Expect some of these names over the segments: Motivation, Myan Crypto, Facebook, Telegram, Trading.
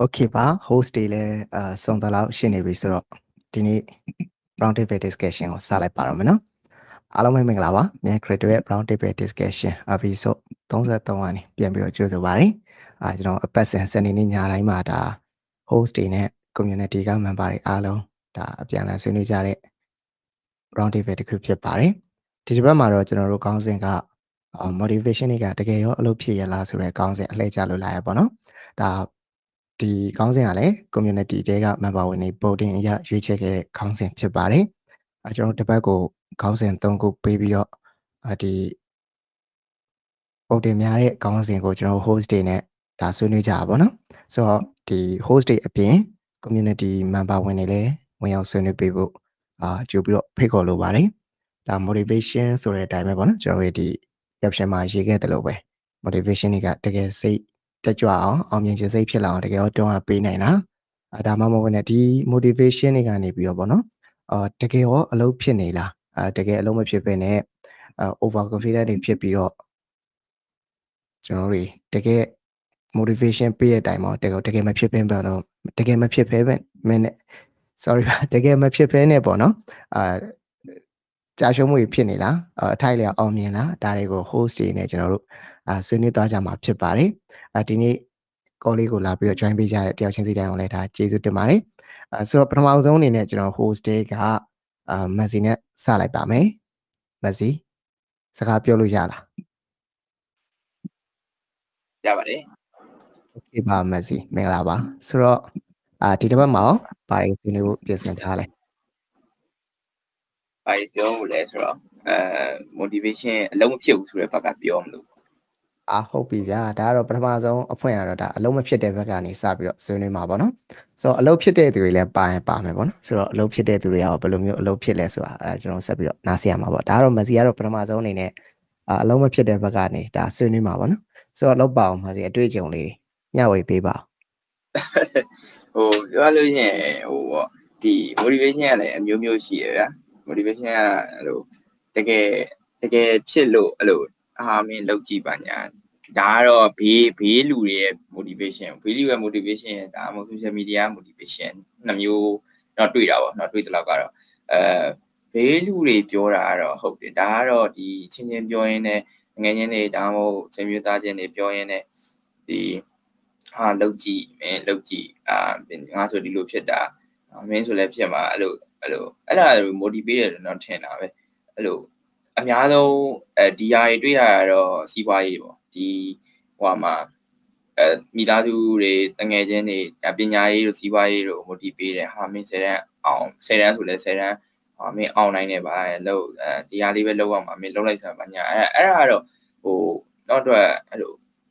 Okay, ba host ile song da law shin ne bi so ro di ni round table discussion ko sa lai pa ro ma no. Along mai mingla ba. Nyan graduate round table discussion episode 33 ani pian bi ro jyo so ba ni. A jong a person sani ni nya dai ma da host ni ne community ka member ri a long da a pian la swei ni ja de round table တစ်ခု phit ba ni. Di bak ma ro jong ro kaung sin ka motivation ni ka takai yo a lou phit ya la so de kaung sin a hlai ja lo la ya ba no. Da the council community data member when a boarding ya you check a council body. I don't tobacco council don't go baby at the ordinary council go general host in it. That's when you job on. So the host a being community member when a lay when also new people to pick all over the motivation so that I'm on the caption my she get the low way motivation you got to get say. That's why I'm going to say that I don't pay Nana. Adama Movenati motivation again if you're bono or take a low pianilla. Take a low chip in it overconfident in Pipio. Sorry, take a motivation pay a time or take a my chip in bono. Take a my chip heaven. Sorry, take a my chip in a bono. Tashamu pianilla, Tyler Omina, Darigo host in a general. So you thought I'm up to Barry. I didn't colleague will have your joint be at the ocean down later. Jesus to marry. So promotes only natural host take a Mazina Salabame Mazi Sarapio Lujala. Yabari. Okay, ba Mazi, Melaba. So I did about Mao by new business. I don't let motivation alone pills to back up your own. I hope you are a Pramazo, a point that a low pit vegani sabio, so name abono. So a low pit will buy a palmabon, so low pit to real balloon, low pitless, as you know, sabio, Nasiam about Darum, Maziero Pramazo in it, a low pit vegani, that's so name abono. So a low balm has a twitch only. Yawe Piba. Oh, you are losing the motivation and your music, motivation, hello. Take a pillow alone. I mean, low Chibanya. Daro, P. motivation. Really, motivation. I'm social media motivation. Namu, not with Lagaro. Pelure, Joraro, hope the Daro, the Chinese join a Nene Damo, Samuel a join the Logi, and Logi, and also the Lupeda. I mean, so left him. Hello, hello, motivated, not ten. Hello. I mean, the idea or CY, the Wama Midadu, the Tangajan, Abinay, CY, motivated, Hamin Serra, Serra to the Serra, me online nearby, low, the Alive Low, I mean, Lola Sabana, Arado, oh, not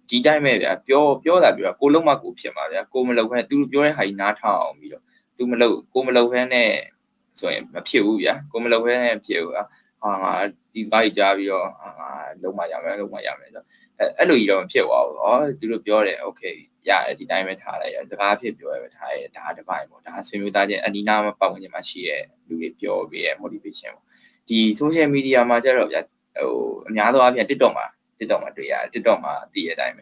tea time, pure that you are Coloma Cupima, Comelo, two pure high nata, Tumelo, so a pew, yeah, Comelo, and pew. These guys are your Lomayam. Hello, you don't feel all through the okay. Yeah, the diamond tire, the rapid, you ever tired, the hard to buy more. That's when you die and the number pound in my share, do it pure motivation. The social media matter of that. Oh, Nado, the Doma, the diamond.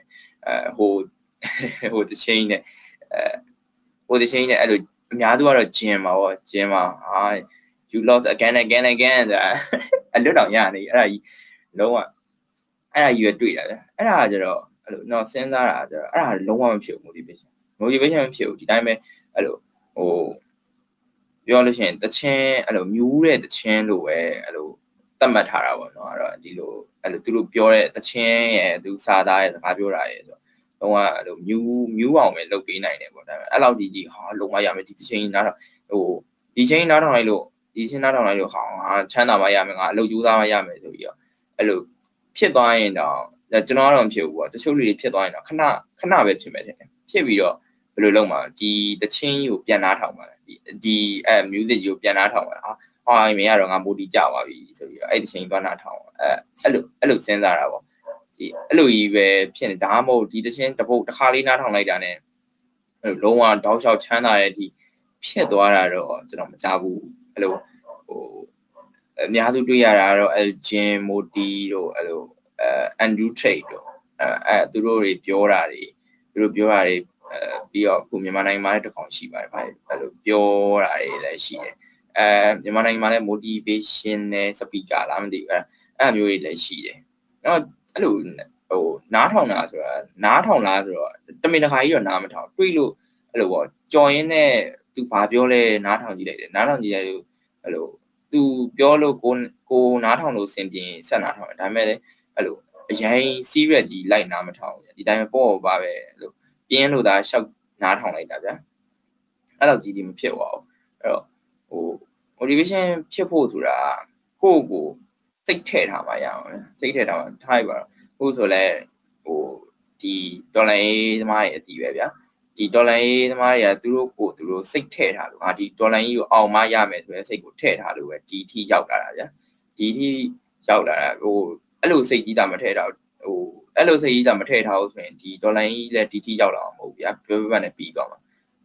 Hold the chain, at the Nado Gemma. You lost again. I don't know, yeah. No one. And you do it. And I don't know. Send that. I don't want to motivation. Motivation to diamond. Hello. Oh, you understand the chain. Hello, you read the chain away. Hello, Tamatara. No, I do pure the chain. Do Sada is a fabulous. No one, you won't look in. I love the hollow Miami chain. Oh, the chain not on my low. China Miami, low Yuda Miami, hello, Piedine, the general the surely Piedine, cannot be too many. Pivio, Loma, the chain you pianata, the music you pianata, I may have a moody Java, so you're editing Donata. Hello, Sandara, the Louis Pian Damo, the chain about the Harley Natan like that name. No one doubts out China, the Piedora, the Jabu. Hello, Miazuya, El Jim, Modido, hello, Andrew Trade, Durori, Piorari, ပြီးတော့ကိုမြန်မာနိုင်ငံမှာလည်းတစ်ကောင်ရှိပါတယ်ဗျ။အဲ့လိုပြောတာတွေလည်းရှိတယ်။မြန်မာနိုင်ငံမှာလည်း motivation နဲ့ speaker လားမသိဘူး။အဲ့မျိုးတွေလည်းရှိတယ်။အဲ့တော့အဲ့လိုဟိုနားထောင်တာဆိုတာနားထောင်လားဆိုတော့တမင်တခါကြီးတော့နားမထောင်တွေ့လို့အဲ့လိုပေါ့ကြော်ရင်းနဲ့သူဘာပြောလဲနားထောင်ကြည့်လိုက်တယ်နားထောင်ကြည့်လိုက်လို့အဲ့လိုသူပြောလို့ကိုနားထောင်လို့စင်ပြင်ဆက်နားထောင်တယ်ဒါပေမဲ့လည်းအဲ့လိုအရင် serious ကြီးလိုက်နားမထောင်ဘူးဒီတိုင်းပဲပေါ့ပါပဲအဲ့လိုပြင်းလို့ဒါရှောက်နားထောင်လိုက်တာဗျအဲ့လောက်ကြီးဒီမဖြစ်သွားဘူးအဲ့တော့ဟို motivation ဖြစ်ဖို့ဆိုတာကိုယ့်ကိုစိတ်ထည့်ထားပါရအောင်စိတ်ထည့်ထားပါထားရပါတော့ဟိုဆိုလဲဟိုဒီဒေါ်လာရေးသမားတွေအတီးပဲဗျာဒီဒေါ်လာရေးသမားတွေကသူတို့စိတ်ထည့်ထားလို့ဟာဒီဒေါ်လာကြီးကိုအောင်မရမယ်ဆိုတဲ့စိတ်ကိုထည့်ထားလို့ပဲဒီထိရောက်လာတာဗျာဒီထိရောက်လာတာဟိုအဲ့လိုစိတ်ကြီးတာမထည့်ထားဟိုအဲ့လိုစိတ်ကြီးတာမထည့်ထားဘူးဆိုရင်ဒီဒေါ်လာကြီးလည်းဒီထိရောက်လာအောင်မဟုတ်ဗျာပြပနဲ့ပြီးသွားမှာ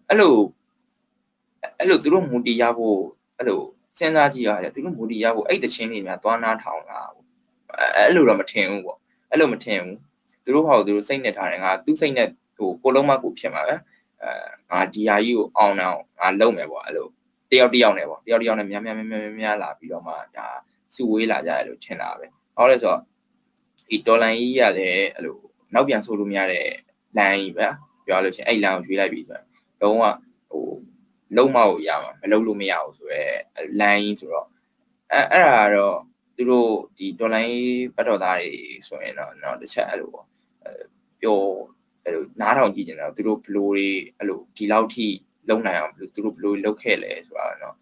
အဲ့လိုသူတို့မူတည်ရဖို့အဲ့လိုစဉ်းစားကြည့်ရတာသူတို့မူတည်ရဖို့အဲ့တချင်းတွေများသွားနားထောင်တာအဲ့လိုတော့မထင်ဘူးပေါ့အဲ့လိုမထင်ဘူးသူတို့ဟာသူတို့စိတ်နဲ့ထားတယ်ငါသူ့စိတ်နဲ့ဟိုကိုလုံးမကိုဖြစ်မှာပဲငါဒီဟာကြီးကိုအောင်အောင်ငါလုံမယ်ပေါ့အဲ့လိုတယောက်နဲ့ပေါ့တယောက်နဲ့များလာပြီးတော့မှဒါစုဝေးလာကြတယ်လို့ထင်တာပဲဟုတ်လဲဆိုတော့ဒီဒေါ်လာကြီးရလည်းအဲ့လိုနောက်ပြန်ဆိုလို့မရတဲ့လမ်းကြီးပဲပြောလို့ရှိရင်အဲ့လမ်းကိုရွေးလိုက်ပြီဆိုတော့လုံးဝဟိုလုံမကိုရမှာမလုံလို့မရဘူးဆိုတော့လမ်းကြီးဆိုတော့အဲ့ဒါတော့သူတို့ဒီဒေါ်လာရေးပတ်တော်သားတွေဆိုရင်တော့ကျွန်တော်တစ်ချက်အဲ့လိုပေါ့ပြောအဲ့လိုနားထောင်ကြည့်နေတာသူတို့ဘလိုတွေအဲ့လိုဒီလောက်ထိလုံနိုင်အောင်သူတို့ဘလိုလောက်ခဲ့လဲဆိုတာတော့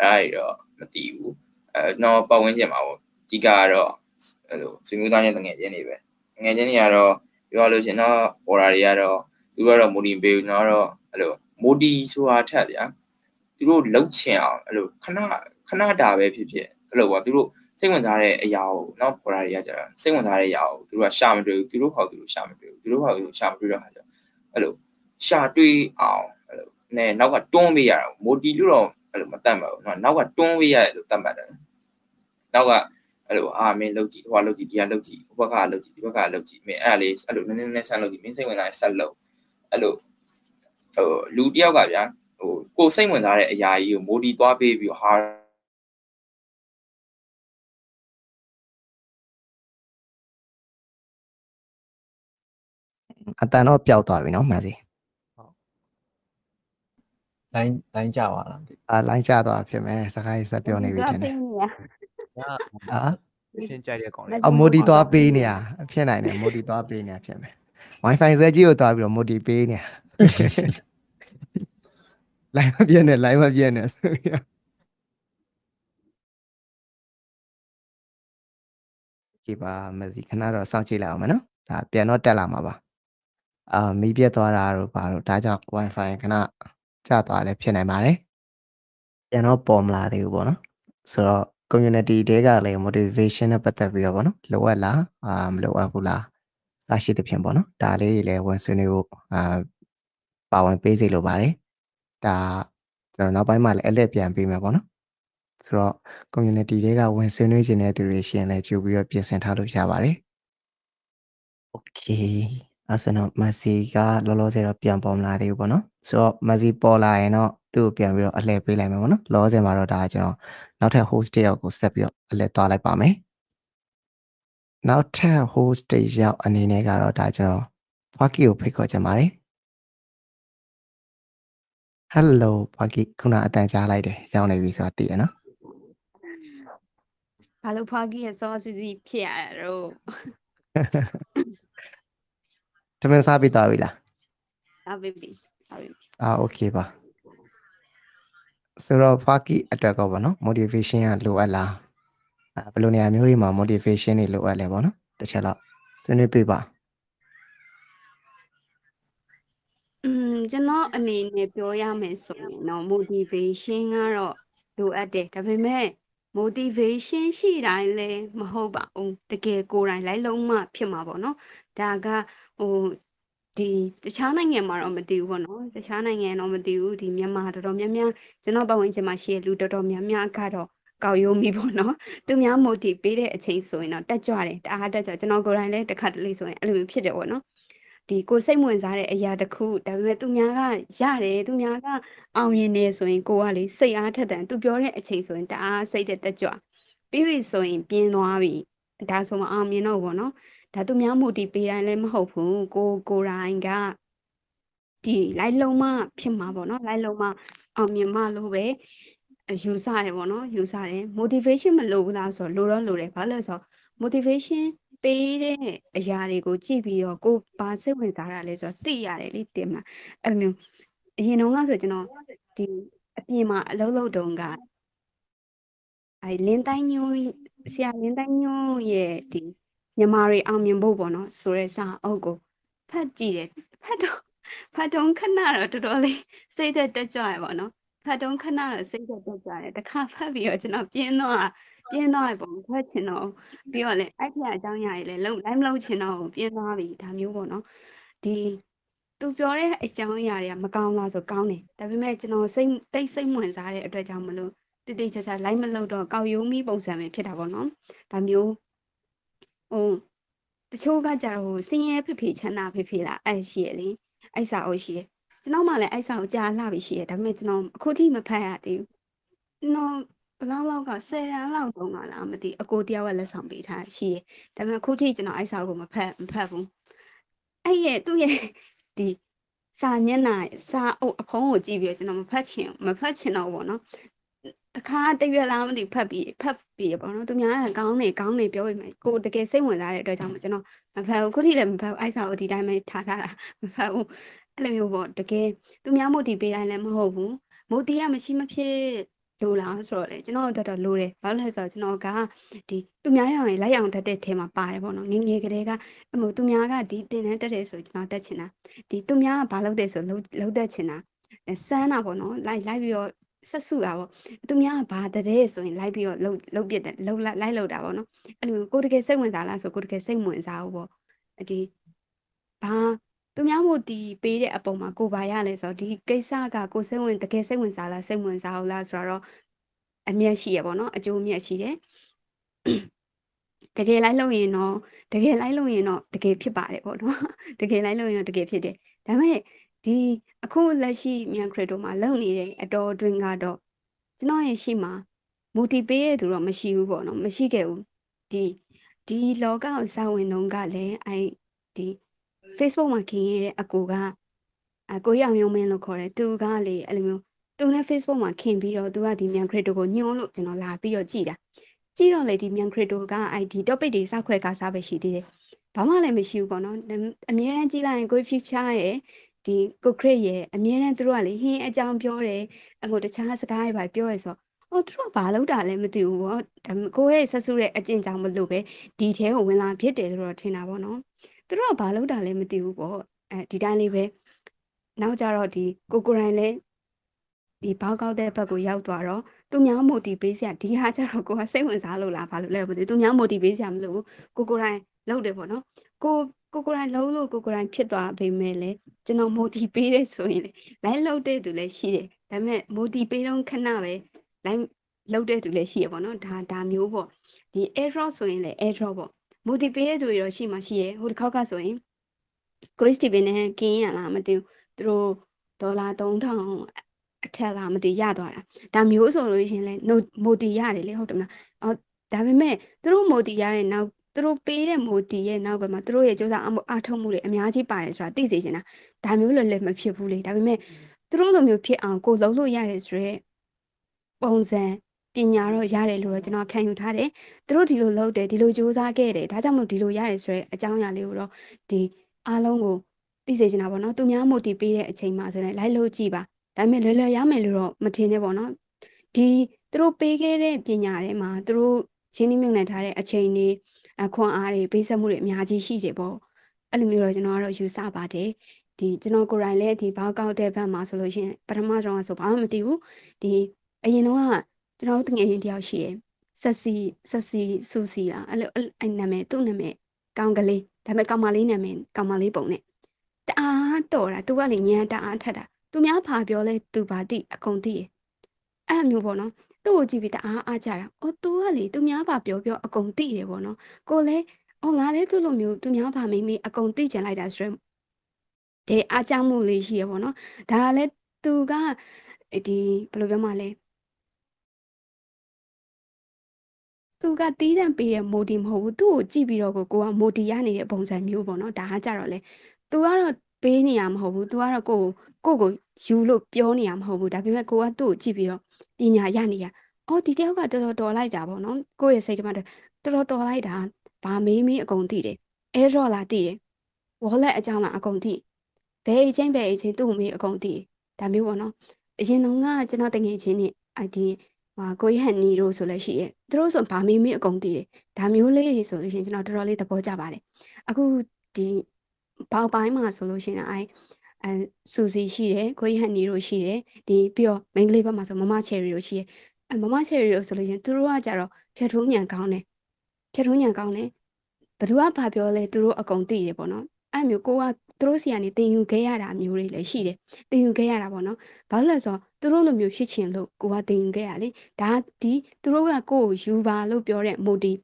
အဲ့ဒါတော့မသိဘူးကျွန်တော်ပတ်ဝန်းကျင်မှာပေါ့ဒီကတော့အဲ့လိုစီမျိုးသားနဲ့ငွေချင်းတွေကတော့ပြောလို့ရှင်တော့ order တွေကတော့သူကတော့မိုဒီပေးဘူးကျွန်တော်တော့အဲ့လိုမိုဒီဆိုတာထက်ဗျာသူတို့လောက်ချင်အောင်အဲ့လိုခဏတာပဲဖြစ်အဲ့လိုပေါ့သူတို့စိတ်ဝင်စားတဲ့အရာကိုနော်ပေါ်တာတွေကကြာစိတ်ဝင်စားတဲ့အရာကိုသူတို့ကရှာမတွေ့ဘူးသူတို့ခေါက်ရှာမတွေ့တော့ဟာကြာအဲ့လိုရှာတွေ့အောင်အဲ့လိုနဲ့နောက်ကတွန်းပေးရတာမိုတီလို့တော့အဲ့လိုမတတ်ပါဘူးနော်နောက်ကတွန်းပေးရတယ်လို့တတ်မှတ်တယ်နောက်ကအဲ့လိုအာမင်းလှုပ်ကြည့်ဟိုကလှုပ်ကြည့်ဒီကလှုပ်ကြည့်ဟိုဘက်ကလှုပ်ကြည့်ဒီဘက်ကလှုပ်ကြည့်မင်းအဲ့ဒါလေးအဲ့လိုနည်းနည်းနဲ့ဆက်လှုပ်ကြည့်မင်းစိတ်ဝင်စားတဲ့ဆက်လှုပ်အဲ့လိုဟိုလူတယောက်ကဗျာဟိုကိုစိတ်ဝင်စားတဲ့အရာကြီးကိုမိုတီသွားပေးပြီးဟာအတန်တော့ပျောက်သွားပြီเนาะမှန်စီဟုတ်လိုင်းကြပါလားလိုင်းကြသွားဖြစ်မယ်စကားကြီးဆက်ပြောနေပြီတင်တယ်ဟာရှင်းကြရကောင်းလေအမိုဒီသွားပေးနေရဖြစ်နိုင်တယ်မိုဒီသွားပေးနေရဖြစ်မယ် Wi-Fi ဆဲကြီးကိုသွားပြီးတော့မိုဒီပေးနေရလိုင်းမပြည့်နဲ့ဆိုရကြပါမစီခဏတော့စောင့်ကြည့်လိုက်အောင်မယ်เนาะဒါပြန်တော့တက်လာမှာပါမီးပြတ်သွားတာတော့ပါတော့ဒါကြောင့် Wi-Fi ခဏကျသွားလဲဖြစ်နိုင်ပါတယ်ပြန်တော့ပေါ်မလာသေးဘူးပေါ့နော်ဆိုတော့ community တွေကလည်း motivation နဲ့ပတ်သက်ပြီးတော့ပေါ့နော်လိုအပ်လားမလိုအပ်ဘူးလားစရှိသဖြင့်ပေါ့နော်ဒါလေးတွေလည်းဝင်ဆွေးနွေးဖို့ပါဝင်ပေးစီလိုပါတယ်ဒါကျွန်တော်နောက်ပိုင်းမှာလည်းအလက်ပြန်ပေးမယ်ပေါ့နော်ဆိုတော့ community တွေကဝင်ဆွေးနွေးခြင်းနဲ့သူတွေရှင်လည်းကြိုပြီးတော့ပြင်ဆင်ထားလို့ရပါတယ် okayအဲ့ဆိုတော့မစီကလောလောဆယ်တော့ပြန်ပေါ်မလာသေးဘူးပေါ့နော်ဆိုတော့မစီပေါ်လာရင်တော့သူ့ကိုပြန်ပြီးတော့အလှည့်ပေးလိုက်မယ်ပေါ့နော်လောဆယ်မှာတော့ဒါကျွန်တော်နောက်ထပ် host တယောက်ကိုဆက်ပြီးတော့အလှည့်သွားလိုက်ပါမယ်နောက်ထပ် host တယောက်အနေနဲ့ကတော့ဒါကျွန်တော် Paki ကိုဖိတ်ခေါ်ချင်ပါတယ် Hello Paki ခုနအတန်ကြားလိုက်တယ်ရောက်နေပြီဆိုတာသိရနော်ဘာလို့ Paki ရဲ့ sauce စီဖြစ်ရတော့တမန်စားပြီးသွားပြီလားစားပြီโอเคပါဆိုတော့ Faki အတွက်ကောပေါ့နော် motivation ကလိုအပ်လားဘယ်လိုနေရာမျိုးတွေမှာ motivation တွေလိုအပ်လဲပေါ့နော်တစ်ချက်တော့ဆွေးနွေးပြပါကျွန်တော်အနေနဲ့ပြောရမယ်ဆိုရင်တော့ motivation ကတော့လိုအပ်တယ်ဒါပေမဲ့ motivation ရှိတိုင်းလဲမဟုတ်ပါဘူးတကယ်ကိုယ်တိုင်လိုက်လုံးမှဖြစ်မှာပေါ့နော်ဒါကဟိုဒီတခြားနိုင်ငံမှာတော့မတည်ဘူးပေါ့နော်တခြားနိုင်ငံတော့မတည်ဘူးဒီမြန်မာတော်များများကျွန်တော်ပတ်ဝန်းကျင်မှာရှိတဲ့လူတော်များများကတော့ကောက်ရိုးမိပေါ့နော်သူများ motivate ပေးတဲ့အချိန်ဆိုရင်တော့တက်ကြွတယ်တအားတက်ကြွကျွန်တော်ကိုယ်တိုင်လည်းတစ်ခါတလေဆိုရင်အဲ့လိုမျိုးဖြစ်တယ်ပေါ့နော် ဒီကိုယ်စိတ်ဝင်စားတဲ့အရာတစ်ခုဒါပေမဲ့သူများကရတယ်သူများကအောင်မြင်နေဆိုရင်ကိုကလေစိတ်အားထက်သန်သူပြောတဲ့အချိန်ဆိုရင်တအားစိတ်တက်ကြွပြီးပြီဆိုရင်ပြင်းသွားပြီဒါဆိုမှအောင်မြင်တော့ဘောနော်ဒါသူများမှုတီးပေးတိုင်းလည်းမဟုတ်ဘူးကိုတိုင်းကဒီလိုက်လုံးမဖြစ်မှာပေါ့နော်လိုက်လုံးမအောင်မြင်မှလို့ပဲယူဆတယ်ပေါ့နော်ယူဆတယ် motivation မလိုဘူးလားဆိုတော့လိုတော့လိုတယ်ဘာလို့လဲဆိုတော့ motivation ပေးတဲ့အရာတွေကိုကြည့်ပြီးတော့ကိုဘာစိတ်ဝင်စားတာလဲဆိုတော့သိရတယ်လေတင်မလားအဲ့လိုမျိုးအရင်တော့ကဆိုကျွန်တော်ဒီအပြင်မှာအလုပ်လုပ်တုန်းကအဲ့လင်းတိုင်းညိုဆရာလင်းတိုင်းညိုရဲ့ဒီမြန်မာတွေအောင်မြင်ဖို့ပေါ့နော်ဆိုရဲစာအုပ်ကိုဖတ်ကြည့်တယ်ဖတ်တော့ခဏတော့တော်တော်လေးစိတ်တက်ကြွရပေါ့နော်ဖတ်တော့ခဏတော့စိတ်တက်ကြွရတယ်တခါဖတ်ပြီးတော့ကျွန်တော်ပြင်းတော့ပုံဖတ်ချင်တော့ပြီးတော့လေအဲ့ဒီအကြောင်းအရာကြီးလေလုံးချင်တော့ပြင်းသွားပြီဒါမျိုးပေါ့နော်ဒီသူပြောတဲ့အကြောင်းအရာတွေကမကောင်းလားဆိုကောင်းတယ်ဒါပေမဲ့ကျွန်တော်စိတ်ဝင်စားတဲ့အတွက်ကြောင့်မလို့တိတိကျကျလိုက်မလို့တော့ကောက်ယုံမီပုံစံပဲဖြစ်တာပေါ့နော်ဒါမျိုးတချို့ကကြတော့စင်ရဲဖေချမ်းသာဖေလားအဲ့ရှိရလေအဲ့စာအုပ်ရှိရကျွန်တော်မှလည်းအဲ့စာကိုကြားလှပြီရှိရဒါပေမဲ့ကျွန်တော်အခုထိမဖတ်ရသေးဘူးကျွန်တော်ဘလောက်က10ရန်လောက်တုန်းကလားမသိအကိုတယောက်ကလက်ဆောင်ပေးထားရှိရဒါပေမဲ့အခုထိကျွန်တော်အဲ့စာကိုမဖတ်ဘူးအဲ့ရဲ့သူ့ရဲ့ဒီစာမျက်နှာစာအုပ်အဖုံးကိုကြည့်ပြီးကျွန်တော်မဖတ်ချင်တော့ဘောနော်အခါတရွက်လားမသိဖတ်ပြီးပေါ့နော်သူများကကောင်းနေပြောပြမယ်ကိုတကယ်စိတ်ဝင်စားတဲ့အတွက်ကြောင့်ကျွန်တော်မဖတ်ဘူးခုထိလည်းမဖတ်ဘူးအိုက်စာကိုဒီတိုင်းပဲထားတာမဖတ်ဘူးအဲ့လိုမျိုးပေါ့တကယ်သူများမို့တီပေးတိုင်းလည်းမဟုတ်ဘူးမို့တီရမရှိမဖြစ်လိုလားဆိုတော့လေကျွန်တော်တော်လိုတယ်ဘာလို့လဲဆိုတော့ကျွန်တော်ကဒီသူများရောင်ရင်လိုက်အောင်တက်တဲ့ထဲမှာပါတယ်ပေါ့နော်ငငယ်ကလေးကအဲ့မို့သူများကဒီတင်တဲ့တက်တယ်ဆိုကျွန်တော်တက်ချင်တာဒီသူများကဘာလုပ်တဲ့ဆိုလုပ်တက်ချင်တာစမ်းတာပေါ့နော်လိုက်ပြီးတော့ဆက်စုတာပေါ့သူများကဘာတဲ့ဆိုရင်လိုက်ပြီးတော့လှုပ်ပြတယ်လှုပ်တာပေါ့နော်အဲ့လိုကိုတကယ်စိတ်ဝင်စားလားဆိုကိုတကယ်စိတ်ဝင်စားဘူးပေါ့ဒီဘာသူများမို့ဒီပေးတဲ့အပေါ်မှာကိုဘာရလဲဆိုတော့ဒီကိစ္စကကိုတကယ်စိတ်ဝင်စားလားစိတ်ဝင်စားဘူးလားဆိုတော့အမျက်ရှိရပေါ့နော်အကျိုးအမျက်ရှိတယ်တကယ်လိုက်လှုပ်ရင်တော့တကယ်ဖြစ်ပါတယ်ပေါ့နော်တကယ်လိုက်လှုပ်ရင်တော့တကယ်ဖြစ်တယ်ဒါပေမဲ့ဒီအခုလက်ရှိမြန်ခရစ်တိုမှာလုပ်နေတဲ့အတော်တွင်ကတော့ကျွန်တော်ရဲ့ရှိမှာမူတည်ပေးရသူတော့မရှိဘူးပေါ့နော်မရှိခဲ့ဘူးဒီလောကကိုစာဝင်တော့ကလည်းဒီ Facebook မှာခင်ရတဲ့အကိုကအကိုရောင်ရုံမင်းလို့ခေါ်တယ်သူကလေအဲ့လိုမျိုးသူနဲ့ Facebook မှာခင်ပြီးတော့သူကဒီမြန်ခရစ်တိုကိုညှို့လို့ကျွန်တော်လာပြီးတော့ကြည့်တော့လေဒီမြန်ခရစ်တိုကဒီ topic တွေစခွဲကစားပဲရှိသေးတယ်ဘာမှလည်းမရှိဘူးပေါ့နော်အများအားကြည့်လိုက်ရင်ကို future ရဲ့ဒီကိုခရစ်ရဲ့အမြဲတမ်းသူတို့ကလေဟင်းအကြောင်းပြောတယ်အကိုတခြားစကားတွေပါပြောရဆိုအော်သူတို့ကဘာလုပ်တာလဲမသိဘူးပေါ့ကိုရဲ့ဆက်စုတဲ့အကျင့်ကြောင့်မလို့ပဲဒီထဲကိုဝင်လာဖြစ်တယ်ဆိုတော့ထင်တာပေါ့နော်သူတို့ကဘာလုပ်တာလဲမသိဘူးပေါ့အဲဒီတိုင်းလေးပဲနောက်ကြတော့ဒီကိုရိုင်းလဲဒီဘောက်ကောက်တဲ့ဘက်ကိုရောက်သွားတော့သူများမိုတီပေးစရာဒီဟာကြတော့ကိုကစိတ်ဝင်စားလို့လားဘာလို့လဲမသိဘူးသူများမိုတီပေးစရာမလိုဘူးကိုရိုင်းလုပ်တယ်ပေါ့နော်ကိုယ်တိုင်လုံးလို့ကိုယ်တိုင်ဖြစ်သွားပေမဲ့လေကျွန်တော်မိုတီပေးတယ်ဆိုရင်လိုက်လှုပ်တဲ့သူလည်းရှိတယ်ဒါပေမဲ့မိုတီပေးတော့ခဏပဲလိုက်လှုပ်တဲ့သူလည်းရှိရပေါ့နော်ဒါမျိုးပေါ့ဒီ error ဆိုရင်လေ error ပေါ့မိုတီပေးတဲ့သူရောရှိမှရှိရဟိုတစ်ခေါက်ကဆိုရင်ကိုစတီဗင်နဲ့ကင်းရလားမသိဘူးသူတို့ဒေါ်လာ3000အထက်လားမသိရသွားတာဒါမျိုးဆိုလို့ရှင်လေမိုတီရတယ်လေဟုတ်တယ်မလားအော်ဒါပေမဲ့သူတို့မိုတီရတဲ့နောက်သူတို့ပေးတဲ့မိုတီရဲ့နောက်ဘက်မှာသူတို့ရဲ့ကြိုးစားအားထုတ်မှုတွေအများကြီးပါတယ်ဆိုတာသိစေချင်တာဒါမျိုးလွယ်လွယ်မဖြစ်ဘူးလေဒါပေမဲ့သူတို့လိုမျိုးဖြစ်အောင်ကိုလုံးလို့ရတယ်ဆိုရဲပုံစံပညာတော့ရတယ်လို့တော့ကျွန်တော်ခံယူထားတယ်သူတို့ဒီလိုလုပ်တယ်ဒီလိုကြိုးစားခဲ့တယ်ဒါကြောင့်မို့ဒီလိုရတယ်ဆိုရဲအကြောင်းအရာလေးကိုတော့ဒီအားလုံးကိုသိစေချင်တာပေါ့နော်သူများမိုတီပေးတဲ့အချိန်မှာဆိုရင်လိုက်လို့ကြည့်ပါဒါပေမဲ့လွယ်လွယ်ရမယ်လို့တော့မထင်နဲ့ပေါ့နော်ဒီသူတို့ပေးခဲ့တဲ့ပညာတွေမှာသူတို့ရင်းနှီးမြှုပ်နှံထားတဲ့အချိန်တွေအခွန်အားတွေပေးဆက်မှုတွေအများကြီးရှိတယ်ပေါ့အဲ့လိုမျိုးတော့ကျွန်တော်ကတော့ယူဆပါတယ်ဒီကျွန်တော်ကိုယ်တိုင်လည်းဒီဘောက်ကောက်တဲ့ဘက်မှာဆိုလို့ရှိရင်ပထမဆုံးကဆိုဘာမှမသိဘူးဒီအရင်တော့ကကျွန်တော်တငယ်ချင်းတယောက်ရှိရယ်ဆက်စီဆူစီလားအဲ့လိုအဲ့နာမည်သူ့နာမည်ကောင်းကလေးဒါပေမဲ့ကောင်မလေးနာမည်ကောင်မလေးပုံနဲ့တအားတော်တာသူကလေညံတအားထက်တာသူများဖာပြောလဲသူပါတိအကုန်သိရယ်အဲ့မျိုးပေါ့နော်သူ့ကိုကြည့်ပြီးတအားအားကြတာ။အော်သူကလေသူများပါပြောအကုန်သိတယ်ပေါ့နော်။ကိုလည်းငါလည်းသူ့လိုမျိုးသူများပါမိမိအကုန်သိကျင်လိုက်တာဆိုရင် de ajang mu le shi ya bo no da le tu ga di blo pyo ma le tu ga ti dan pi de modi ma ho bu tu ko ji pi do ko ko ga modi ya ni de bong san myo bo no da ha ja ro le tu ga ro pe ni ya ma ho bu tu ga ro ko yu lo pyo ni ya ma ho bu da pi ma ko ga tu ko ji pi do pinya ya ni ya oh ti tae ga to do lai da bo no ko ye sai de ma de to lai da ba me me a kong ti de error la ti de wo la ajang la a kong ti bé chén tu mi ở công ty, ta biết bọn nó, chén nông nga chén nó tình hình chén này, ai thì mà coi hẹn đi rồi số lại chị, rồi số bà mi ở công ty, ta biết lấy số chén chén nó rồi lấy tập bao giờ bà đấy, à cô thì bao bài mà số chén ai, số gì chị đấy, coi hẹn đi rồi chị đấy, thì biểu mình lấy bao mà số mama chơi rồi chị, mama chơi rồi số chén tôi rồi giờ rồi, phía thúng nhà cao này, bữa đó bà biểu lấy tôi ở công ty đấy bọn nó. Ai miêu cô à, tôi xí anh tình yêu cái à là miêu này là gì đấy, tình yêu cái à là bọn nó, bảo là sao, tôi là miêu xí chuyện đâu, cô à tình yêu cái à đấy, đã tí, tôi là cô yêu bà lâu biểu này mồ đi,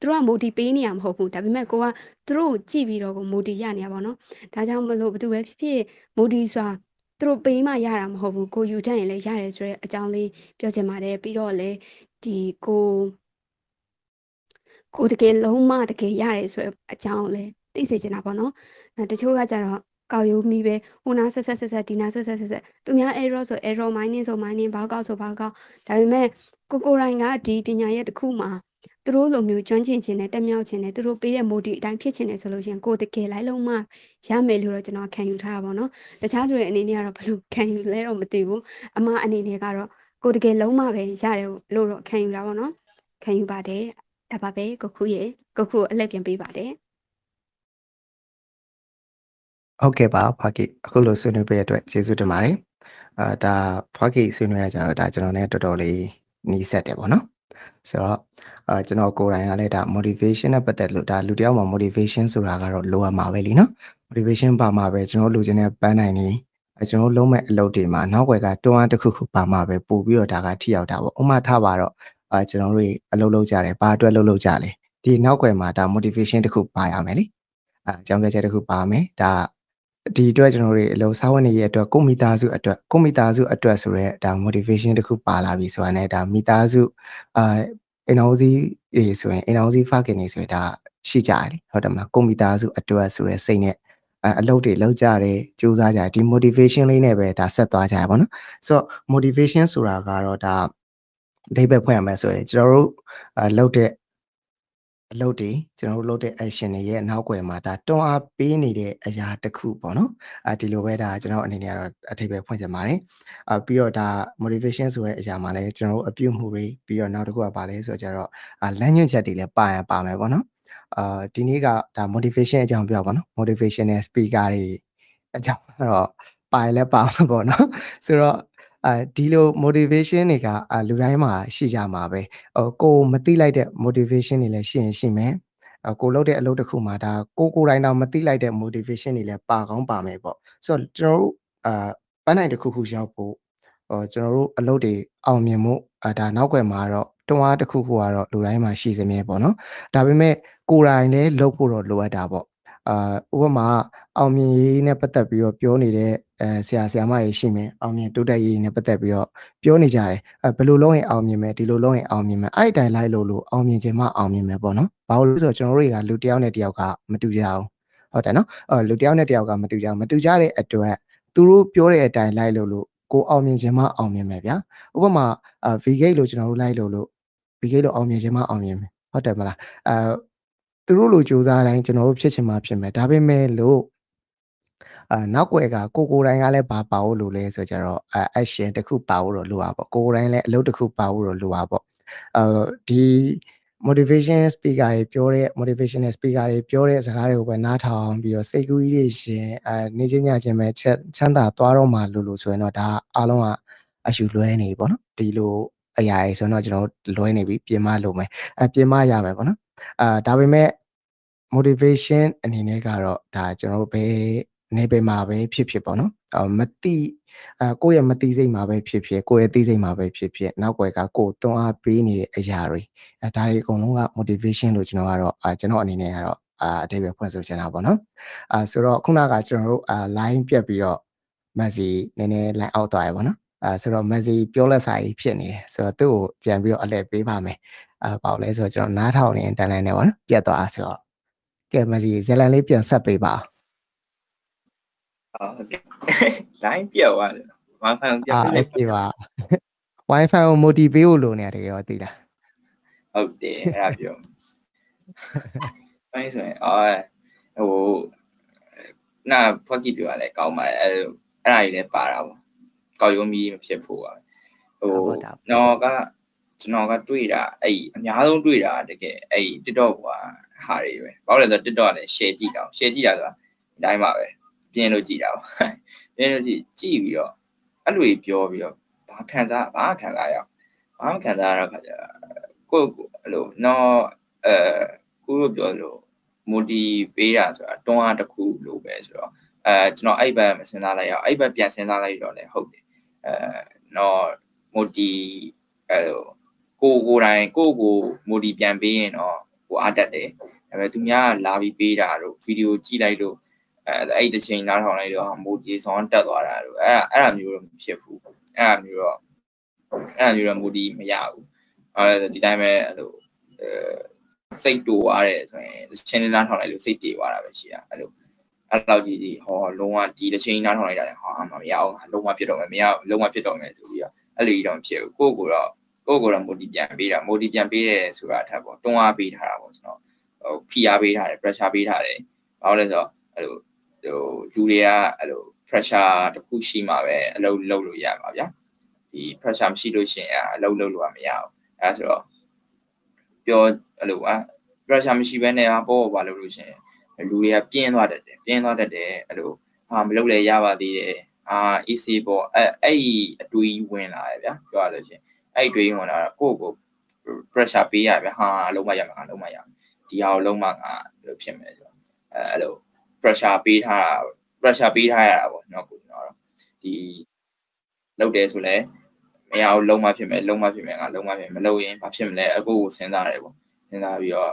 tôi là mồ đi bên này làm học mồ, tại vì mẹ cô à, tôi chỉ vì đó mồ đi nhà này bọn nó, tại sao mà lúc tôi về phía mồ đi xóa, tôi bên mà nhà làm học mồ, cô yêu cha này là cha này rồi, cha này bây giờ mà để bây giờ này thì cô thì cái lâu mà thì cái nhà này rồi, cha này tí xí nào bọn nó, để cho các cháu cao yêu mi về, u na sơ tí na sơ, tụi mình error máy nè báo cáo, tại vì mẹ cô ra nhà đi bên nhà ấy được khu mà, tụi nó làm nhiều chuyện này, đâm nhau chuyện này, tụi nó bây giờ mô đi đang phiền chuyện này rồi chuyện cô thì kể lại lâu mà, cha mẹ lừa cho nó khen yêu tha bọn nó, để cha tụi anh này rồi phải khen yêu lấy rồi mà tiêu, mà anh này cái rồi, cô thì kể lâu mà về, cha đều lừa rồi khen yêu ra bọn nó, khen yêu bà đấy, à bà bé cô khu lấy tiền bị bà đấy. Okay, bà phá kỹ, cô lối xuyên về về tuổi, chỉ dụ được máy, ta phá kỹ xuyên về cho ta cho nó nên đồ lấy ní set đẹp không? Sau đó, cho nó cố gắng là ta motivation là bắt đầu ta lựa chọn mà motivation số ra rồi lựa mà về đi nó, motivation bà mà về cho nó lựa chọn là bên này nè, cho nó lựa mẹ lựa gì mà nó quay cả trong anh được khử bà mà về bù biểu ta cái thiểu ta, ông mà tha bà rồi, cho nó rồi lâu dài này, ba tuổi lâu dài này, thì nó quay mà ta motivation được khử bà à mày đi, trong cái chơi được khử bà mày ta thì tôi cho nó rồi lâu sau này giờ tôi cũng mi ta dụ ở tôi rồi đã motivation được khúc bà là vì sao này đã mi ta dụ energy để rồi energy phát cái này rồi đã chi trả đi họ làm là cũng mi ta dụ ở tôi rồi xây này lâu để lâu dài để chú ra giải thì motivation này này về đã sẽ tỏa giải bọn nó so motivation sửa ra rồi đã đây về phải mà rồi cho lâu để cho nó lâu để action này vậy nào quay mà ta trong áp pin này để ra được khu bọn nó thì lâu về đã cho nó này này thì về phong giờ mà đấy bây giờ ta motivation rồi giờ mà này cho nó appeal mới bây giờ nào được qua bà đấy rồi giờ rồi lấy những cái gì để bà mày bọn nó thì này cả ta motivation giờ không biết bọn nó motivation này speaker này giờ rồi bài là bà bọn nó rồi đi lô motivation này cả lười ai mà xí già mà về cô mất tí lại để motivation này là xí mẹ cô lâu được không mà ta cô lại nào mất tí lại để motivation này là bà con bà mẹ bỏ so cho bạn này được khu giáo bộ cho lâu để ông nhà mộ ta nấu quậy mà rồi trong á được khu à rồi lười ai mà xí già mẹ bỏ nó tại vì mẹ cô lại này lâu cô rồi lười đã bỏ mà ông nhà này bắt đầu biểu này để xia mà ấy xem ông nhà tôi đây này bắt đầu biểu này ra belu lông ấy ông nhà mẹ đi lông ấy ông nhà mẹ ai đại lại lulu ông nhà chị mà ông nhà mẹ bọn nó bảo lúc rồi chúng nó là lũ đeo này đeo cả mà tôi giàu họ thấy nó lũ đeo này đeo cả mà tôi giàu đấy ở chỗ tôi biểu này đại lại lulu cô ông nhà chị mà ông nhà mẹ vậy mà vì cái lũ chúng nó lại lulu vì cái lũ ông nhà chị mà ông nhà mẹ họ thấy mà là tôi lựa chọn ra này cho nó hợp chất mà phải mẹ đã biết mẹ lựa nó quay cả cô này ngay là bà bảo lựa lấy rồi rồi ai xem được khu bảo rồi lựa bỏ cô này lại lựa được khu bảo rồi lựa bỏ thì motivation speaker pure motivation speaker pure sẽ khai được về nát hòm bây giờ xây cái gì thì nên chỉ nhà chỉ mẹ chăn đã toa rồi mà lựa rồi nó đã alo à chịu lựa này bọn nó thì lựa ai rồi nó cho nó lựa này bị pima nhà mẹ bọn nó đặc biệt mẹ motivation anh ấy cả rồi đã cho nó về này về mà về phiền bọn nó mất đi cô em mất đi gì mà về phiền cô em đi gì mà về phiền nào quay cả cô tôi à pin này rồi đây cũng là motivation rồi cho nó rồi cho nó này rồi ได้แบบคนสนใจนะบ่เนาะสุดแล้วคุณน่าก็จะรู้ไลน์เปียบไปแล้วมันสิเนเน่ไลน์ออกตัวไปบ่เนาะสุดแล้วมันสิပြောละสายผิดနေဆိုတော့သူ့ကိုပြန်ပြီးတော့အလဲပေးပါမယ်ပေါ့လဲဆိုတော့ကျွန်တော်နားထောင်နေတန်လိုင်းနေပါเนาะပြတ်သွားအောင်ဆိုတော့ကဲมันสิဇလန်လေးပြန်ဆက်ပေးပါโอเคไลน์เปียบว่ะ Wi-Fi ကိုပြတ်ပေးလိုက်ပေးပါ Wi-Fi ကို motivate ကိုလိုနေတယ်ရောသိလားဟုတ်တယ်အဲ့ဒါပြောအဲ့ဆိုရင်ဟိုနာဖွက်ကြည့်ပြောရလဲကောင်းပါတယ်အဲ့ဒါကြီးလည်းပါတာပေါ့ကောက်ရုံးမီးမဖြစ်ဖို့ပါဟိုကျွန်တော်ကတွေ့တာအဲ့အများဆုံးတွေ့တာတကယ်အဲ့ TikTok ကဟာတွေပဲဘာလို့လဲဆိုတော့ TikTok လည်း share ကြည့်တာဆိုတာအတိုင်းပါပဲပြင်းလို့ကြည့်တာပေါ့ပြင်းလို့ကြည့်ပြီးတော့အဲ့လိုပြောပြီးတော့ဘာခံစားရတာခါကြကိုအဲ့လိုကိုတို့ပြောလို့ motivate ပေးတာဆိုတာတွန်းအားတစ်ခုလို့ပဲဆိုတော့ကျွန်တော်အဲ့ဘက်မစဉ်းစားလိုက်ရအောင်အဲ့ဘက်ပြန်စဉ်းစားလိုက်တော့လည်းဟုတ်တယ်တော့ motivate အဲ့လိုကိုယ်တိုင် motivate ပြန်ပေးရင်တော့ကိုအားတက်တယ်ဒါပေမဲ့သူများကလာပြီးပေးတာတို့ဗီဒီယိုကြည့်လိုက်လို့အဲ့တစ်ချိန်နားထောင်လိုက်တော့ motivate ဆောင်တက်သွားတာတို့အဲ့ဒါမျိုးတော့မဖြစ်ဘူးအဲ့ဒါမျိုးတော့ motivate မရဘူးဒီတိုင်းပဲအဲ့လိုစိတ်တူသွားတယ်ဆိုရင်တစ်ချိန်နားထောင်လိုက်လို့စိတ်ပြေသွားတာပဲရှိတာအဲ့လိုကြီးဟောလုံးဝဒီတစ်ချိန်နားထောင်လိုက်တာလည်းဟောမရအောင်လုံးဝပြတ်တော့မယ်မရလုံးဝပြတ်တော့မယ်ဆိုပြီးတော့အဲ့လိုကြီးတော့ဖြစ်ဘူးကိုယ့်ကိုယ်တော့ motivate ပြန်ပေးတာ motivate ပြန်ပေးတယ်ဆိုတာအထက်ပေါ့တွန်းအားပေးထားတာပေါ့ကျွန်တော်ဟိုဖိအားပေးထားတယ် pressure ပေးထားတယ်ဘာလို့လဲဆိုတော့အဲ့လိုဟိုလူတွေကအဲ့လို pressure တစ်ခုရှိမှာပဲအလုပ်လုပ်လို့ရမှာဗျာဒီ pressure မရှိလို့ရှင်အလုပ်လုပ်လို့မရဘူးအဲ့ဆိုတော့ပြောအဲ့လိုpressure မရှိဘဲနဲ့ပေါ့ပါလို့လို့ရှင်လူတွေကပြင်းသွားတတ်တယ်အဲ့လိုမလုပ်လဲရပါသေးတယ်AC ပေါ့အဲ့အတွေးဝင်လာတယ်ဗျာပြောရလို့ရှင်အဲ့တွေးဝင်လာတော့ကိုယ့်ကို pressure ပေးရဗျာလုံးမရဒီဟာကိုလုံးမကလို့ဖြစ်မယ်ဆိုတော့အဲ့လို pressure ပေးထားရတာပေါ့เนาะကိုเนาะဒီလုပ်တယ်ဆိုလဲမရဘူးလုံးမဖြစ်မယ်ငါလုံးမဖြစ်မလုပ်ရင်ဘာဖြစ်မလဲအခုကိုစဉ်းစားရတယ်ပေါ့စဉ်းစားပြီးတော့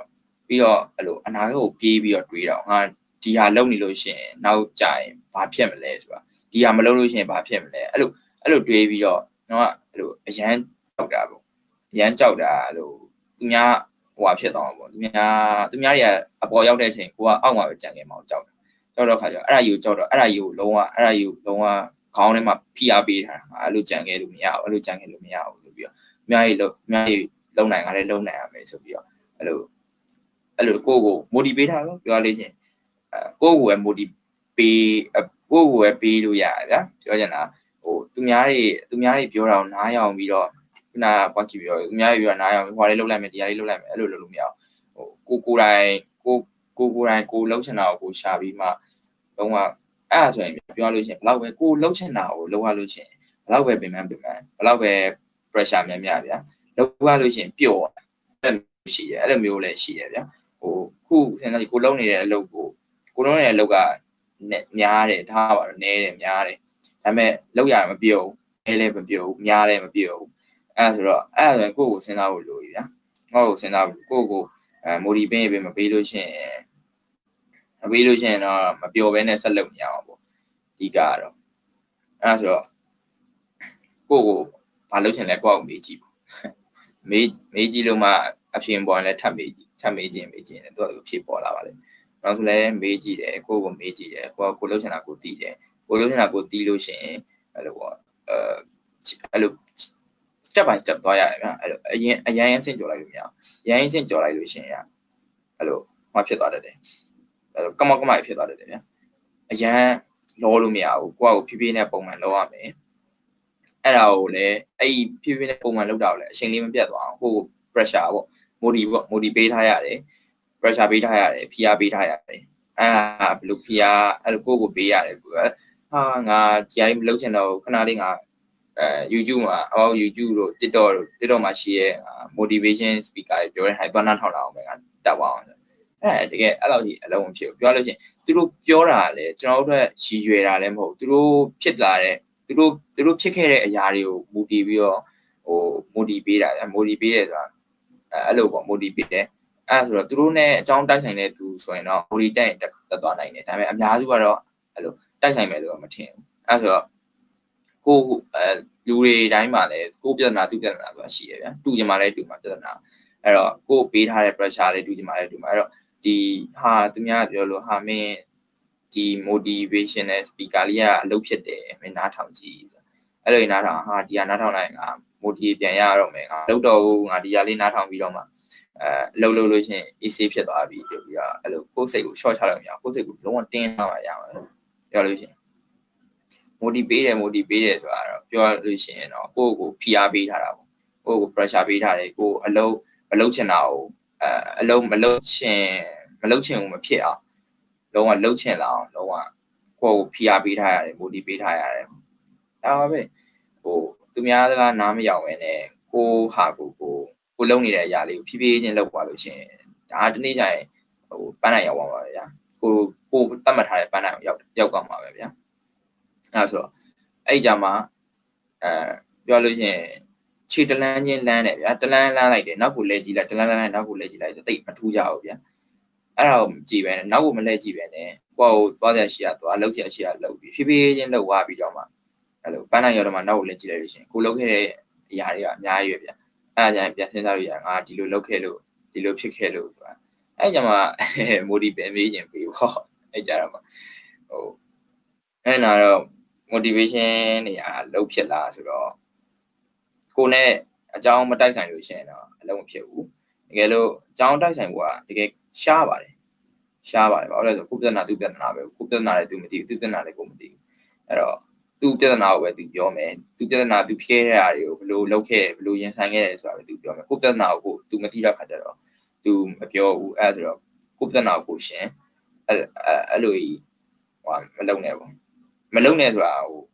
အဲ့လိုအနာဂတ်ကိုပြေးပြီးတော့တွေးတော့ငါဒီဟာလုံနေလို့ရှိရင်နောက်ကြရင်ဘာဖြစ်မလဲဆိုတာဒီဟာမလုံလို့ရှိရင်ဘာဖြစ်မလဲအဲ့လိုတွေးပြီးတော့ကျွန်တော်ကအဲ့လိုအရန်ကြောက်တာအဲ့လိုသူများဟိုဟာဖြစ်သွားမှာပေါ့သူများတွေကအပေါ်ရောက်တဲ့အချိန်ကိုကအောက်မှာပဲကြံခဲ့မှာကြောက်တော့ခါကျတော့အဲ့ဒါကြီးကိုလုံးဝခေါင်းထဲမှာဖိအားပေးထားတာအဲ့လိုကြံခဲ့လို့မရဘူးလို့ပြီးတော့အများကြီးလုံနိုင်ကလည်းလုံနိုင်ရမယ်ဆိုပြီးတော့အဲ့လိုကိုmotivate ထားလို့ပြောရလေးချင်းကိုပဲ motivate ပေးလို့ရရဗျာပြောချင်တာဟိုသူများတွေပြောတာကိုနားရအောင်ပြီးတော့ခုနကပွားကြည့်ပြီးတော့သူများတွေပြောတာနားရအောင်ဟိုဟာလေးလှုပ်လိုက်မယ်ဒီဟာလေးလှုပ်လိုက်မယ်အဲ့လိုလှုပ်လို့မရဘူးဟိုကိုယ်တိုင်ကိုလှုပ်ချင်တာကိုရှာပြီးမှလုံးဝအဲ့ဒါဆိုရင်ပြောလို့ရှိရင်ဘလောက်ပဲကိုလှုပ်ချင်တာကိုလှုပ်ရလို့ရှိရင်ဘလောက်ပဲပင်ပန်းဘလောက်ပဲ pressure များဗျာလှုပ်ရလို့ရှိရင်ပျော့တယ်ရှိတယ်အဲ့လိုမျိုးလည်းရှိတယ်ဗျာဟိုခုစင်တော့ကိုလုံးနေတဲ့အလုပ်ကိုလုံးနေတဲ့အလုပ်ကများတယ်ထားပါတော့နည်းတယ်များတယ်ဒါပေမဲ့လောက်ရတာမပြောဘူးအဲလည်းမပြောဘူးများလည်းမပြောဘူးအဲ့ဆိုတော့အဲ့ဆိုရင်ကိုယ့်ကိုစဉ်းစားဖို့လိုပြီဗျာကိုယ့်ကိုmotivate ပေးမပေးလို့ရှင်တော့မပြောဘဲနဲ့ဆက်လုပ်နေအောင်ပေါ့အဓိကကတော့အဲ့ဆိုတော့ကိုဘာလုပ်ချင်လဲကိုယ့်အောင်မေးကြည့်လို့မှအပြင်ပေါ်လည်းထပ်မေးခြင်းတယ်သူကဖြေပေါ်လာပါလေနောက်ဆိုလည်းမေးကြည့်တယ်ကိုမေးကြည့်တယ်ကိုလှုပ်ချင်တာကိုတီးတယ်ကိုလှုပ်ချင်တာကိုတီးလို့ရှင်အဲ့လိုပေါ့အဲ့လို step by step သွားရတယ်ဗျာအဲ့လိုအရင်ဆင့်ကြော်လိုက်လို့မရအောင်ဆင့်ကြော်လိုက်လို့ရှင်အဲ့လိုမဖြစ်သွားတတ်တယ်အဲ့လိုကမဖြစ်သွားတတ်တယ်ဗျာအရင်လောလို့မရဘူးကိုဖြည်းဖြည်းနဲ့ပုံမှန်လောရမယ်အဲ့ဒါကိုလည်းအဲ့ဒီဖြည်းဖြည်းနဲ့ပုံမှန်လောက်တာကိုလည်းအချိန်လေးမပြတ်သွားအောင်ကို pressure ပေါ့motivate ပေးထားရတယ် pressure ပေးထားရတယ်ဖိအားပေးထားရတယ်အဲ့ဒါဘယ်လိုဖိအားအဲ့လိုကိုပေးရတယ်ငါကြိုင်မလုပ်ချင်တော့ခဏလေးငါYouTube မှာYouTube တို့ TikTok မှာရှိရဲ motivation speaker တွေပြောတဲ့ဟာသွားနားထောင်လာအောင်ပဲငါတက်ပါအောင်အဲ့တကယ်အဲ့လောက်ကြီးအလုံးမဖြစ်ဘူးပြောလို့ရှိရင်သူတို့ပြောတာလည်းကျွန်တော်တို့ရည်ရွယ်တာလည်းမဟုတ်သူတို့ဖြစ်လာတဲ့သူတို့ဖြစ်ခဲ့တဲ့အရာတွေကို motivate ပြီးတော့ဟို motivate ပေးတာဗျ motivate ပေးတယ်ဆိုတာအဲ့လိုပေါ့ motivate ပေးတယ် Azura through a town time to so in all retain the one I need. I mean, I'm Yazura, hello, that's I made a team. Azura who Lure Dimale, who did not do that she to the Malay to Matana. Error, go paid higher pressure to the Malay to Mara. The heart to me, Yolo Hame, the motivation as Picalia, Lopia de Menatan. Hello, in our heart, Yanatan, I am motive Yaro, Lodo, Adialina, Vidoma. Lâu lâu rồi thì ECP đó bị kiểu như là cô sẽ cũng cho làm nhà cô sẽ cũng đúng một tên nào vậy rồi rồi thì motivate rồi cho rồi thì nó cô cũng PR bị thà đâu cô cũng pressure bị thà đấy cô lâu lâu chuyện nào lâu chuyện mà phiền à lâu chuyện nào lâu à cô PR bị thà đấy motivate thà đấy đó vậy cô tụi mình đó là nam giàu vậy này cô hạ cô Long in a yali, PV in love water chain. I didn't need I banana one, yeah. Go Tamatai banana Yogama, yeah. Also, Ajama, Yologin, cheat the land in land at the land like the Nabu lady, like the land Nabu lady, like the take Matuja, yeah. Aram Given, Nabu lady, eh? Wow, bother she at the Alosia, she at Lobi, PV in the Wabi Yama. Hello, banana Yama, no legislation. Go locate Yaria, Yaya. I am a young art, you look hello, you look hello. I am a moody baby and people. I am a motivation, yeah, low shit last at all. Cone, a John Matai Sanduchan, a long pew. Yellow, John Tyson, what? They get shower. Shower, or the cook the not to the novel, cook the not to me, do the not a comedy at all. Two doesn't know where to your man, two doesn't know to care, you locate, blue and sang as well. Cook the now go to material cathedral, to Mapio Azra, cook the now push, Louis one Malone. Malone as well.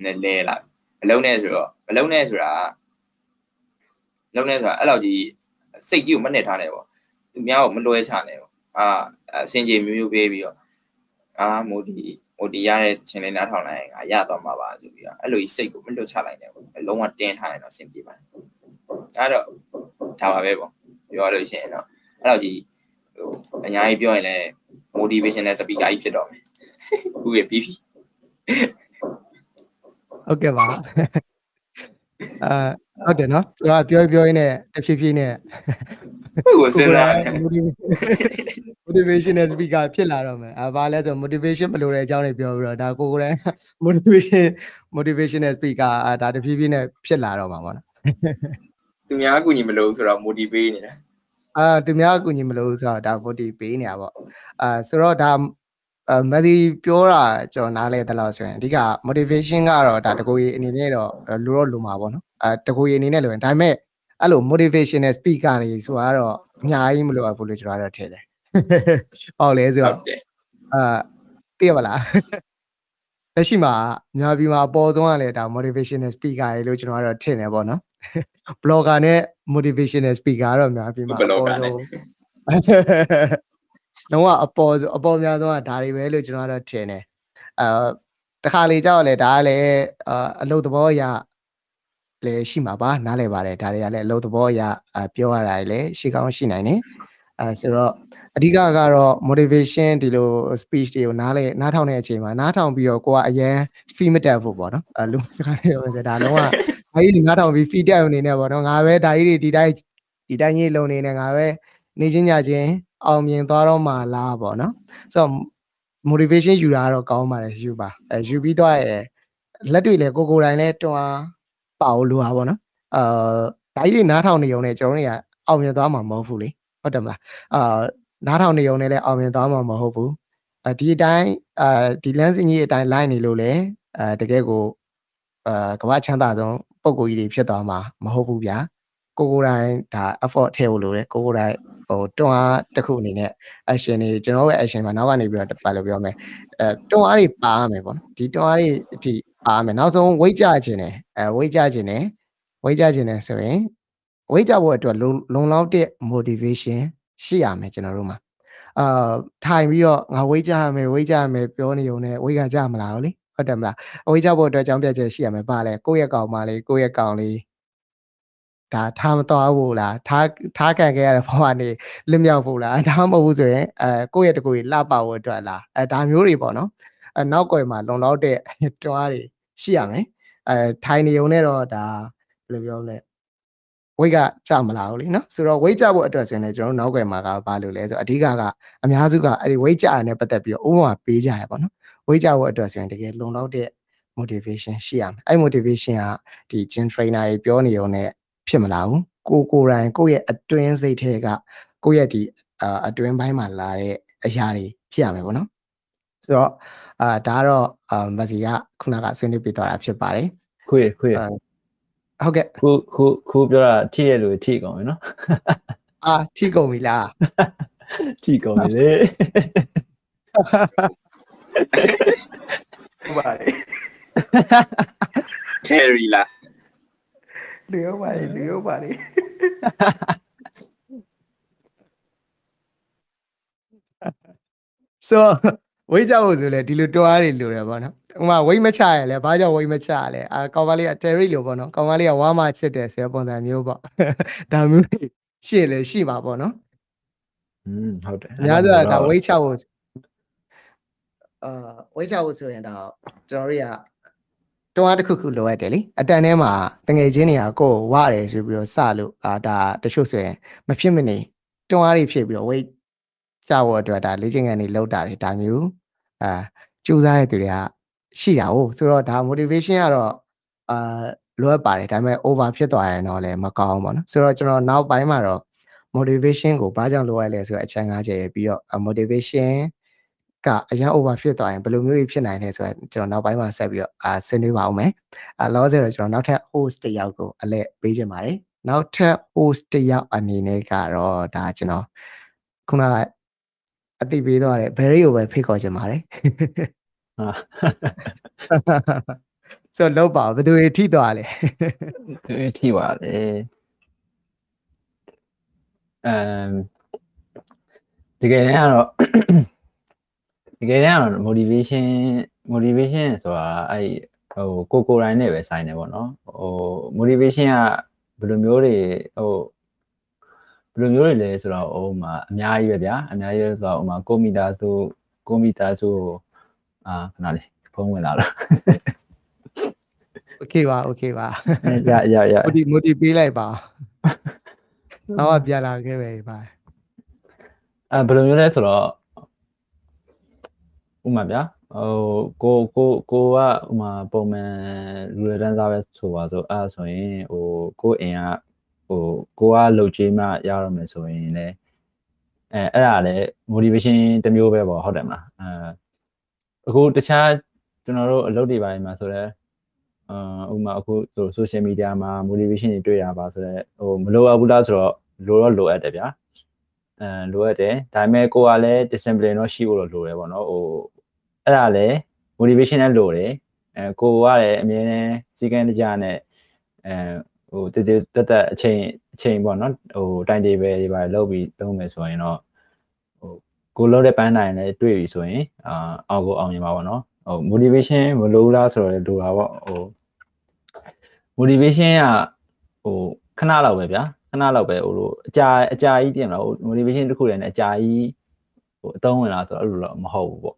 Nelela Malone Ezra, Malone Ezra allow the say you money tunnel to meow Maloy tunnel. Ah, send you baby. Ah, Moody. The yard chain at home, I yard on my body. I lose sick of window challenge. I don't want ten high or simply. I don't tell you are Lucian. Allow the and I be on a motivation as a big IP dog. Who a beefy? Okay, well, I don't know. You're in a FGP. Who was it? Motivation as big a pillar. I've motivation, but I don't know. Motivation as big a that if you've been a pillar of one. To me, I'm going to are motivated. To me, I'm going to lose out of motivating about. Sorotam Mazi Pura, John Ale the last one. Diga, motivation are that go in Nero, Luro Lumabon, to go in eleven. I may allow motivation as big is who are Yaimlo Apollo Taylor. All is Tashima, Nabima both one letter motivation as big I look or a ten abona. Blog on it, motivation as big arm, Nabima. No one oppose upon the other Dari village or a ten. The Kali Jolly Dale, a load of boya. Le Shimaba, Nalevare, Dari, load of boya, a pure Ile, Shigan Shinani. So, Adiga Garo motivation dilo speech deal Nale, not on a chamber, not on be your qua yeah, female for bottom. A loom was a danoa. I did not on be feed down in a bottom. I read I did I need loan in an away Nijinia Jane, Almiantaroma la bona. So, motivation you are calm as you ba as you be do I let you let go go right to a Paolo Havana. I did not on the only journey Almiantama more fully. What am I? Not only on the Almendama Mahobu, a tea dine, the lancing ye dine line lule, the gego, Kawachanda, Pogo, Shadama, Mahobubia, Gogurai, a fort tail lure, Gogurai, or Dona, the Kunin, Ashani, General Ashen, and our neighbor, the Palabome. Don't worry, Barmevon, the Dori, the arm, and also we judging, sorry. We just want to long out the motivation. She am in a room. Time you are we just may be only on a we can jam loudly. But we just want to jump at the she am a ballet. Go a cow, Mali, go a cow. ဒါထားမသွားဘူးလားထားထားကန်ခဲ့ရတဲ့ဘဝနေလွတ်မြောက်ဖို့လားဒါမှမဟုတ်ဆိုရင်ကိုယ့်ရဲ့တကူကြီးလှပဖို့အတွက်လားဒါမျိုးတွေပေါ့နော်နောက်ကွယ်မှာလုံလောက်တဲ့တွားတွေရှိရမယ်ထိုင်နေုံနဲ့တော့ဒါဘယ်လိုပြောလဲဝိတ်ကကြမလာဘူးလीနော်ဆိုတော့ဝိတ်ကြဖို့အတွက်ဆိုရင်လည်းကျွန်တော်နောက်ကွယ်မှာကဘာလို့လဲဆိုအဓိကကအများစုကအဲ့ဒီဝိတ်ကြရတဲ့ပတ်သက်ပြီးတော့ဥပမာပေးကြရပေါ့နော်ဝိတ်ကြဖို့အတွက်ဆိုရင်တကယ်လုံလောက်တဲ့ motivation ရှိရမယ်အဲ့ motivation ကဒီ gym trainer ကြီးပြောနေုံနဲ့ဖြစ်မလာဘူးကိုတိုင်းကိုယ့်ရဲ့အတွင်းစိတ်ထဲကကိုယ့်ရဲ့ဒီအတွင်းပိုင်းမှာလာတဲ့အရာတွေဖြစ်ရမယ်ပေါ့နော်ဆိုတော့ဒါကတော့မစီကခုနကဆွေးနွေးပေးသွားတာဖြစ်ပါတယ်ခွေဟုတ်ကဲ့ခုပြောတာထိရဲ့လူထိကုန်ပြီနော်အာထိကုန်ပြီလားထိကုန်ပြီလေဘာလဲTerry လားเดี๋ยวไปso ဝိတ်ကြောက်လို့ဆိုလဲဒီလိုတွားတွေလိုတယ်ဗောနော်ဥမာဝိတ်မချရလဲဘာကြောင့်ဝိတ်မချရလဲအာကောင်မလေးက Terry လို့ဗောနော်ကောင်မလေးကဝါမချစ်တယ်ဆဲပုံစံမျိုးပေါ့ဒါမျိုးတွေရှေ့လဲရှိမှာဗောနော်ဟုတ်တယ်အများစုကဒါဝိတ်ချဖို့ဆိုရင်တော့ကျွန်တော်တို့ကတွန်းတစ်ခုခုလိုရတယ်လေအတန်ထဲမှာတငယ်ချင်းတွေကကိုယ်ဝရတယ်ဆိုပြီးတော့စလို့ဒါတချို့ဆိုရင်မဖြစ်မနေတွန်းအားတွေဖြစ်ပြီးတော့ဝိတ်ကြဖို့အတွက်ဒါလေ့ကျင့်ခန်းတွေလုပ်တာတွေဒါမျိုးကြိုးစားရတဲ့သူတွေကရှိတာ哦ဆိုတော့ဒါ motivation ကတော့လိုအပ်ပါတယ်ဒါပေမဲ့ over ဖြစ်သွားရင်တော့လည်းမကောင်းဘူးเนาะဆိုတော့ကျွန်တော်နောက်ပိုင်းမှာတော့ motivation ကိုဘာကြောင့်လိုရလဲဆိုတော့အချမ်း၅ချက်ရပြီးတော့ motivationကအရင် over ဖြစ်သွားရင်ဘယ်လိုမျိုးဖြစ်နိုင်လဲဆိုတော့ကျွန်တော်နောက်ပိုင်းမှာဆက်ပြီးတော့ဆွေးနွေးပါအောင်မယ်လောဆယ်တော့ကျွန်တော်နောက်ထပ် host တစ်ယောက်ကိုအလဲပေးခြင်းပါတယ်နောက်ထပ် host တစ်ယောက်အနေနဲ့ကတော့ဒါကျွန်တော်ခုနကအတိပေးသွားတယ် very over ဖိတ်ခေါ်ခြင်းပါတယ်ဟာဆိုလောက်ပါဘယ်သူတွေထိသွားလဲသူတွေထိပါလေတကယ်တော့တကယ်တော့ motivation ဆိုတာအဲ့ဟိုကိုတိုင်းနဲ့ပဲဆိုင်တယ်ပေါ့နော်ဟို motivation ကဘယ်လိုမျိုးတွေလဲဆိုတော့ဥမာအများကြီးပဲဗျာအများကြီးဆိုတော့ဥမာကွန်ပျူတာဆိုခဏလေးဖုန်းဝင်လာတော့ okay ပါရမူတီပေးလိုက်ပါတော့ပြန်လာခဲ့ပဲပါဘယ်လိုမျိုးလဲဆိုတော့ဥမာဗျာဟိုကိုကဥမာပုံမှန်လူရတန်းစားပဲဆိုပါဆိုအဲ့ဆိုရင်ဟိုကိုအင်ကဟိုကိုကလှုပ်ချေးမှရရမယ်ဆိုရင်လည်းအဲ့ဒါလည်း motivation တစ်မျိုးပဲပေါ့ဟုတ်တယ်မလားအခုတခြားကျွန်တော်တို့အလုပ်တွေပိုင်းမှာဆိုတော့ဥမာအခု social media မှာ motivation တွေတွေ့ရပါဆိုတော့ဟိုမလိုအပ်ဘူးလားဆိုတော့လိုအပ်တယ်ဗျာလိုအပ်တယ်ဒါပေမဲ့ကိုကလည်း discipline တော့ရှိဖို့တော့လိုတယ်ပေါ့နော်ဟိုအဲ့ဒါလည်း motivation နဲ့လိုတယ်ကိုကလည်းအမြဲတမ်းစီကံတကြနဲ့ဟိုတက်အချိန်ပေါ့နော်ဟိုtime table တွေပါလောက်ပြီးလုပ်မယ်ဆိုရင်တော့ဟိုကိုလောက်တဲ့ပန်းတိုင်းလည်းတွေ့ပြီဆိုရင်အောင်ကိုအောင်ရမှာပေါ့နော်ဟို motivation မလိုဘူးလားဆိုတော့လိုတာပေါ့ဟို motivation ကဟိုခဏလောက်ပဲဗျာခဏလောက်ပဲဟိုလိုအကြာကြီးပြင်မလားဟို motivation တစ်ခုလည်းနဲ့အကြာကြီးဟိုအသုံးဝင်လာဆိုတော့အဲ့လိုတော့မဟုတ်ဘူးပေါ့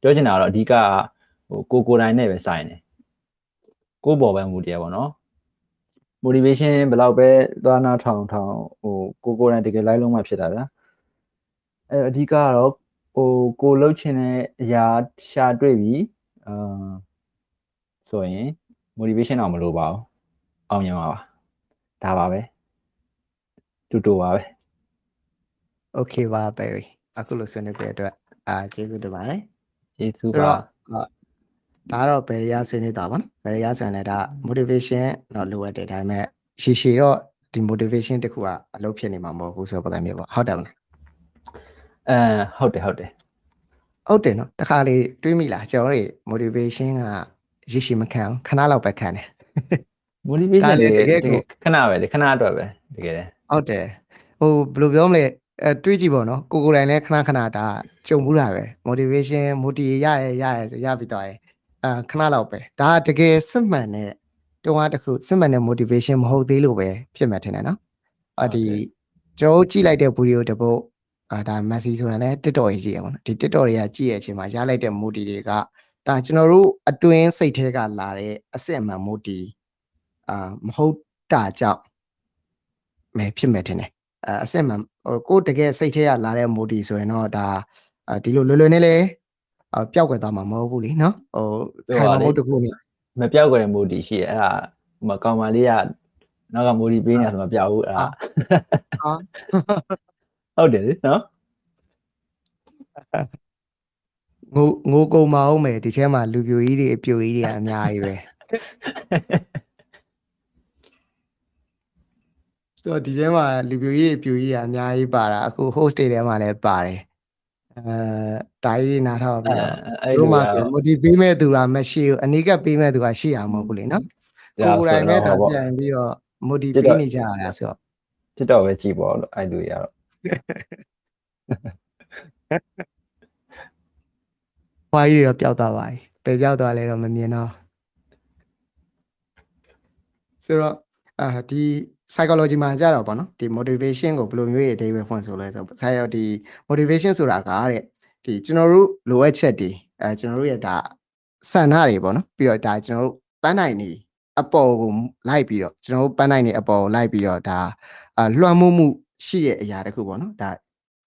ပြောချင်တာကတော့အဓိကဟိုကိုယ်တိုင်နဲ့ပဲဆိုင်တယ်ကိုယ်ပေါ်ပဲမူတရားပေါ့နော် motivation ဘယ်လောက်ပဲသွားနာထောင်ဟိုကိုယ်တိုင်တကယ်လိုက်လုံးမှဖြစ်တာဗျာအဲ့အဓိကကတော့ဟိုကိုလှုပ်ချင်တဲ့အရာရှာတွေ့ပြီဆိုရင် motivation တော့မလိုပါဘူးအောင်မြင်ပါဒါပါပဲတူပါပဲ okay ပါ Perry အခုလို့ဆွေးနွေးပြတဲ့အတွက်ကျေးဇူးတင်ပါတယ်ကျေးဇူးပါဒါတော့ Perry ဆွေးနွေးတာပါနော် Perry ဆွေးနွေးတာ motivation တော့လိုအပ်တယ်ဒါပေမဲ့ရှေတော့ဒီ motivation တခုကအလုပ်ဖြစ်နေမှာမဟုတ်ဘူးဆိုတော့ပုံစံမျိုးပေါ့ဟုတ်တယ်မလားဟုတ်တယ်နော်တခါလေးတွေးမိလားကျွန်တော်တွေ motivation ကရှေမခံခဏလောက်ပဲခံတယ် motivation လည်းခဏအတွက်ပဲတကယ်တယ်ဟုတ်တယ်ဟိုဘယ်လိုပြောမလဲတွေးကြည့်ပေါ့နော်ကိုတိုင်းလည်းခဏဒါကြုံဘူးတာပဲ motivation ရရဆိုရပြီးတော့ခဏလောက်ပဲဒါတကယ်စစ်မှန်တဲ့ Toa the hood, some motivation whole deal away, Pimatina. At the Joji like the Burio de Bo, Adam Massiso and at the Doizion, Titoria GH, my Jala de Moody Ga, Tajinoru, a doing say take a lare, a semi moody, whole touch up. May Pimatine. A semi or go to get say take a lare moody so in order, a dilulunele, a Piaguadama mobuli, no? Oh, Kamamoto. Mà piao gọi là mù đi xì à mà con Maria nó là mù đi bên là mà piao à ô để nó ngủ ngủ cô máu mẹ thì xem mà lưu ý đi à nhà về rồi thì xem mà lưu ý à nhà đi bà là cô host đây mà lại bà này Tiny Nata, Rumas, would you be made to a machine? And nigga be made to a shea mobulina? Oh, I met up and your moody pinija as well. Tito, a cheap ball, I do ya. Why you're a piatawai? Pay out a little menino. Sir, the psychology manjaro bono the motivation go blue way they were so less of the motivation suraka the general lower chatty general sanari bono period general banani apple light period general banani apple light period lamumu she a yada kubono that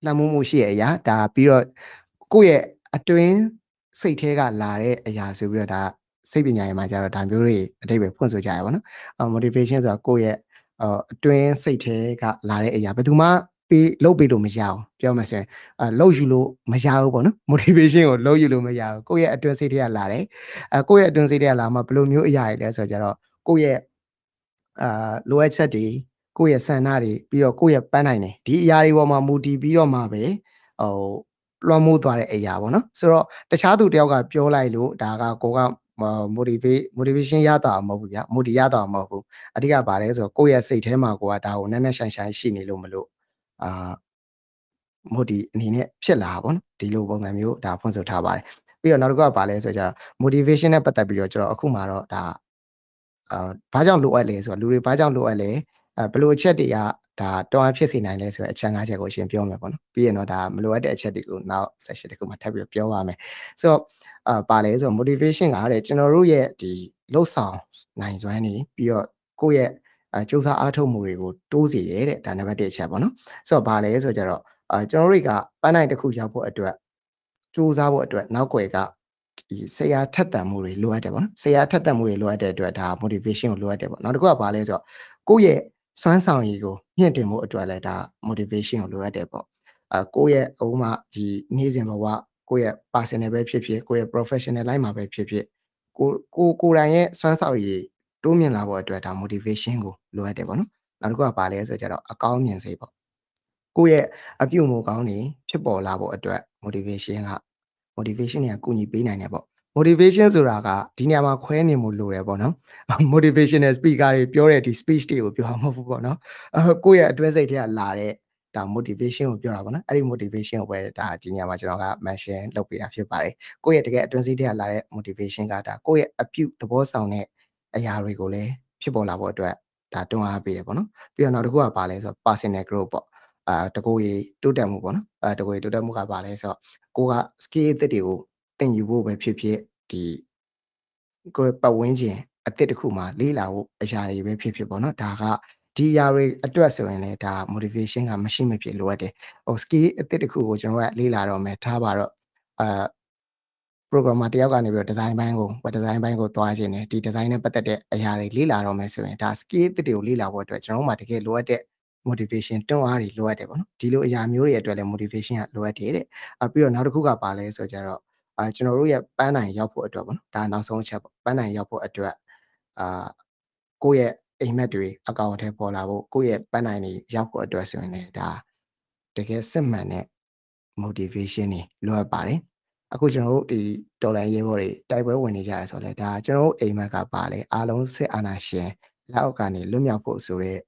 lamumu she a yada period kuye a twin say take a lare a yasubida saving ya major time jury they were so jayano motivations are koye doing say take a lare ya betuma be low bedo majao. Jomase low julo majao bono motivation or low julo majao. Go yet don't say dear lare. Go yet don't say dear lama blue new yai so jaro. Go yet loetsa di go yet sanari biro go yet banane. Di yari woma moody biro mabe oh lomu dware a yabono. So the chadu dioga piola lu daga goga motivation yada mobuya modi yada mobu adiga bare so ko ya sait the ma ko da ho nan nan shan shan shi ni lo mlo modi ani ne phit la ba no di lo pong kan myo da phon so tha ba pi yo naw tok ka ba le so ja motivation ne patat pi yo jor aku ma ro da ba jaung lo at le so lu ri ba jaung lo at le blo chat ti ya da twan phit si nai le so a chan ga chat ko shin pyo ma ba no pi yo naw da mlo at de chat ti ko naw session ti ko ma thap pi pyo wa ma so so motivation are the general yet the low sound 920 pure go yet Josa Arto Murray would dozy it and never did chabono. So Bale so general Riga, Banai the Kuja put a duet. Josa would do it now. Quaker say I tat them Murray lower devon. Say I tat them Murray lower dead to a motivation lower devon. Not go Bale so go yet Swan sound ego. Yet the more to a letter motivation lower devil. Go yet Oma the Nizim Bawa. Queer passing a baby, queer professional lima baby. Kuranye, Swansawi, Domian Lava to a motivation go, Lua Devon, not go a palace, a county sable. Queer a few more county, Chibo Lava to motivation a goony binable. Motivation Zuraga, Dinama Queni Mulure Bono, motivation as bigger purity speech to you, Bono, a queer dress idea lare. The motivation of your own, any motivation where that in your machine, look at your body. Go yet to get to see their light motivation. Gata, go yet a puke the boss on it. A yard regular people about that don't have be able to not go a palace or passing a group. To go to them one, the way to the Muga palace or go ski the deal. Then you will be PPA the go by Winji, a Tetakuma, Lila, a shy be people not Taha. Diary address when it motivation and machine may be loaded. Oski a titiku was in red lila or metabaro program material design bango, but design bango to agene, the designer but the ayari lila or messer, taski the deal lila word which no matter loaded motivation don't worry loaded. Dilo yamuria dwelling motivation at loaded. Appear not a kuga palace or general. A general banana yapo a double, down our song chap, banana yapo a duet. Go yet. A medley, a gout polavo, go yet banani, yako addressing it. The guest semane motivation, lower body. A cushion the dollar yevori, diver when he jazz or letter, general a maca bally, alone se anashe, laocani, lumia posure,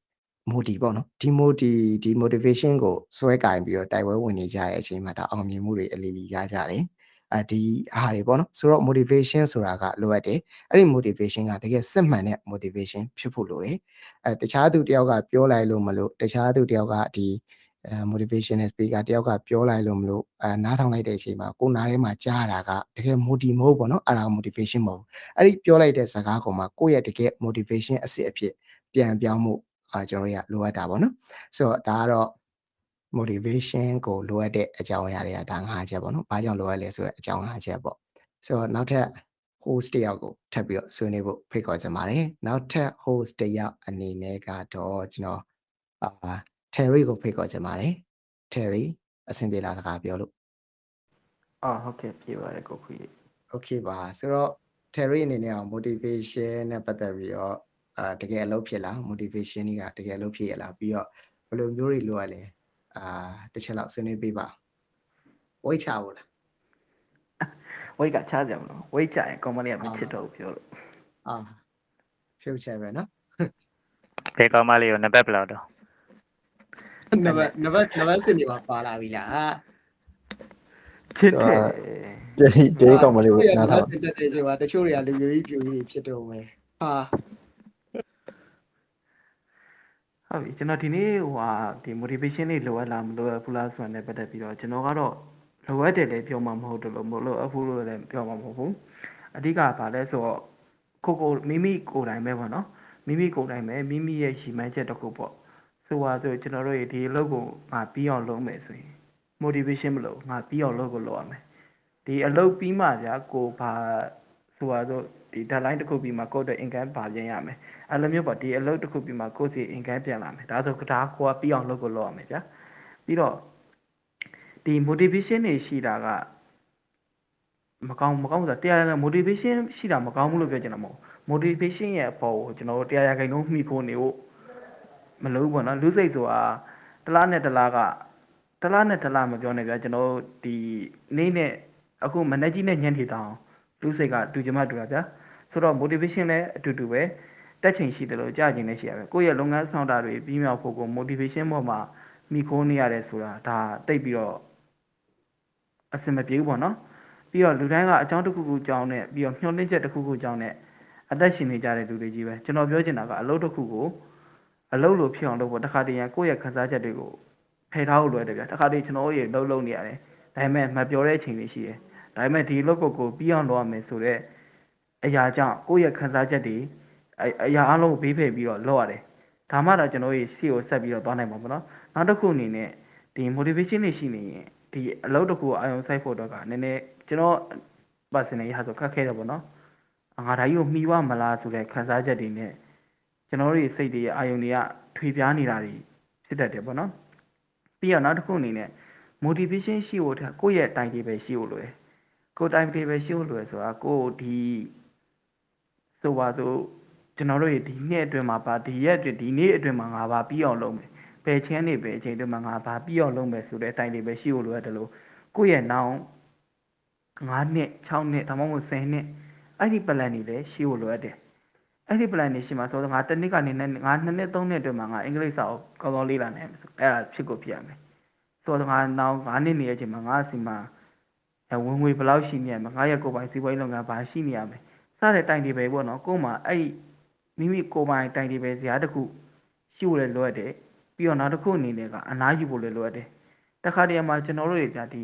moody bono, timoti, the motivation go, so I can be your diver when he jazz, matter on me, muri, a lily jazz, di hari bono sura motivation sura ka lo at de ai motivation ka takai sit man ne motivation phit phut lo de tachar tu tayaw ka pyo lai lo ma lo tachar tu tayaw ka di motivation speaker tayaw ka pyo lai lo ma lo na thong lai de chei ma ko na de ma ja da ka takai moti mo bo no ara motivation mo ai pyo lai de saka ko ma ko ye takai motivation asit a phit pian pyaw mo chon ri ya lo at da bo no so da ro motivation ko lo at de achaw ya de da nga cha bo no ba chaw lo at le so achaw nga cha bo so naw that host yaw ko thap pi lo swe ni bo phit ko chan ma de naw that host yaw ani ne ka do chno Terry ko phit ko chan ma de Terry asin pi la ta ka pyo lo okay pi ba de ko phi okay ba so ro Terry ani ne motivation ne pat ta pi lo takai a lou phit la motivation ni ka takai a lou phit la pi lo blo myo ri lo at le tachet law swin ni pai ba wai cha bo la wai ka cha ja ma wai cha yin company a mi chit taw pyo lo future ba no pe company yo nabat bla taw nabat sin ni ba pa la bi la chit de company yo nabat sin tat de so ba tachou ri ya lu yi pyu yi phit taw me Abi, cina ini wah di motivation ni luar lam luar pulau suan ni pada pihak cina kalau luar dia le pihak mampu tu luar pulau le pihak mampu pun, adikah pada so koko mimi korai mewana, mimi korai me mimi ye si macam tak kupo, so wah tu cina lori di logo ngapi orang log mesui, motivation log ngapi orang log luar me, di log pima je aku bah so wah tu di dalam itu kupi makau dah ingkar bahaya me. Alam juga di alam tu kopi makos ingkar jalan. Dah tu kita kau piang lagu lawa meja. Biro di motivation ni siapa? Makam tu tiada motivation siapa makam mulu kerja nama. Motivation ya pau, jenau tiada kainu mikon itu malu bukan? Lusa itu ah, telan ni telan macam ni kerja jenau di ni ni aku mana jenis yang kita lusa itu tu cuma tu aja. Surau motivation ni tu tu eh. Touching sheet lo charging ni siapa? Kau yang longan saudara tu, bimbang fokus motivation mama mikon ni ada sura. Dah tapi biar asal macam apa no? Biar luaran ga jauh tu kuku jauh ni, biar yang ni jauh tu kuku jauh ni. Ada sini cari tu lejiwa. Cina biar je naga alau tu kuku, alau lo pion lo buat tak ada yang kau yang kerja jadi ko, perhau lo ada biar tak ada cina oye lau lau ni ada. Tapi macam biar ada sini siapa? Tapi macam di lo kuku biar lo macam sura. Ayah jauh kau yang kerja jadi. Ya, alam bebe biro luar eh. Tama raja noi CEO sebiro tanai mungkin. Nada ku ni ne, di motivation ni sini, di laut aku ayam saya foto kan. Nene, ceno bahasa ni hatu kakek abono. Angarayu miwa malasukai kerja jadi ne. Ceno ni seidi ayam ni a tujuan ni lari. Sedar abono. Biar nada ku ni ne, motivation CEO dia, kau ye tangki be CEO loe. Kau tangki be CEO loe so aku di so waktu Cina lori di ni ada mapa di ada di ni ada mangapa biar lombe, pecah ni ada mangapa biar lombe sudah tadi bersiul luar dulu. Kau yang naung, ngane, caw ne, tamamu sene, ada pelani le siul luar deh. Ada pelani si masa tu ngata ni kan ni tong ni ada mangapa English atau kalau lilan ni, psikopia ni. So ngata naung ngane ni aje mangapa si mah, yang wujud pelau si ni mangapa ya kau pasti boleh ngapa si ni aje. Sahaja tadi berbuat nak kau mah ay Mimi kau main tadi bersih ada ku siul luar deh, biar nada ku ni nega, anaju boleh luar deh. Tak ada yang macam orang ni jadi,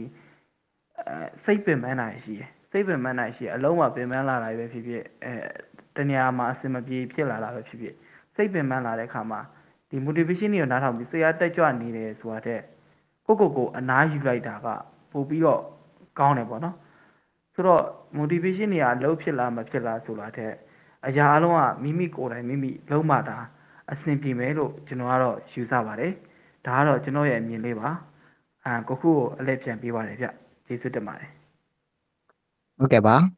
saya pun mana sih, lama pun mana lah berfikir, tanya macam macam biar lah berfikir, saya pun mana dek hama, di motivasi ni orang ramai saya ada cuan ni deh suara deh, kau anaju lagi dah ka, biar kau ni pun, so motivasi ni ada macam lah suara deh. Ajar alwa mimi korai mimi lama dah asin pi melo jenawaro susah bare dah lo jenawai ni lewa kuku lepian pi bare je jitu demai. Okay ba,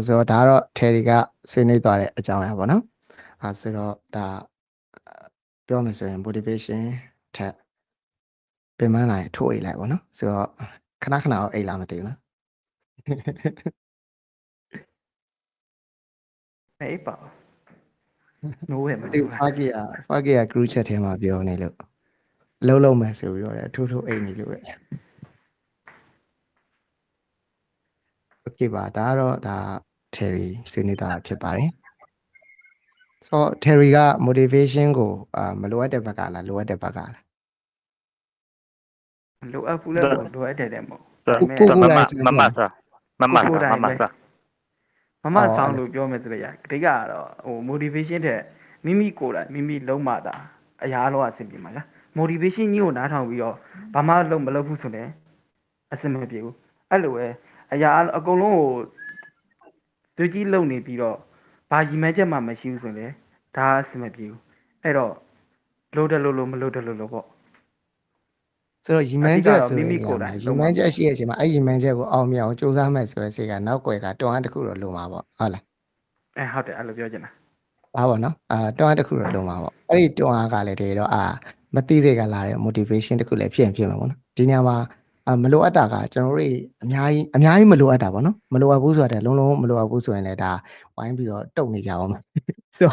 so dah lo teriak sini tu ada ajar apa na? Asal dah pelajaran motivation ter pemanai tu ilai apa na? So kena ilai mati na. नहीं पाओ, नो है मतलब फागिया क्रूचेट है मार बियो नहीं लोग, लो में से बियो है, टू ए नहीं लोग, Kiva Daro da Terry Sunita Pipari. So Terry got motivation go Malua de Bagala, Lua de Bagala. Lua Pula, Lua de Demo. Mamasa, Mamasa, Mamma sound of Jometria, Grigaro, or motivation there. Mimi Kura, Mimi Lomada, Ayalo Asimimala. Motivation you not how we are. Pama Lomalabusune. Assembly. Alloy, Ayal Agolo. Dirty lonely below. By imagine my machines on there. Tas my view. At all. Lodalolo. So you mentioned Mimi Kura. You mentioned she is my imagine all me or Josa Messi and now quick. I don't want to cool Loma. Allah. And how to Alabama. Awano, don't have to cool Loma. I don't want to call it. Matizegala motivation to cool a PM. Dinama Malua Daga, generally, Nyai Malua Davano, Malua Buzo, Lono, Malua Buzo, and Ada, wine below Tony Jam. So,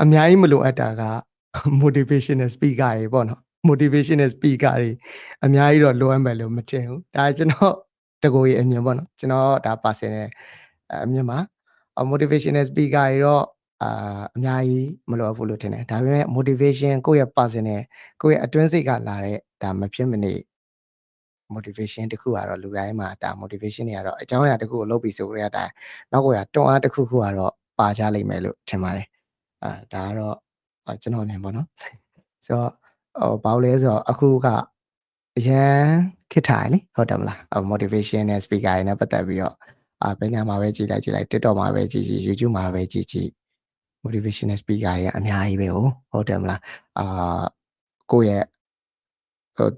Nyai Malua Daga, motivation as Pigari Bono, motivation as Pigari, Amyai or Loan Bello Mateo, Dajano, Tagoi and Yabono, Geno, Tapasene, Myama, a motivation as Pigari. Nyai Maloa Volutene, Tame motivation, Koya Pazine, Koya Atwensiga Lare, Dama Pimini motivation to Kuaro Lurima, da motivation era, a Jaya to go lobby so rare die. Now we are don't at the Kuaro, Pajali Melu, Temare, Daro, a Genonembono. So, oh, Paules or Akuga, Yen Kitali, Hodamla, a motivation as big I never that we are. Benama Veggie, like Titoma Veggie, Jujuma Veggie. Motivation as big I am Yaiveo, Hotemla, Koya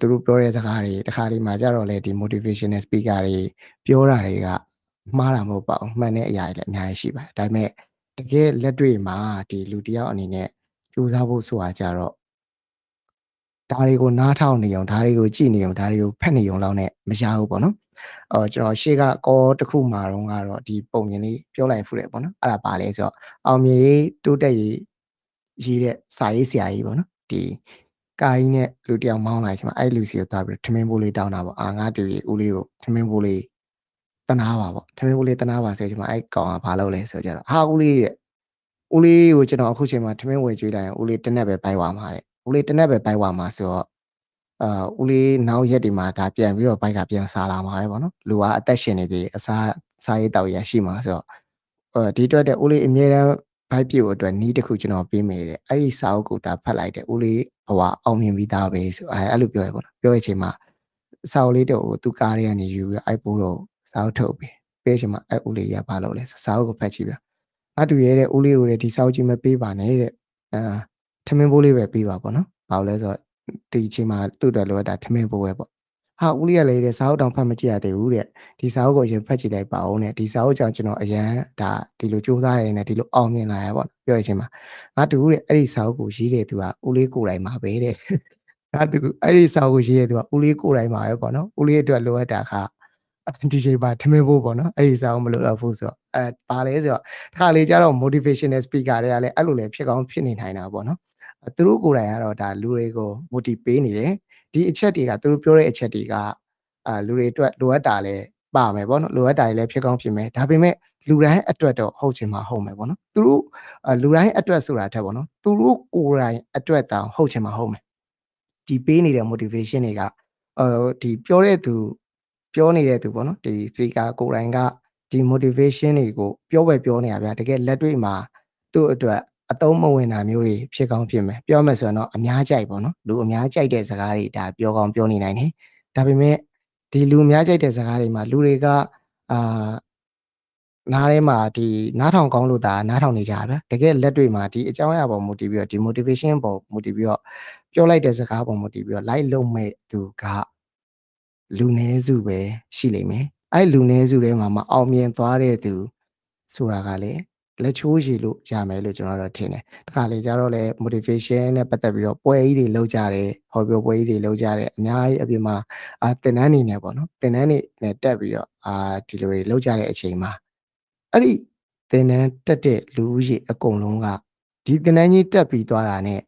through Pores Hari, the Hari Majaro lady, motivation as big I, Piora Riga, Maramopa, Mane Yai, Naishiba, Dame, the gay Ledri Ma, the Ludia on in it, Jusabu Suajaro Tarigo Natanion, Tarigo Genium, Tario Pennion Lone, Majao Bono, or Shiga, called the Kumarongaro, the Bongini, Piola Fulebon, Arapales, or me today, Gide Saisiaibon, the Kaine, Ludia Mount Lights, I lose your tablet, Timembuli down our Angati, Ulio, Timembuli Tanawa, Timembuli Tanawa, said my icon, Palole, Soja. How Uli, which you know, Kushima, Timembuli, Uli Tenabe by one. Uli tenabe by one maso. Uli now yedima tapian viro by Gapian Salama, Lua attachinity, a Saidao Yashima. So, Tito de Uli Emira Pipeo to a need a cushion of being made. I saw Guta Palite, Uli, or Omin Vida base, I allupion, Yochima, Sao Lido, Tucari and you, Ipuro, Sao Toby, Peshima, Uli Yapaloles, Sao Pachiva. Atuere Uli already saw Jimmy Pivan, Temple Piva Bono, Paulas Tichima to the Lord at Temple Web. How we are ladies out on Pamatia de Uria, this algo your patchide baone, this out judging again that Tilujuda and a Tilu on in I want Yoshima. Not to Uri Alisago Gide to a Ulicurai Mabede. Not to Alisago Gide to a Ulicurai Mabono, Uli to a Lua Daka. DJ by Temple Bono, Alisa Mulu Fuso at Palazzo. Talejaro motivation as Pigare Alule, check on Pininina Bono. Through Guraro da Lurego Mutipini, the Echetiga through pure Echetiga, Lureto at Luadale, Bamebon, Luadale, Picompume, Tabime, Lurai at Tuato, Hochima Homebono, through Lurai at Tuasura Tabono, through Urai at Tuata, Hochima Home. The Penny motivation ega, the pure to Pione to Bono, the Figa Guranga, the motivation ego, pure Pione, I had to get Ledrima to Atomo and Amuri, Picon Pime, Piomasono, Amia Bono, Lumia de Zagari, da Biogon Pioni Nani, Tabime, the Lumia de Zagari, Maluriga, Narema, the Naton Conluda, Naton Java, the gay Ledrima, the Java motivio, the motivation bo motivio, Piolai de Zagabo motivio, Lai Lome to Ga Lunezube, Shileme, I Lunezure, Mamma, Omien Tuare to Suragale. Let you look Jamel General Tine. Kali Jarole, motivation, Patavio, Poedi, Lojare, Hobby Poedi, Lojare, Nai Abima, Tenani Nebono, Tenani Netavio, Tilly, Lojare, Chima. Ari, Tenantate, Luigi, a Colunga. Did the Nani Tapitorane?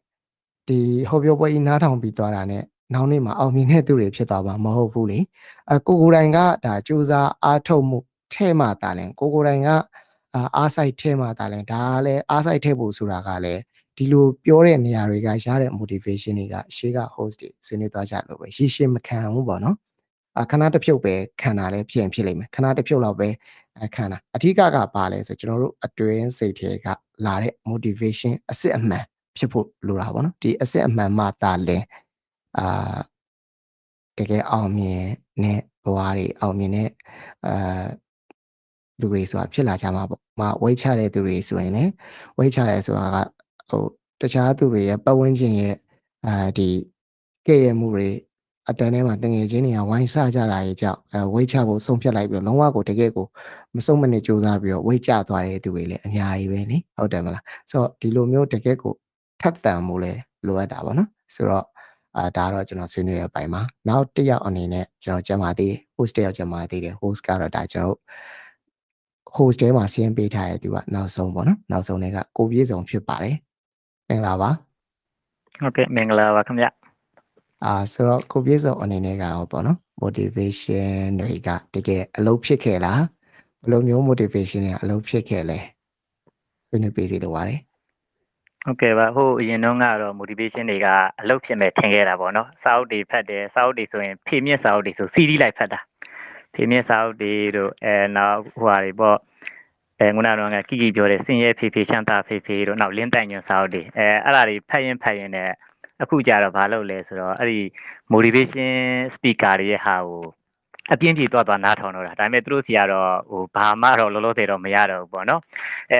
The Hobby Boy not on Pitorane. Now Nima, I'll mean to repeat about Mahopuli. A Kuguranga, Dajuza, Atomu. ထဲမှာတာလဲကိုကိုတိုင်းကအားဆိုင်ထဲမှာတာလဲဒါကလည်းအားဆိုင်ထဲဖို့ဆိုတာကလည်းဒီလိုပြောတဲ့နေရာတွေကရတဲ့ motivation တွေကရှေ့က host တွေဆွေးနွေးသွားကြလို့ပဲရှေ့မခံဘူးပေါ့နော်ခဏတစ်ဖြုတ်ပဲခံတာလဲဖြစ်လိမ့်မယ်ခဏတစ်ဖြုတ်လောက်ပဲခံတာအဓိကကပါလဲဆိုကျွန်တော်တို့အတွင်းစိတ်ထဲကလာတဲ့ motivation အစစ်အမှန်ဖြစ်ဖို့လိုတာပေါ့နော်ဒီအစစ်အမှန်မှတာလဲတကယ်အောင်မြင်တဲ့ဘဝတွေအောင်မြင်တဲ့လူတွေဆိုတာဖြစ်လာကြမှာပေါ့မဝိတ်ချတဲ့သူတွေဆိုရင်လည်းဝိတ်ချတယ်ဆိုတာကဟိုတခြားသူတွေရဲ့ပတ်ဝန်းကျင်ရဲ့ဒီကဲ့ရဲ့မှုတွေအတန်းထဲမှာတငယ်ချင်းတွေကဝိုင်းဆကြတာရဲ့ကြောင့်ဝိတ်ချဖို့ဆုံးဖြတ်လိုက်ပြီးတော့လုံးဝကိုတကယ်ကိုမဆုံးမနစ်ကြိုးစားပြီးတော့ဝိတ်ချသွားတဲ့သူတွေလည်းအများကြီးပဲနိဟုတ်တယ်မလားဆိုတော့ဒီလိုမျိုးတကယ်ကိုထပ်တန်မှုလည်းလိုအပ်တာပေါ့နော်ဆိုတော့ဒါတော့ကျွန်တော်ဆွေးနွေးရတဲ့ပိုင်းမှာနောက်တစ်ယောက်အနေနဲ့ကျွန်တော်ကြံပါသေးတယ် host တစ်ယောက်ကြံပါသေးတယ် host ကတော့ဒါကျွန်တော် host ထဲမှာဆင်းပေးထားတဲ့သူကနောက်ဆုံးပေါ့နော်နောက်ဆုံးတဲ့ကကိုပြေဆောင်ဖြစ်ပါတယ်မင်္ဂလာပါဟုတ်ကဲ့မင်္ဂလာပါခင်ဗျဆိုတော့ကိုပြေဆောင်အနေနဲ့ကတော့ပေါ့နော် motivation တွေကတကယ်အလုပ်ဖြစ်ခဲ့လားဘယ်လိုမျိုး motivation တွေအလုပ်ဖြစ်ခဲ့လဲဆွေးနွေးပေးစီလိုပါတယ်ဟုတ်ကဲ့ပါဟိုအရင်တော့ကတော့ motivation တွေကအလုပ်ဖြစ်မဲ့ထင်ခဲ့တာပေါ့နော်စာအုပ်တွေဖတ်တယ်စာအုပ်တွေဆိုရင်ဖြည့်မြင့်စာအုပ်တွေဆို CD လိုက်ဖတ်တာဖြည့်မြင့်စာအုပ်တွေတို့နောက်ဟိုဟာတွေပေါ့ငုဏတော်ကကိကိပြောတယ်စင်ရဲဖြည့်ဖြည့်ချမ်းသာဖြည့်ဖြည့်တို့နောက်လင်းတိုင်ညွန်စာအုပ်တွေအဲ့ဒါတွေဖတ်ရင်နဲ့အခုကြတော့ဘာလုပ်လဲဆိုတော့အဲ့ဒီ motivation speaker တွေရဲ့ဟာကိုအပြင်းပြေသွားနားထောင်တော့တာဒါပေမဲ့သူတို့စီကတော့ဟိုဘာမှတော့လောလောဆယ်တော့မရတော့ဘူးပေါ့နော်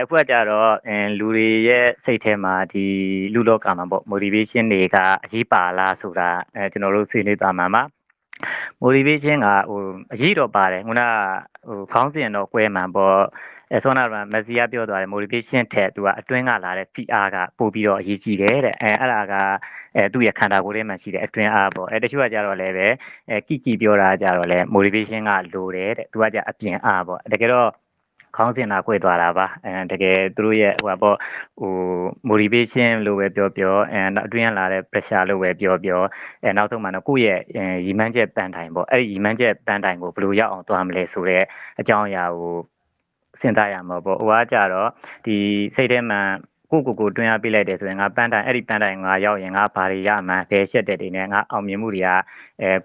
အခုကကြတော့လူတွေရဲ့စိတ်ထဲမှာဒီလူလောကမှာပေါ့ motivation တွေကအရေးပါလားဆိုတာကျွန်တော်တို့ဆွေးနွေးသွားမှာပါ motivation ကဟိုအရေးတော့ပါတယ်ခုနကဟိုခေါင်းစဉ်တော့ကွဲမှန်ပေါ့ဆိုတော့မက်ဆီယာပြောသွားတယ် motivation ထက်သူကအတွင်းကလာတဲ့ PR ကပို့ပြီးတော့အရေးကြီးတယ်တဲ့အဲ့ဒါကသူ့ရဲ့ခန္ဓာကိုယ်ထဲမှာရှိတဲ့အတွင်းအားပေါ့တချို့ကကြတော့လည်းပဲကိပြောတာကြတော့လည်း motivation ကလိုတယ်တဲ့သူကကြအပြင်အားပေါ့တကယ်တော့ခေါင်းစဉ်လာကွဲသွားတာပါတကယ်သူတို့ရဲ့ဟိုပေါ့ဟို motivation လို့ပဲပြောအတွင်းလာတဲ့ pressure လို့ပဲပြောနောက်ဆုံးမှတော့ကိုယ့်ရဲ့ရည်မှန်းချက်ပန်းတိုင်ပေါ့အဲ့ဒီရည်မှန်းချက်ပန်းတိုင်ကိုဘယ်လိုရောက်အောင်သွားမလဲဆိုတဲ့အကြောင်းအရာကိုစဉ်းစားရမှာပေါ့ဟိုကကြတော့ဒီစိတ်ထဲမှာကိုတွင်းအားပေးလိုက်တယ်ဆိုရင်ငါပန်းတိုင်အဲ့ဒီပန်းတိုင်ငါရောက်ရင်ငါဘာတွေရမှန်းဘယ်ချက်တဲ့တွေနဲ့ငါအောင်မြင်မှုတွေက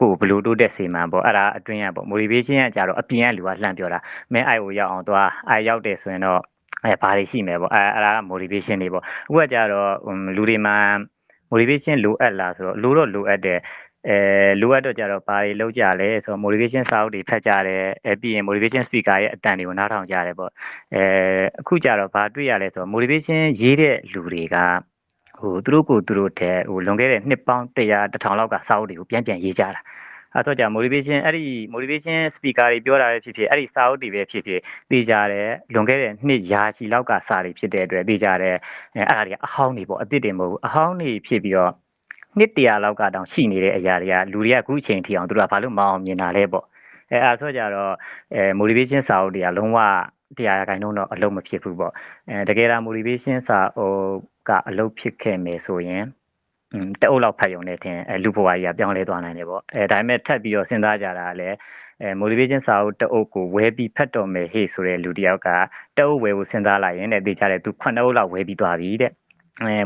ကိုဘယ်လိုတိုးတက်စေမှန်းပေါ့အဲ့ဒါအတွင်းရပေါ့ motivation ကကြတော့အပြင်ကလူကလှမ်းပြောတာမင်းအိုက်ကိုရောက်အောင်သွားအိုက်ရောက်တယ်ဆိုရင်တော့ဘာတွေရှိမယ်ပေါ့အဲ့ဒါက motivation တွေပေါ့အခုကကြတော့လူတွေမှာ motivation လိုအပ်လားဆိုတော့လိုအပ်တယ်လိုအပ်တော့ကြတော့ဘာတွေလုပ်ကြလဲဆိုတော့ motivation စာအုပ်တွေဖတ်ကြတယ်ပြီးရင် motivation speaker ရဲ့အတန်တွေကိုနားထောင်ကြတယ်ပေါ့အခုကြတော့ဘာတွေ့ရလဲဆိုတော့ motivation ရေးတဲ့လူတွေကဟိုသူတို့တဲ့ဟိုလွန်ခဲ့တဲ့နှစ်ပေါင်း1000လောက်ကစာအုပ်တွေကိုပြန်ရေးကြတာအဲ့တော့ကြ motivation အဲ့ဒီ motivation speaker တွေပြောတာပဲဖြစ်အဲ့ဒီစာအုပ်တွေပဲဖြစ်သိကြတယ်လွန်ခဲ့တဲ့နှစ်ရာချီလောက်ကစာတွေဖြစ်တဲ့အတွက်သိကြတယ်အဲ့ဒါတွေကအဟောင်းတွေပေါ့အသစ်တွေမဟုတ်ဘူးအဟောင်းတွေဖြစ်ပြီးတော့နှစ်100လောက်ကတောင်ရှိနေတဲ့အရာတွေကလူတွေကအခုအချိန်ထိအောင်သူတို့ကဘာလို့မအောင်မြင်တာလဲပေါ့အဲ့ဆိုကြတော့motivation စာအုပ်တွေကလုံးဝ100%တော့အလုပ်မဖြစ်ဘူးပေါ့တကယ်တော့ motivation စာအုပ်ကအလုပ်ဖြစ်ခဲ့မယ်ဆိုရင်တအုပ်လောက်ဖတ်ရုံနဲ့ထင်လူဘဝကြီးကပြောင်းလဲသွားနိုင်တယ်ပေါ့ဒါပေမဲ့ထပ်ပြီးတော့စဉ်းစားကြတာကလည်းmotivation စာအုပ်တအုပ်ကိုဝယ်ပြီးဖတ်တော်မယ်ဟေ့ဆိုတဲ့လူတယောက်ကတအုပ်ဝယ်ဖို့စဉ်းစားလိုက်ရင်တဲ့သိကြတယ်သူ9အုပ်လောက်ဝယ်ပြီးသွားပြီတဲ့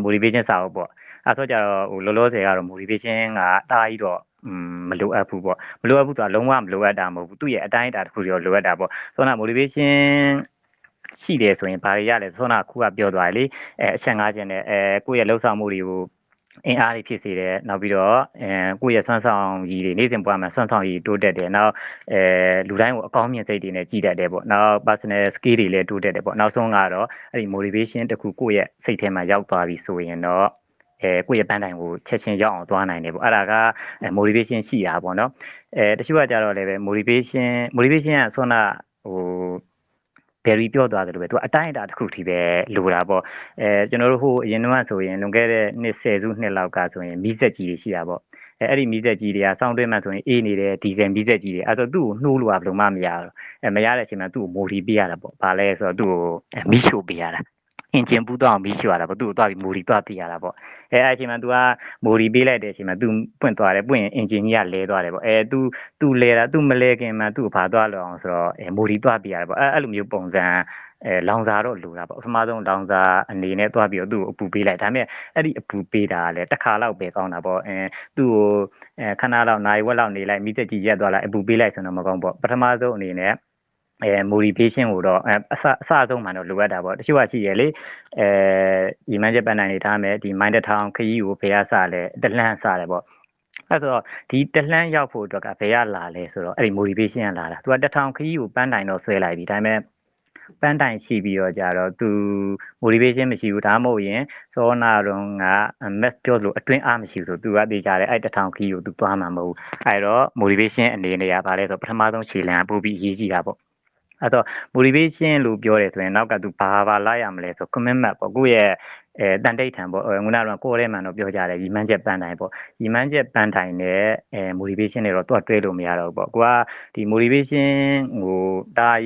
motivation စာအုပ်ပေါ့အဲ့တော့ကြတော့ဟိုလောလောဆယ်ကတော့ motivation ကတားကြီးတော့မလိုအပ်ဘူးပေါ့မလိုအပ်ဘူးဆိုတာလုံးဝမလိုအပ်တာမဟုတ်ဘူးသူ့ရဲ့အတိုင်းအတာတစ်ခုတော့လိုအပ်တာပေါ့ဆိုတော့ motivation ရှိတယ်ဆိုရင်ဘာတွေရလဲဆိုတော့ခုကပြောသွားတယ်လေအချက်၅ချက်နဲ့ကိုယ့်ရဲ့လှုပ်ဆောင်မှုတွေကိုအင်အားတွေဖြစ်စေတယ်နောက်ပြီးတော့ကိုယ့်ရဲ့ဆွမ်းဆောင်ရည်တွေနေ့စဉ်ပွားမှာဆွမ်းဆောင်ရည်တိုးတက်တယ်နောက်လူတိုင်းကိုအကောင်းမြင်စိတ်တွေနဲ့ကြည်တတ်တယ်ပေါ့နောက် personal skill တွေလည်းတိုးတက်တယ်ပေါ့နောက်ဆုံးကတော့အဲ့ဒီ motivation တစ်ခုကိုယ့်ရဲ့စိတ်ထဲမှာရောက်သွားပြီဆိုရင်တော့ကိုယ့်ရဲ့ပန်းတိုင်ကိုချက်ချင်းရောက်အောင်သွားနိုင်တယ်ပေါ့အဲ့ဒါက motivation ရှိတာပေါ့နော်တချို့ကကြတော့လည်းပဲ motivation ကဆွမ်းနာဟို berry ပြောသွားတယ်လို့ပဲသူကအတိုင်းအတာတစ်ခုထိပဲလိုတာပေါ့ကျွန်တော်တို့ဟိုအရင်ကဆိုရင်လွန်ခဲ့တဲ့နှစ်10စုနှစ်လောက်ကဆိုရင်မီးစက်ကြီးတွေရှိတာပေါ့အဲ့ဒီမီးစက်ကြီးတွေကစောင်းတွင်းမှဆိုရင်အေးနေတယ်ဒီဇယ်မီးစက်ကြီးတွေအဲ့တော့သူ့ကိုနှိုးလို့ကဘယ်လိုမှမရဘူးမရတဲ့အချိန်မှာသူ့ကို motivate ပေးရတာပေါ့ဘာလဲဆိုတော့သူ့ကိုမီးရှို့ပေးရတာ认真不断没去啊啦，不都多努力多点啊啦不？哎，起码都啊努力别来的，起码都不多嘞，不认真也来多嘞不？哎，都来啦，都没来个嘛，都怕多了，说哎努力多点啊不？哎，路没有碰上。浪潮落路啦，不，什么种浪潮？你呢？多比较多不比来，他们哎，你不比啦嘞？他看到别讲啦不？都看到了，那我老你来，没得季节多啦，不比来就那么讲不？不什么种你呢？Motivation 我咯，啥种嘛都录啊，对不？就话是这里，你们这边那里他们，你们这趟可以有培养啥嘞？得练啥嘞不？那说，你得练要辅助个培养哪嘞？说咯，哎 ，Motivation 哪啦？说这趟可以有班内老师来比他们。班带起比较家了，都 motivation 没修，他没用，所以那种啊，没标准，对俺没修着，都啊比家嘞，爱得长期有，都多嘛没，哎咯 motivation 你那也把嘞，说他妈种质量不比以前好。啊，说 motivation 路标嘞，说那个都爬爬来样嘞，说根本嘛不过也。但这一天不，我那种过来嘛，那比较家嘞，一般这班带不，一般这班带呢，motivation 嘞，多追路没下了不，我的 motivation 我带。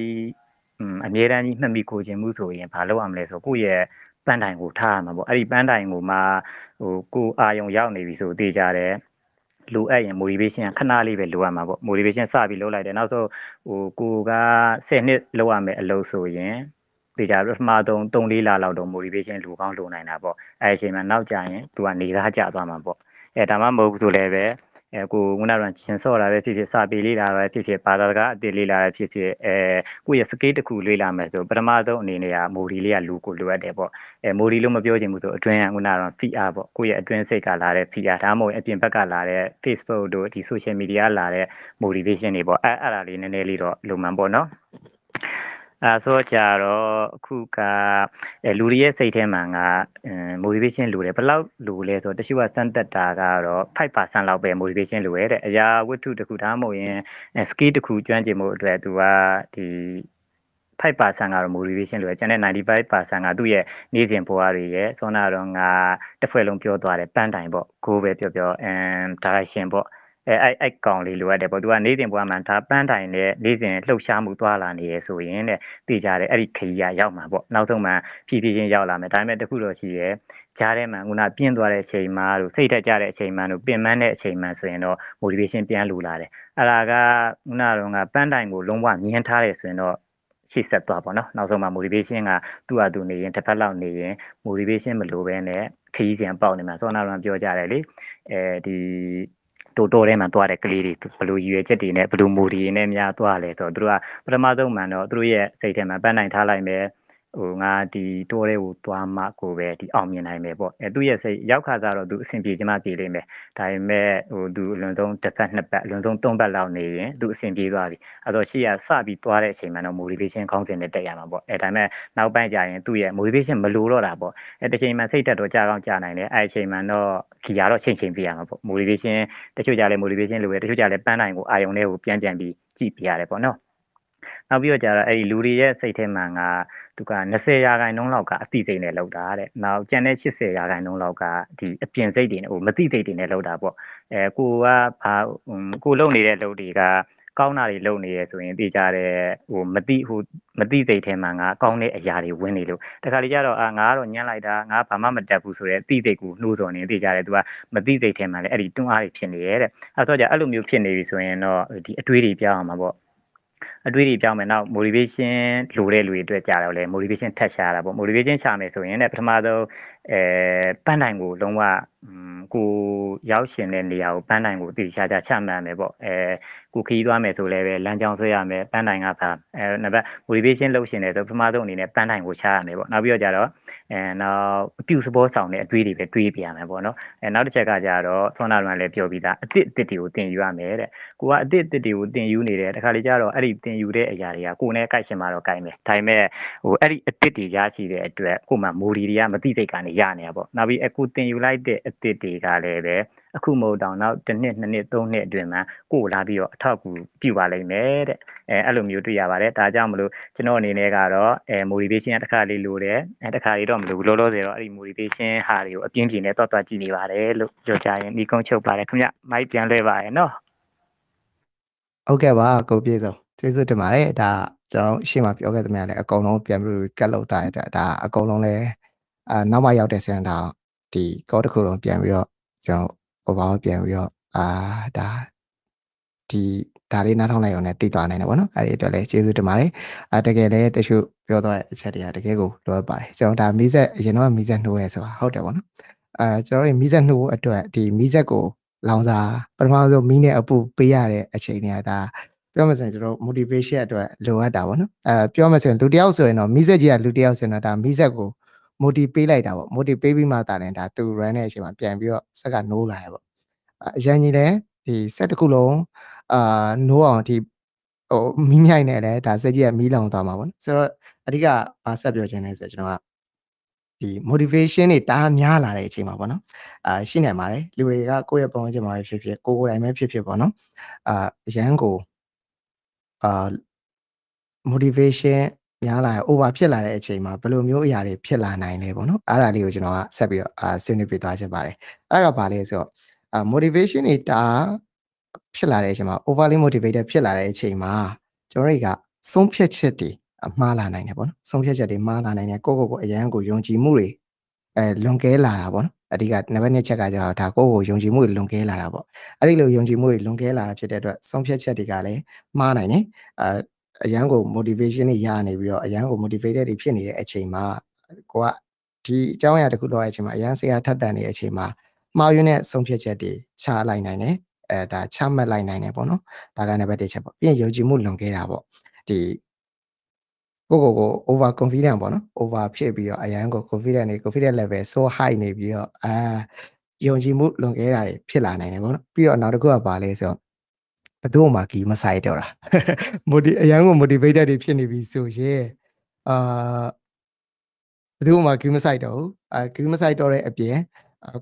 อันนี้ มันมีโคจิมุสูอย่างพาลงมาเลยสกูเย่ปั้นได้หูท่ามาบ่ไอ้ปั้นได้หูมากูอายุยาวในวิสูติจาเลย รู้ไอ้อย่าง motivation ขนาดนี้เป็นรู้มาบ่ motivation ซาบิรู้ไล่เดี๋ยวนั้นสู้กูก็เส้นนี้รู้มาเลยเอาสู้อย่างติจารู้มาตรงลีลาเราตรง motivation รู้ข้างลงไหนนะบ่ไอ้เช่นมันนอกจากนี้ตัวนี้ถ้าจะตัวมาบ่ไอ้แต่มาบ่ตัวเลยเว้ย กูงุนารันเชนโซลาเวที่ที่ซาบีลีลาเวที่ที่ปาตากะเดลีลาเวที่ที่กูยังสเกตกูลุยลาเมโซประมาณตรงนี้เนี่ยโมดีเลียลูกกูลุยได้บ่โมดีลูกมาเบี้ยวจริงมุโตเออจริงกูยังสเกตกูลุยลาเมโมดีลูกมาเบี้ยวจริงมุโตเออจริงกูยัง Facebook ที่ social media ลาเร motivation นี่บ่อ่ะอะไรนี่เนเน่ลีรอลงมาบ่เนาะ ဆိုကြတော့ခုကလူတွေရဲ့စိတ်ထဲမှာ motivation လူတွေဘယ်လောက်လူလဲဆိုတော့တချို့ကစမ်းတက်တာကတော့ 5% လောက်ပဲ motivation လူရဲ့တဲ့အရာဝတ္ထုတစ်ခုဒါမှမဟုတ်ရင် skill တစ်ခုကျွမ်းကျင်မှုအတွက်သူကဒီ 5% ကတော့ motivation လူရဲ့ကျန်တဲ့ 95% ကသူ့ရဲ့နေ့စဉ်ဘဝတွေရဲ့ဆိုတော့ငါတစ်ဖွဲ့လုံးပြောသွားတယ်ပန်းတိုင်ပေါ့ကိုပဲပြောပြော direction ပေါ့ ไอ้ไอ้กล่องลีลัวเดี๋ยวพอตัวนี้เต็มกว่ามันถ้าปั้นได้เนี่ยนี้เส้นหลุดช้าหมู่ตั้วลานี่เลยส่วนเนี่ยตีจ๋าได้ไอ้ขี้ยาหยอกมาบ่နောက်ဆုံးมาဖြည်းဖြည်းချင်းหยอกလာမယ်ဒါပေမဲ့တခုတော့ရှိရဲ့ကြားထဲမှာငါပျင်းသွားတဲ့အချိန်မှာလို့စိတ်တက်ကြတဲ့အချိန်မှာလို့ပင်မန်းတဲ့အချိန်မှာဆိုရင်တော့ motivation ပြန်လှူလာတယ်အလားကငါတော့ငါပန်းတိုင်ကိုလုံးဝမြင်ထားတဲ့ဆိုရင်တော့ ရှိဆက်သွားပါတော့နောက်ဆုံးမှာ motivation ကသူ့အတူနေရင်တစ်ဖက်လောက်နေရင် motivation မလိုဘဲနဲ့ခရီးစဉ်ပေါက်နေမှာဆိုတော့ငါတို့ပြောကြတယ်လေအဲဒီ โตโตได้มาตั้วได้กลีดิဘယ်လိုရွယ်ချက်တွေနဲ့ဘယ်လိုမူတွေနဲ့များตั้วလဲဆိုတော့သူတို့ကပထမဆုံးမှန်တော့သူတို့ရဲ့စိတ်ထဲမှာပန်းနိုင်ထားလိုက်မယ်ဟိုငါဒီတိုးတွေကိုသွားမှကိုပဲဒီအောင်မြင်နိုင်မယ်ပေါ့အဲသူ့ရဲ့စိတ်ရောက်ခါကြတော့သူအဆင်ပြေချင်မှပြေလိမ့်မယ်ဒါပေမဲ့သူလွန်ဆုံးတစ်ဖက်နှစ်ပတ်လွန်ဆုံးသုံးပတ်လောက်နေရင်သူအဆင်ပြေသွားပြီအဲ့တော့ရှိရစပြီးသွားတဲ့အချိန်မှတော့ motivation တချို့ကြလဲ motivation လိုပဲတချို့ကြလဲ ပန်းနိုင်ကို အာရုံတွေကိုပြန်ပြန်ပြီးကြည့်ပြရတယ်ပေါ့နော် နောက်ပြီးတော့ကြတော့အဲ့ဒီလူတွေရဲ့စိတ်ထဲမှာကသူက20% အတွေ့အကြုံမှာနောက် motivation လိုတဲ့လူတွေအတွက်ကြာတော့လေ motivation ထပ်ရှာတာပေါ့ motivation ရှာမယ်ဆိုရင်လည်းပထမဆုံးပန်းတိုင်ကိုလုံးဝကိုရောက်ရှင်တဲ့နေရာကိုပန်းတိုင်ကိုတိကျကျချမှတ်မယ်ပေါ့ကိုခီးသွားမယ်ဆိုလည်းပဲလမ်းကြောင်းဆွဲရမယ်ပန်းတိုင်ကပါနောက် motivation လုပ်ရှင်တယ်ဆိုပထမဆုံးအနေနဲ့ပန်းတိုင်ကိုရှာရမယ်ပေါ့နောက်ပြီးတော့ကြတော့နောက်ပြုစပေါ်ဆောင်တဲ့အတွေ့တွေပဲတွေးပြရမယ်ပေါ့နော်အဲနောက်တစ်ချက်ကကြတော့ဆွမ်းနာလွန်လည်းပြောပြီးသားအစ်စ်တစ်တွေကိုတင်ယူရမယ်တဲ့ကိုကအစ်စ်တစ်တွေကိုတင်ယူနေတဲ့တခါလေးကြတော့အဲ့ဒီ တင်ယူတဲ့အရာတွေကကိုယ်နဲ့ကိုက်ရှင်မှာတော့ကိုက်မယ်ဒါပေမဲ့ဟိုအဲ့ဒီအစ်စ်တွေရရှိတဲ့အတွက်ကိုမှ motivation တစ်ခါလေးလိုတယ်တစ်ခါလေးတော့မလိုဘူးလို့လို့ဆိုတော့အဲ့ဒီ motivation ဟာတွေကိုအပြင်းကြီးနဲ့တော့ကြည့်နေပါတယ်လို့ပြောကြရင်ဒီကုန်းချုပ်ပါတယ်ခင်ဗျမိုက်ပြန်လွှဲပါရနော် ဟုတ်ကဲ့ပါကိုပြေဆုံး ကျေးဇူးတင်ပါတယ်ဒါကျွန်တော်ရှေ့မှာပြောခဲ့သမျှလည်းအကုန်လုံးပြန်ပြီးကတ်လောက်တာဒါအကုန်လုံးလည်း နောက်မှရောက်တဲ့ဆန္ဒတော့ဒီကောတစ်ခုလုံးပြန်ပြီးတော့ကျွန်တော် over ပြန်ပြီးတော့ဒါလေးနားထောင်လိုက်အောင်လည်းသိသွားနိုင်တယ်ပေါ့နော်အဲ့ဒီအတွက်လည်းကျေးဇူးတင်ပါတယ်တကယ်လည်းတချို့ပြောတော့အချက်တရားတကယ်ကိုလိုအပ်ပါတယ်ကျွန်တော်ဒါမီးဆက်အရင်တော့မီးဆက်နှိုးရဲဆိုတာဟုတ်တယ်ပေါ့နော်ကျွန်တော်မီးဆက်နှိုးအတွက်ဒီမီးဆက်ကိုလောင်စာပထမဆုံးမီးနဲ့အပူပေးရတဲ့အချိန်တွေကဒါပြောမှဆိုရင်ကျွန်တော် motivation အတွက်လိုအပ်တာပေါ့နော်ပြောမှဆိုရင်လူတစ်ယောက်ဆိုရင်တော့မီးဆက်ကြီးကလူတစ်ယောက်ဆိုရင်တော့ဒါမီးဆက်ကို motivate ပေးလိုက်တာပေါ့ motivate ပေးပြီးမှသာလည်းဒါသူ run တဲ့အချိန်မှာပြန်ပြီးတော့ဆက်ကနှိုးလာရပေါ့အရင်ကြီးလည်းဒီဆက်တစ်ခုလုံးno အောင်ဒီဟိုမီးမြိုင်နဲ့လည်းဒါစက်ကြီးကမီးလောင်သွားမှာပေါ့ဆိုတော့အဓိကဘာဆက်ပြောချင်လဲဆိုတော့ကျွန်တော်ကဒီ motivation တွေတားများလာတဲ့အချိန်မှာပေါ့နော်ရှိနေပါတယ်လူတွေကကိုယ့်ရဲ့ပုံစံချင်းမှာဖြစ်ဖြစ်ကိုယ်တိုင်းပဲဖြစ်ဖြစ်ပေါ့နော်အရန်ကိုmotivation များလာ over ဖြစ်လာတဲ့အချိန်မှာဘယ်လိုမျိုးအရာတွေဖြစ်လာနိုင်လဲပေါ့နော်အဲ့ဒါလေးကိုကျွန်တော်ကဆက်ပြီးတော့ဆွေးနွေးပြသွားချင်ပါတယ်အဲ့ဒါကဘာလဲဆိုတော့ motivation တွေတားဖြစ်လာတဲ့အချိန်မှာ overly motivated ဖြစ်လာတဲ့အချိန်မှာကျွန်တော်တွေကဆုံးဖြတ်ချက်တွေမှားလာနိုင်တယ်ပေါ့နော်ဆုံးဖြတ်ချက်တွေမှားလာနိုင်တယ်ကိုယ့်ကိုယ်ကိုအရန်ကိုယုံကြည်မှုတွေလွန်ကဲလာတာပေါ့နော်အဓိကနံပါတ်2ချက်ကကျွန်တော်ဒါကိုယ့်ကိုယ်ယုံကြည်မှုတွေလွန်ကဲလာတာပေါ့အဲ့ဒီလိုယုံကြည်မှုတွေလွန်ကဲလာတာဖြစ်တဲ့အတွက်ဆုံးဖြတ်ချက်တွေကလည်းမှားနိုင်တယ်အရန်ကို motivation တွေရနေပြီးတော့အရန်ကို motivated တွေဖြစ်နေတဲ့အချိန်မှာကိုကဒီအကြောင်းအရာတစ်ခုတော့အချိန်မှာအရန်စိတ်အားထက်သန်နေတဲ့အချိန်မှာမှားယွင်းတဲ့ဆုံးဖြတ်ချက်တွေချလိုက်နိုင်တယ်ဒါချမှတ်လိုက်နိုင်တယ်ပေါ့နော်ဒါကနံပါတ်1ချက်ပေါ့ပြင်ယုံကြည်မှုလွန်ခဲ့တာပေါ့ဒီကို over confident ပေါ့နော် over ဖြစ်ပြီးတော့အရန်ကို confident နေ confident level so high နေပြီးတော့ယုံကြည်မှုလွန်ခဲ့တာတွေဖြစ်လာနိုင်တယ်ပေါ့နော်ပြီးတော့နောက်တစ်ခုကပါလဲဆိုတော့ဘယ်သူ့မှာကီးမဆိုင်တော့တာအရန်ကို motivated တွေဖြစ်နေပြီဆိုရင်ဘယ်သူ့မှာကီးမဆိုင်တော့ဘူးကီးမဆိုင်တော့တဲ့အပြင်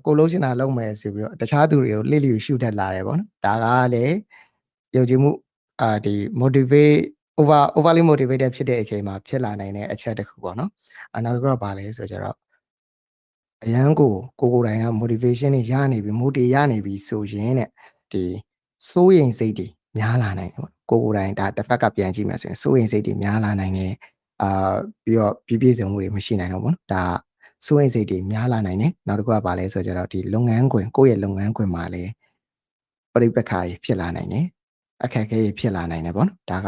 ကိုလုံးချင်တာလုံးမယ်ဆိုပြီးတော့တခြားသူတွေကိုလှစ်လှစ်ရှုတတ်လာတယ်ပေါ့နော်ဒါကလည်းယုံကြည်မှုဒီ motivate overly motivated ဖြစ်တဲ့အချိန်မှာဖြစ်လာနိုင်တဲ့အချက်တစ်ခုပေါ့နော်နောက်တစ်ခုကဘာလဲဆိုကြတော့အရန်ကိုယ်တိုင်က motivation တွေရနေပြီ motivate ရနေပြီဆိုရင်တဲ့ဒီစိုးရိမ်စိတ်တွေများလာနိုင်တယ်ပေါ့ကိုယ်တိုင်ဒါတစ်ဖက်ကပြန်ကြည့်မယ်ဆိုရင်စိုးရိမ်စိတ်တွေများလာနိုင်တယ်ပြီးတော့ပြည့်စုံမှုတွေမရှိနိုင်တော့ပေါ့နော်ဒါစိုးရိမ်စိတ်တွေများလာနိုင်တယ်နောက်တစ်ခုကပါလဲဆိုကြတော့ဒီလုပ်ငန်းခွင်ကိုယ့်ရဲ့လုပ်ငန်းခွင်မှာလည်းပဋိပက္ခတွေဖြစ်လာနိုင်တယ်အခက်အခဲတွေဖြစ်လာနိုင်တယ်ပေါ့နော်ဒါက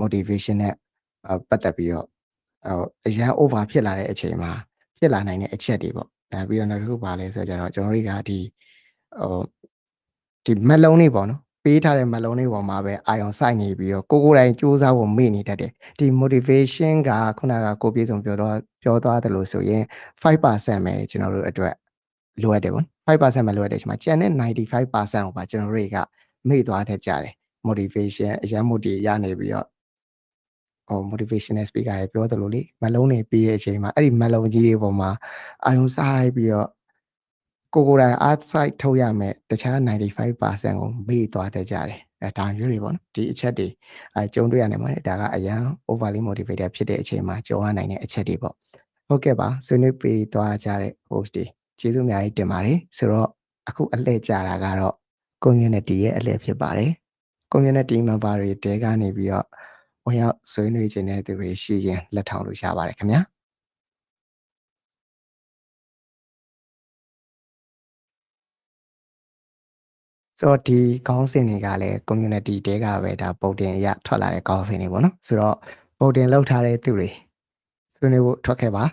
motivation နဲ့ပတ်သက်ပြီးတော့အရန် over ဖြစ်လာတဲ့အချိန်မှာဖြစ်လာနိုင်တဲ့အချက်တွေပေါ့ဒါပြီးတော့နောက်တစ်ခုပါလဲဆိုကြတော့ကျွန်တော်တို့ကဒီဒီမက်လုံးတွေပေါ့နော်ပေးထားတဲ့မက်လုံးတွေပေါ်မှာပဲအာရုံစိုက်နေပြီးတော့ကိုယ်တိုင်စူးစမ်းဖို့မေ့နေတတ်တယ်ဒီ motivation ကခုနကကိုပြည့်စုံပြောသွားတယ်လို့ဆိုရင်5% ပဲကျွန်တော်တို့အတွက်လိုအပ်တယ်ပေါ့ 5% ပဲလိုအပ်တဲ့အချိန်မှာကျန်တဲ့ 95% ကိုပါကျွန်တော်တို့ကမေ့သွားတတ်ကြတယ် motivation အရင်ရနေပြီးတော့motivational speaker ရဲ့ပြောသလိုလေမက်လုံးတွေပေးတဲ့အချိန်မှာအဲ့ဒီမက်လုံးကြီးတွေပေါ်မှာအာရုံစိုက်ပြီးတော့ကိုယ်တိုင် outside ထုတ်ရမယ်တခြား 95% ကိုမေ့သွားတတ်ကြတယ်ဒါမျိုးတွေပေါ့နော်ဒီအချက်တွေကြုံတွေ့ရနိုင်ပါတယ်ဒါကအရန် overly motivated ဖြစ်တဲ့အချိန်မှာကြုံရနိုင်တဲ့အချက်တွေပေါ့ဟုတ်ကဲ့ပါဆွေးနွေးပေးသွားကြတဲ့ host တွေကျေးဇူးအများကြီးတင်ပါတယ်ဆိုတော့အခုအလှည့်ကြတာကတော့ community ရဲ့အလှည့်ဖြစ်ပါတယ် community member တွေတဲကနေပြီးတော့ဝင်ရောက်ဆွေးနွေးခြင်းတဲ့သူတွေရှိရင်လက်ထောင်လို့ရပါတယ်ခင်ဗျာဆိုတော့ဒီကောင်းစင်တွေကလည်း community တဲကပဲဒါပုံတင်အရထွက်လာတဲ့ကောင်းစင်တွေပေါ့နော်ဆိုတော့ပုံတင်လောက်ထားတဲ့သူတွေဆွေးနွေးဖို့ထွက်ခဲ့ပါ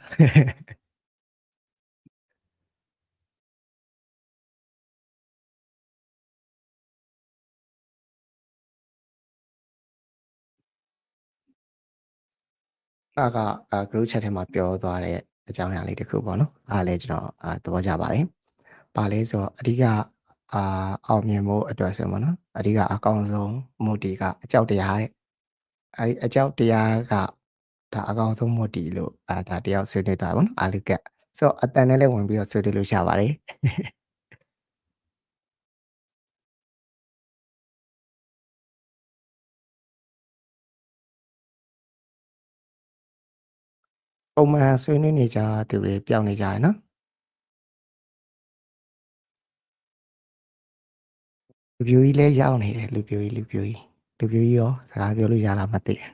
ဒါကgroup chat ထဲမှာပြောသွားတဲ့အကြောင်းအရာလေးတစ်ခုပေါ့နော်အားလည်းကျွန်တော်သဘောကျပါတယ်ပါလဲဆိုတော့အဓိကအောင်မြင်မှုအတွက်ဆိုမှာနော်အဓိကအကောင်းဆုံးမူတည်ကအကြောက်တရားတဲ့အဲဒီအကြောက်တရားကဒါအကောင်းဆုံးမူတည်လို့ဒါတယောက်ဆွေးနွေးတာပေါ့နော်အာလူကက်ဆိုတော့အတန်နဲ့လည်းဝင်ပြီးတော့ဆွေးနွေးလို့ရပါတယ်ပုံမှန်ဆွေးနွေးနေကြသူတွေပျောက်နေကြရနော်လူပြိုကြီးလည်းရောက်နေတယ်လူပြိုကြီးရောစကားပြောလို့ရလားမသိဘူး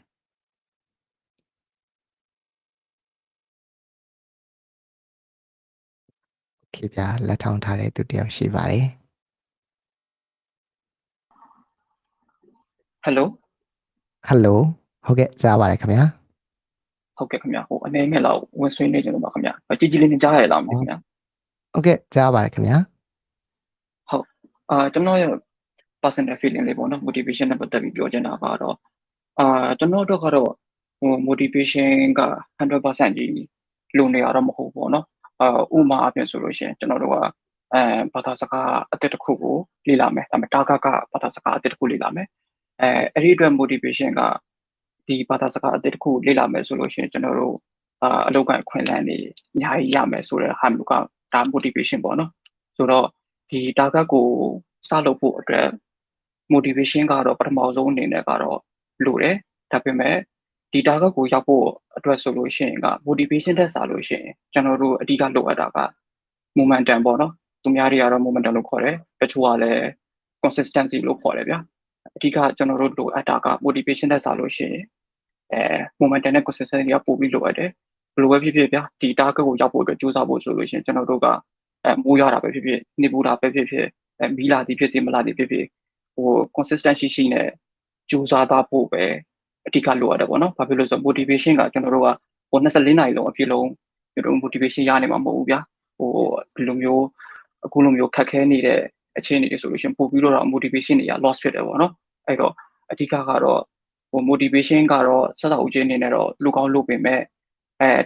ခေပြလက်ထောင်ထားတဲ့သူတယောက်ရှိပါတယ် Hello Hello ဟုတ်ကဲ့ကြားပါတယ်ခင်ဗျာဟုတ်ကဲ့ခင်ဗျာဟိုအနေနဲ့လောက်ဝင်ဆွေးနွေးကြလို့ပါခင်ဗျာကြည်ကြည်လေးနဲ့ကြားရလားမသိဘူးခင်ဗျာဟုတ်ကဲ့ကြားပါတယ်ခင်ဗျာဟုတ်ကျွန်တော်ရဲ့ personal feeling လေးပေါ့နော် motivation နဲ့ပတ်သက်ပြီးပြောချင်တာကတော့ကျွန်တော်တို့ကတော့ဟို motivation က 100% ကြီးလုံနေရတော့မဟုတ်ဘူးပေါ့နော်ဥမာအပြင်ဆိုလို့ရှိရင်ကျွန်တော်တို့ကဘာသာစကားအသစ်တစ်ခုကိုလေ့လာမယ်ဒါပေမဲ့တာဂတ်ကဘာသာစကားအသစ်တစ်ခုလေ့လာမယ်အဲ့ဒီအတွက် motivation ကဒီဘာသာစကားအသစ်တစ်ခုလေ့လာမယ်ဆိုလို့ရှိရင်ကျွန်တော်တို့အလုပ်ကအခွင့်အလမ်းတွေအများကြီးရမယ်ဆိုတဲ့ဟာမျိုးကဒါ motivation ပေါ့နော်ဆိုတော့ဒီ target ကိုစလုပ်ဖို့အတွက် motivation ကတော့ပထမဆုံးအနေနဲ့ကတော့လိုတယ်ဒါပေမဲ့ဒီ target ကိုရောက်ဖို့အတွက်ဆိုလို့ရှိရင်က motivation တက်စားလို့ရှိရင်ကျွန်တော်တို့အဓိကလိုအပ်တာက momentum ပေါ့နော်သူများတွေကတော့ momentum လို့ခေါ်တယ်တချို့ကလည်း consistency လို့ခေါ်တယ်ဗျာအဓိကကျွန်တော်တို့လိုအပ်တာက motivation တက်စားလို့ရှိရင်momentum နဲ့ consistency ကပိုပြီးလိုအပ်တယ်ဘယ်လိုပဲဖြစ်ဖြစ်ဗျာဒီ target ကိုရောက်ဖို့အတွက်ကြိုးစားဖို့ဆိုလို့ရှိရင်ကျွန်တော်တို့ကမိုးရတာပဲဖြစ်ဖြစ်နေပူတာပဲဖြစ်ဖြစ်မီးလာသည်ဖြစ်စေမလာသည်ဖြစ်ဖြစ်ဟို consistency ရှိနေကြိုးစားတာဖို့ပဲအဓိကလိုအပ်တယ်ပေါ့နော်ဘာဖြစ်လို့ဆို motivation ကကျွန်တော်တို့ကဟို24နာရီလုံးအပြည့်လုံးကျွန်တော် motivation ရနိုင်မှာမဟုတ်ဘူးဗျာဟိုဒီလိုမျိုးအခုလိုမျိုးခက်ခဲနေတဲ့အခြေအနေတွေဆိုလို့ရှင်ပို့ပြီးတော့ motivation တွေက loss ဖြစ်တယ်ပေါ့နော်အဲ့တော့အဓိကကတော့ဟို motivation ကတော့ဆက်စားဦးခြင်းနေနဲ့တော့လူကောင်းလုပ်ပေမဲ့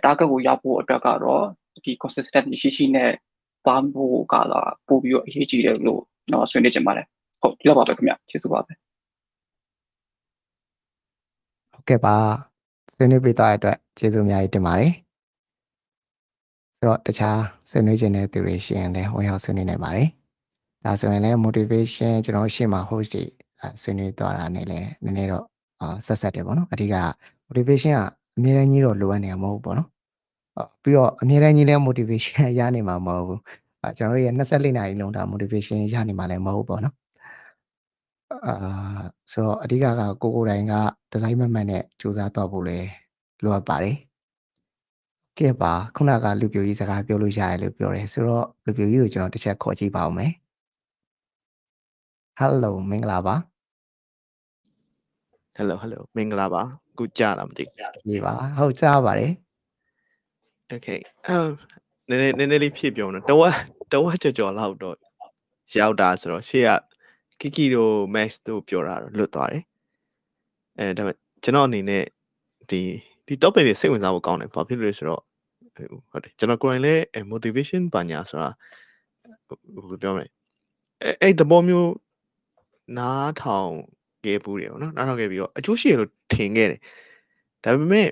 target ကိုရောက်ဖို့အတွက်ကတော့ဒီ consistent ရှိနဲ့ပန်းဖို့ကလာပို့ပြီးတော့အရေးကြီးတယ်လို့တော့ဆွေးနွေးချင်ပါတယ်ဟုတ်ဒီလောက်ပါပဲခင်ဗျကျေးဇူးပါပဲဟုတ်ကဲ့ပါဆွေးနွေးပေးတဲ့အတွက်ကျေးဇူးအများကြီးတင်ပါတယ်ဆိုတော့တခြားဆွေးနွေးချင်တဲ့သူတွေရှိရင်လည်းဝင်ရောက်ဆွေးနွေးနိုင်ပါတယ်ဒါဆိုရင်လည်း motivation ကျွန်တော်ရှေ့မှာ host တွေဆွေးနွေးသွားတာနဲ့လည်းနည်းနည်းတော့ဆက်ဆက်တယ်ပေါ့နော်အဓိက motivation ကအများကြီးကြီးတော့လိုအပ်နေမှာမဟုတ်ဘူးပေါ့နော်ပြီးတော့အများတိုင်းကြီးလည်း motivation ရနေမှာမဟုတ်ဘူးကျွန်တော်တို့ရဲ့24နာရီလုံးတာ motivation ရနေမှာလည်းမဟုတ်ဘူးပေါ့နော်ဆိုတော့အဓိကကကိုယ်တိုင်ကဒီဇိုင်းမမှန်နဲ့စူးစမ်းတော့ဖို့လေလိုအပ်ပါတယ်ကဲပါခုနကလူပြိုကြီးစကားပြောလို့ရတယ်လို့ပြောတယ်ဆိုတော့လူပြိုကြီးကိုကျွန်တော်တစ်ချက်ခေါ်ကြည့်ပါဦးမယ် Hello မင်္ဂလာပါ Hello Hello မင်္ဂလာပါကိုကြားလားမသိဘူးပါဟုတ်ကြားပါတယ်Okay နည်းနည်းလေးဖြည့်ပြောနော်တဝက်ကြော်လောက်တော့ရောက်တာဆိုတော့ရှေ့ကကီကီတို့ max တို့ပြောတာတော့လွတ်သွားတယ်ဒါပေမဲ့ကျွန်တော်အနေနဲ့ဒီ topic တွေစိတ်ဝင်စားဖို့ကောင်းတယ်ဘာဖြစ်လို့လဲဆိုတော့ဟုတ်တယ်ကျွန်တော်ကိုယ်တိုင်လည်း motivation ပညာဆိုတာဘယ်လိုပြောမလဲအဲ့တဘောမျိုးနားထောင်ခဲ့ဘူးတယ်နော်နားထောင်ခဲ့ပြီးတော့အကျိုးရှိရလို့ထင်ခဲ့တယ်ဒါပေမဲ့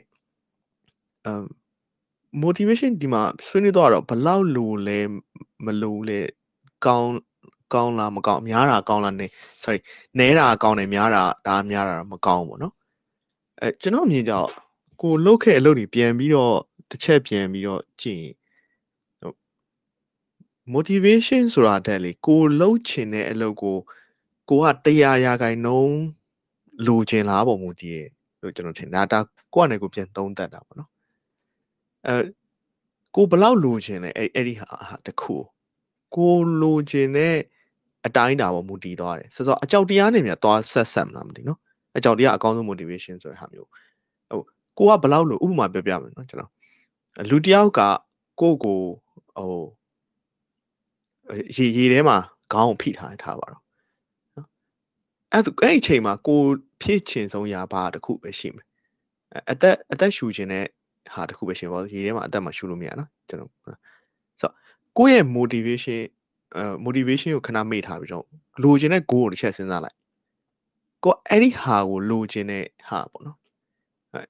motivation ဒီမှာဆွေးနွေးတော့ဘလောက်လိုလဲမလိုလဲကောင်းလားမကောင်းများတာကောင်းလားနေ sorry နည်းတာကောင်းတယ်များတာဒါများတာမကောင်းဘူးเนาะကျွန်တော်မြင်ကြတော့ကိုလုတ်ခဲ့အလုပ်တွေပြန်ပြီးတော့တစ်ချက်ပြန်ပြီးတော့ကြည့်ဟို motivation ဆိုတာတက်လေကိုလုတ်ချင်တဲ့အလုပ်ကိုက100%လိုချင်လားပုံမူတည်လို့ကျွန်တော်ထင်တာဒါကိုကနေကိုပြန်သုံးသပ်တာပေါ့เนาะကိုဘလောက်လိုချင်လဲအဲ့ဒီဟာတခုကိုလိုချင်တဲ့အတိုင်းတာပေါ်မူတည်သွားတယ်ဆိုတော့အကြောက်တရားနဲ့များသွားဆက်မလားမသိနော်အကြောက်တရားအကောင်းဆုံး motivation ဆိုတဲ့ဟာမျိုးဟုတ်ကိုကဘလောက်လိုဥပမာပြောပြမယ်နော်ကျွန်တော်လူတယောက်ကကိုဟိုရေထဲမှာခေါင်းကိုဖိထားပါတော့နော်အဲ့အချိန်မှာကိုဖြစ်ချင်ဆုံးရာဘာတခုပဲရှိမယ်အသက်ရှူချင်တဲ့ဟာတခုပဲရှင်ပေါ့ရေထဲမှာအသက်မှာရှူလို့မရနော်ကျွန်တော်ဆိုကိုယ့်ရဲ့ motivation ကိုခဏမေ့ထားပြီးတော့လိုချင်တဲ့ goal ကိုတစ်ချက်စဉ်းစားလိုက်ကိုအဲ့ဒီဟာကိုလိုချင်တဲ့ဟာပေါ့နော်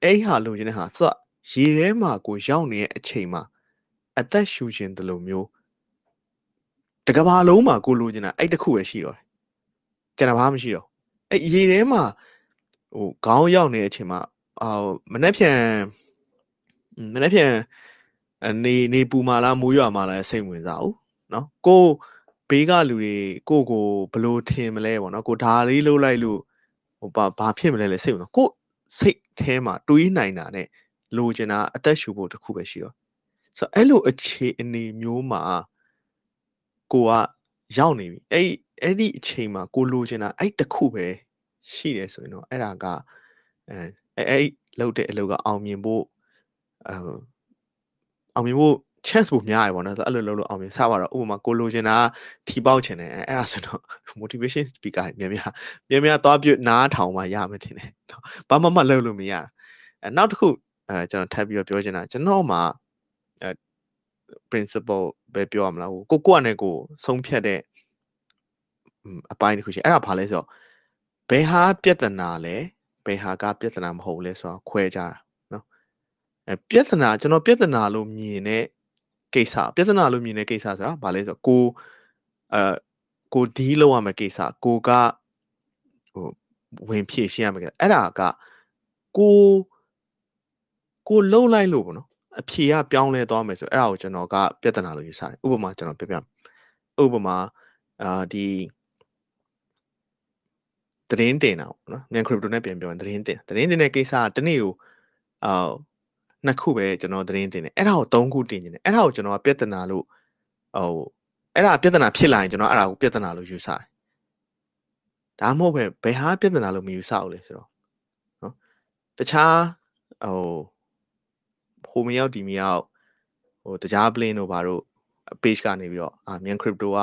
အဲ့ဒီဟာလိုချင်တဲ့ဟာဆိုရေထဲမှာကိုရောက်နေတဲ့အချိန်မှာအသက်ရှူချင်တယ်လို့မျိုးတကဘာလုံးမှာကိုလိုချင်တာအဲ့တခုပဲရှိတော့တယ်ကျွန်တော်ဘာမှမရှိတော့အဲ့ရေထဲမှာဟိုခေါင်းရောက်နေတဲ့အချိန်မှာမနေ့ပြန်နေပူမာလားမိုးရွာမာလားစိတ်ဝင်စားဦးနော်ကိုဘေးကလူတွေကိုကိုဘလို့ထင်မလဲပေါ့နော်ကိုဒါလေးလှုပ်လိုက်လို့ဟိုဘာဖြစ်မလဲလဲစိတ်ဝင်တော့ကိုစိတ်ထဲမှာတွေးနိုင်တာနဲ့လိုချင်တာအသက်ရှူဖို့တခုပဲရှိတော့ဆိုအဲ့လိုအခြေအနေမျိုးမှာ ကိုကရောက်နေပြီအဲ့ဒီအချိန်မှာကိုလိုချင်တာအဲ့တစ်ခုပဲရှိတယ်ဆိုရင်တော့အဲ့ဒါကအဲ့လုပ်တဲ့အလုပ်ကအောင်မြင်ဖို့ chance ပိုများရပါတော့ဆိုအဲ့လိုလုပ်လို့အောင်မြင်စပါတော့ဥပမာကိုလိုချင်တာထီပေါက်ချင်တယ်အဲ့ဒါဆိုတော့ motivation speaker မြန်မြန်သွားပြနားထောင်မှရမှတင်တယ်ဘာမှလုပ်လို့မရတာနောက်တစ်ခုကျွန်တော်ထပ်ပြီးတော့ပြောချင်တာကျွန်တော်မှာ principle ပဲပြောရမလားကိုကနဲ့ကိုဆုံးဖြတ်တဲ့အပိုင်းတစ်ခုရှိအဲ့ဒါဘာလဲဆိုတော့ဘယ်ဟာပြဿနာလဲဘယ်ဟာကပြဿနာမဟုတ်လဲဆိုတာခွဲကြတာနော်ပြဿနာကျွန်တော်ပြဿနာလို့မြင်တဲ့ကိစ္စပြဿနာလို့မြင်တဲ့ကိစ္စဆိုတာဘာလဲဆိုတော့ကိုဒီလောက်ရမယ့်ကိစ္စကိုကဟိုဝင်ဖြည့်ရှင်းရမယ့်ကိစ္စအဲ့ဒါကကိုလှုပ်လိုက်လို့ပေါ့နော်အဖြေကပြောင်းလဲသွားမယ်ဆိုအဲ့ဒါကိုကျွန်တော်ကပြဿနာလို့ယူဆတယ်ဥပမာကျွန်တော်ပြဥပမာဒီသတင်းတင်တာပေါ့နော်မြန်ခရစ်တိုနဲ့ပြန်ပြောရင်သတင်းတင်တဲ့ကိစ္စကတနေ့ကိုနှစ်ခုပဲကျွန်တော်သတင်းတင်တယ်အဲ့ဒါကိုသုံးခုတင်နေတယ်အဲ့ဒါကိုကျွန်တော်ကပြဿနာလို့အဲ့ဒါပြဿနာဖြစ်လာရင်ကျွန်တော်အဲ့ဒါကိုပြဿနာလို့ယူဆတယ်ဒါမှမဟုတ်ဘယ်ဟာပြဿနာလို့မယူဆဘူးလေဆိုတော့နော်တခြားဟိုမရောက်ဒီမရောက်ဟိုတခြား plane တို့ဘာတို့ page ကနေပြီးတော့မြန်ခရစ်တိုက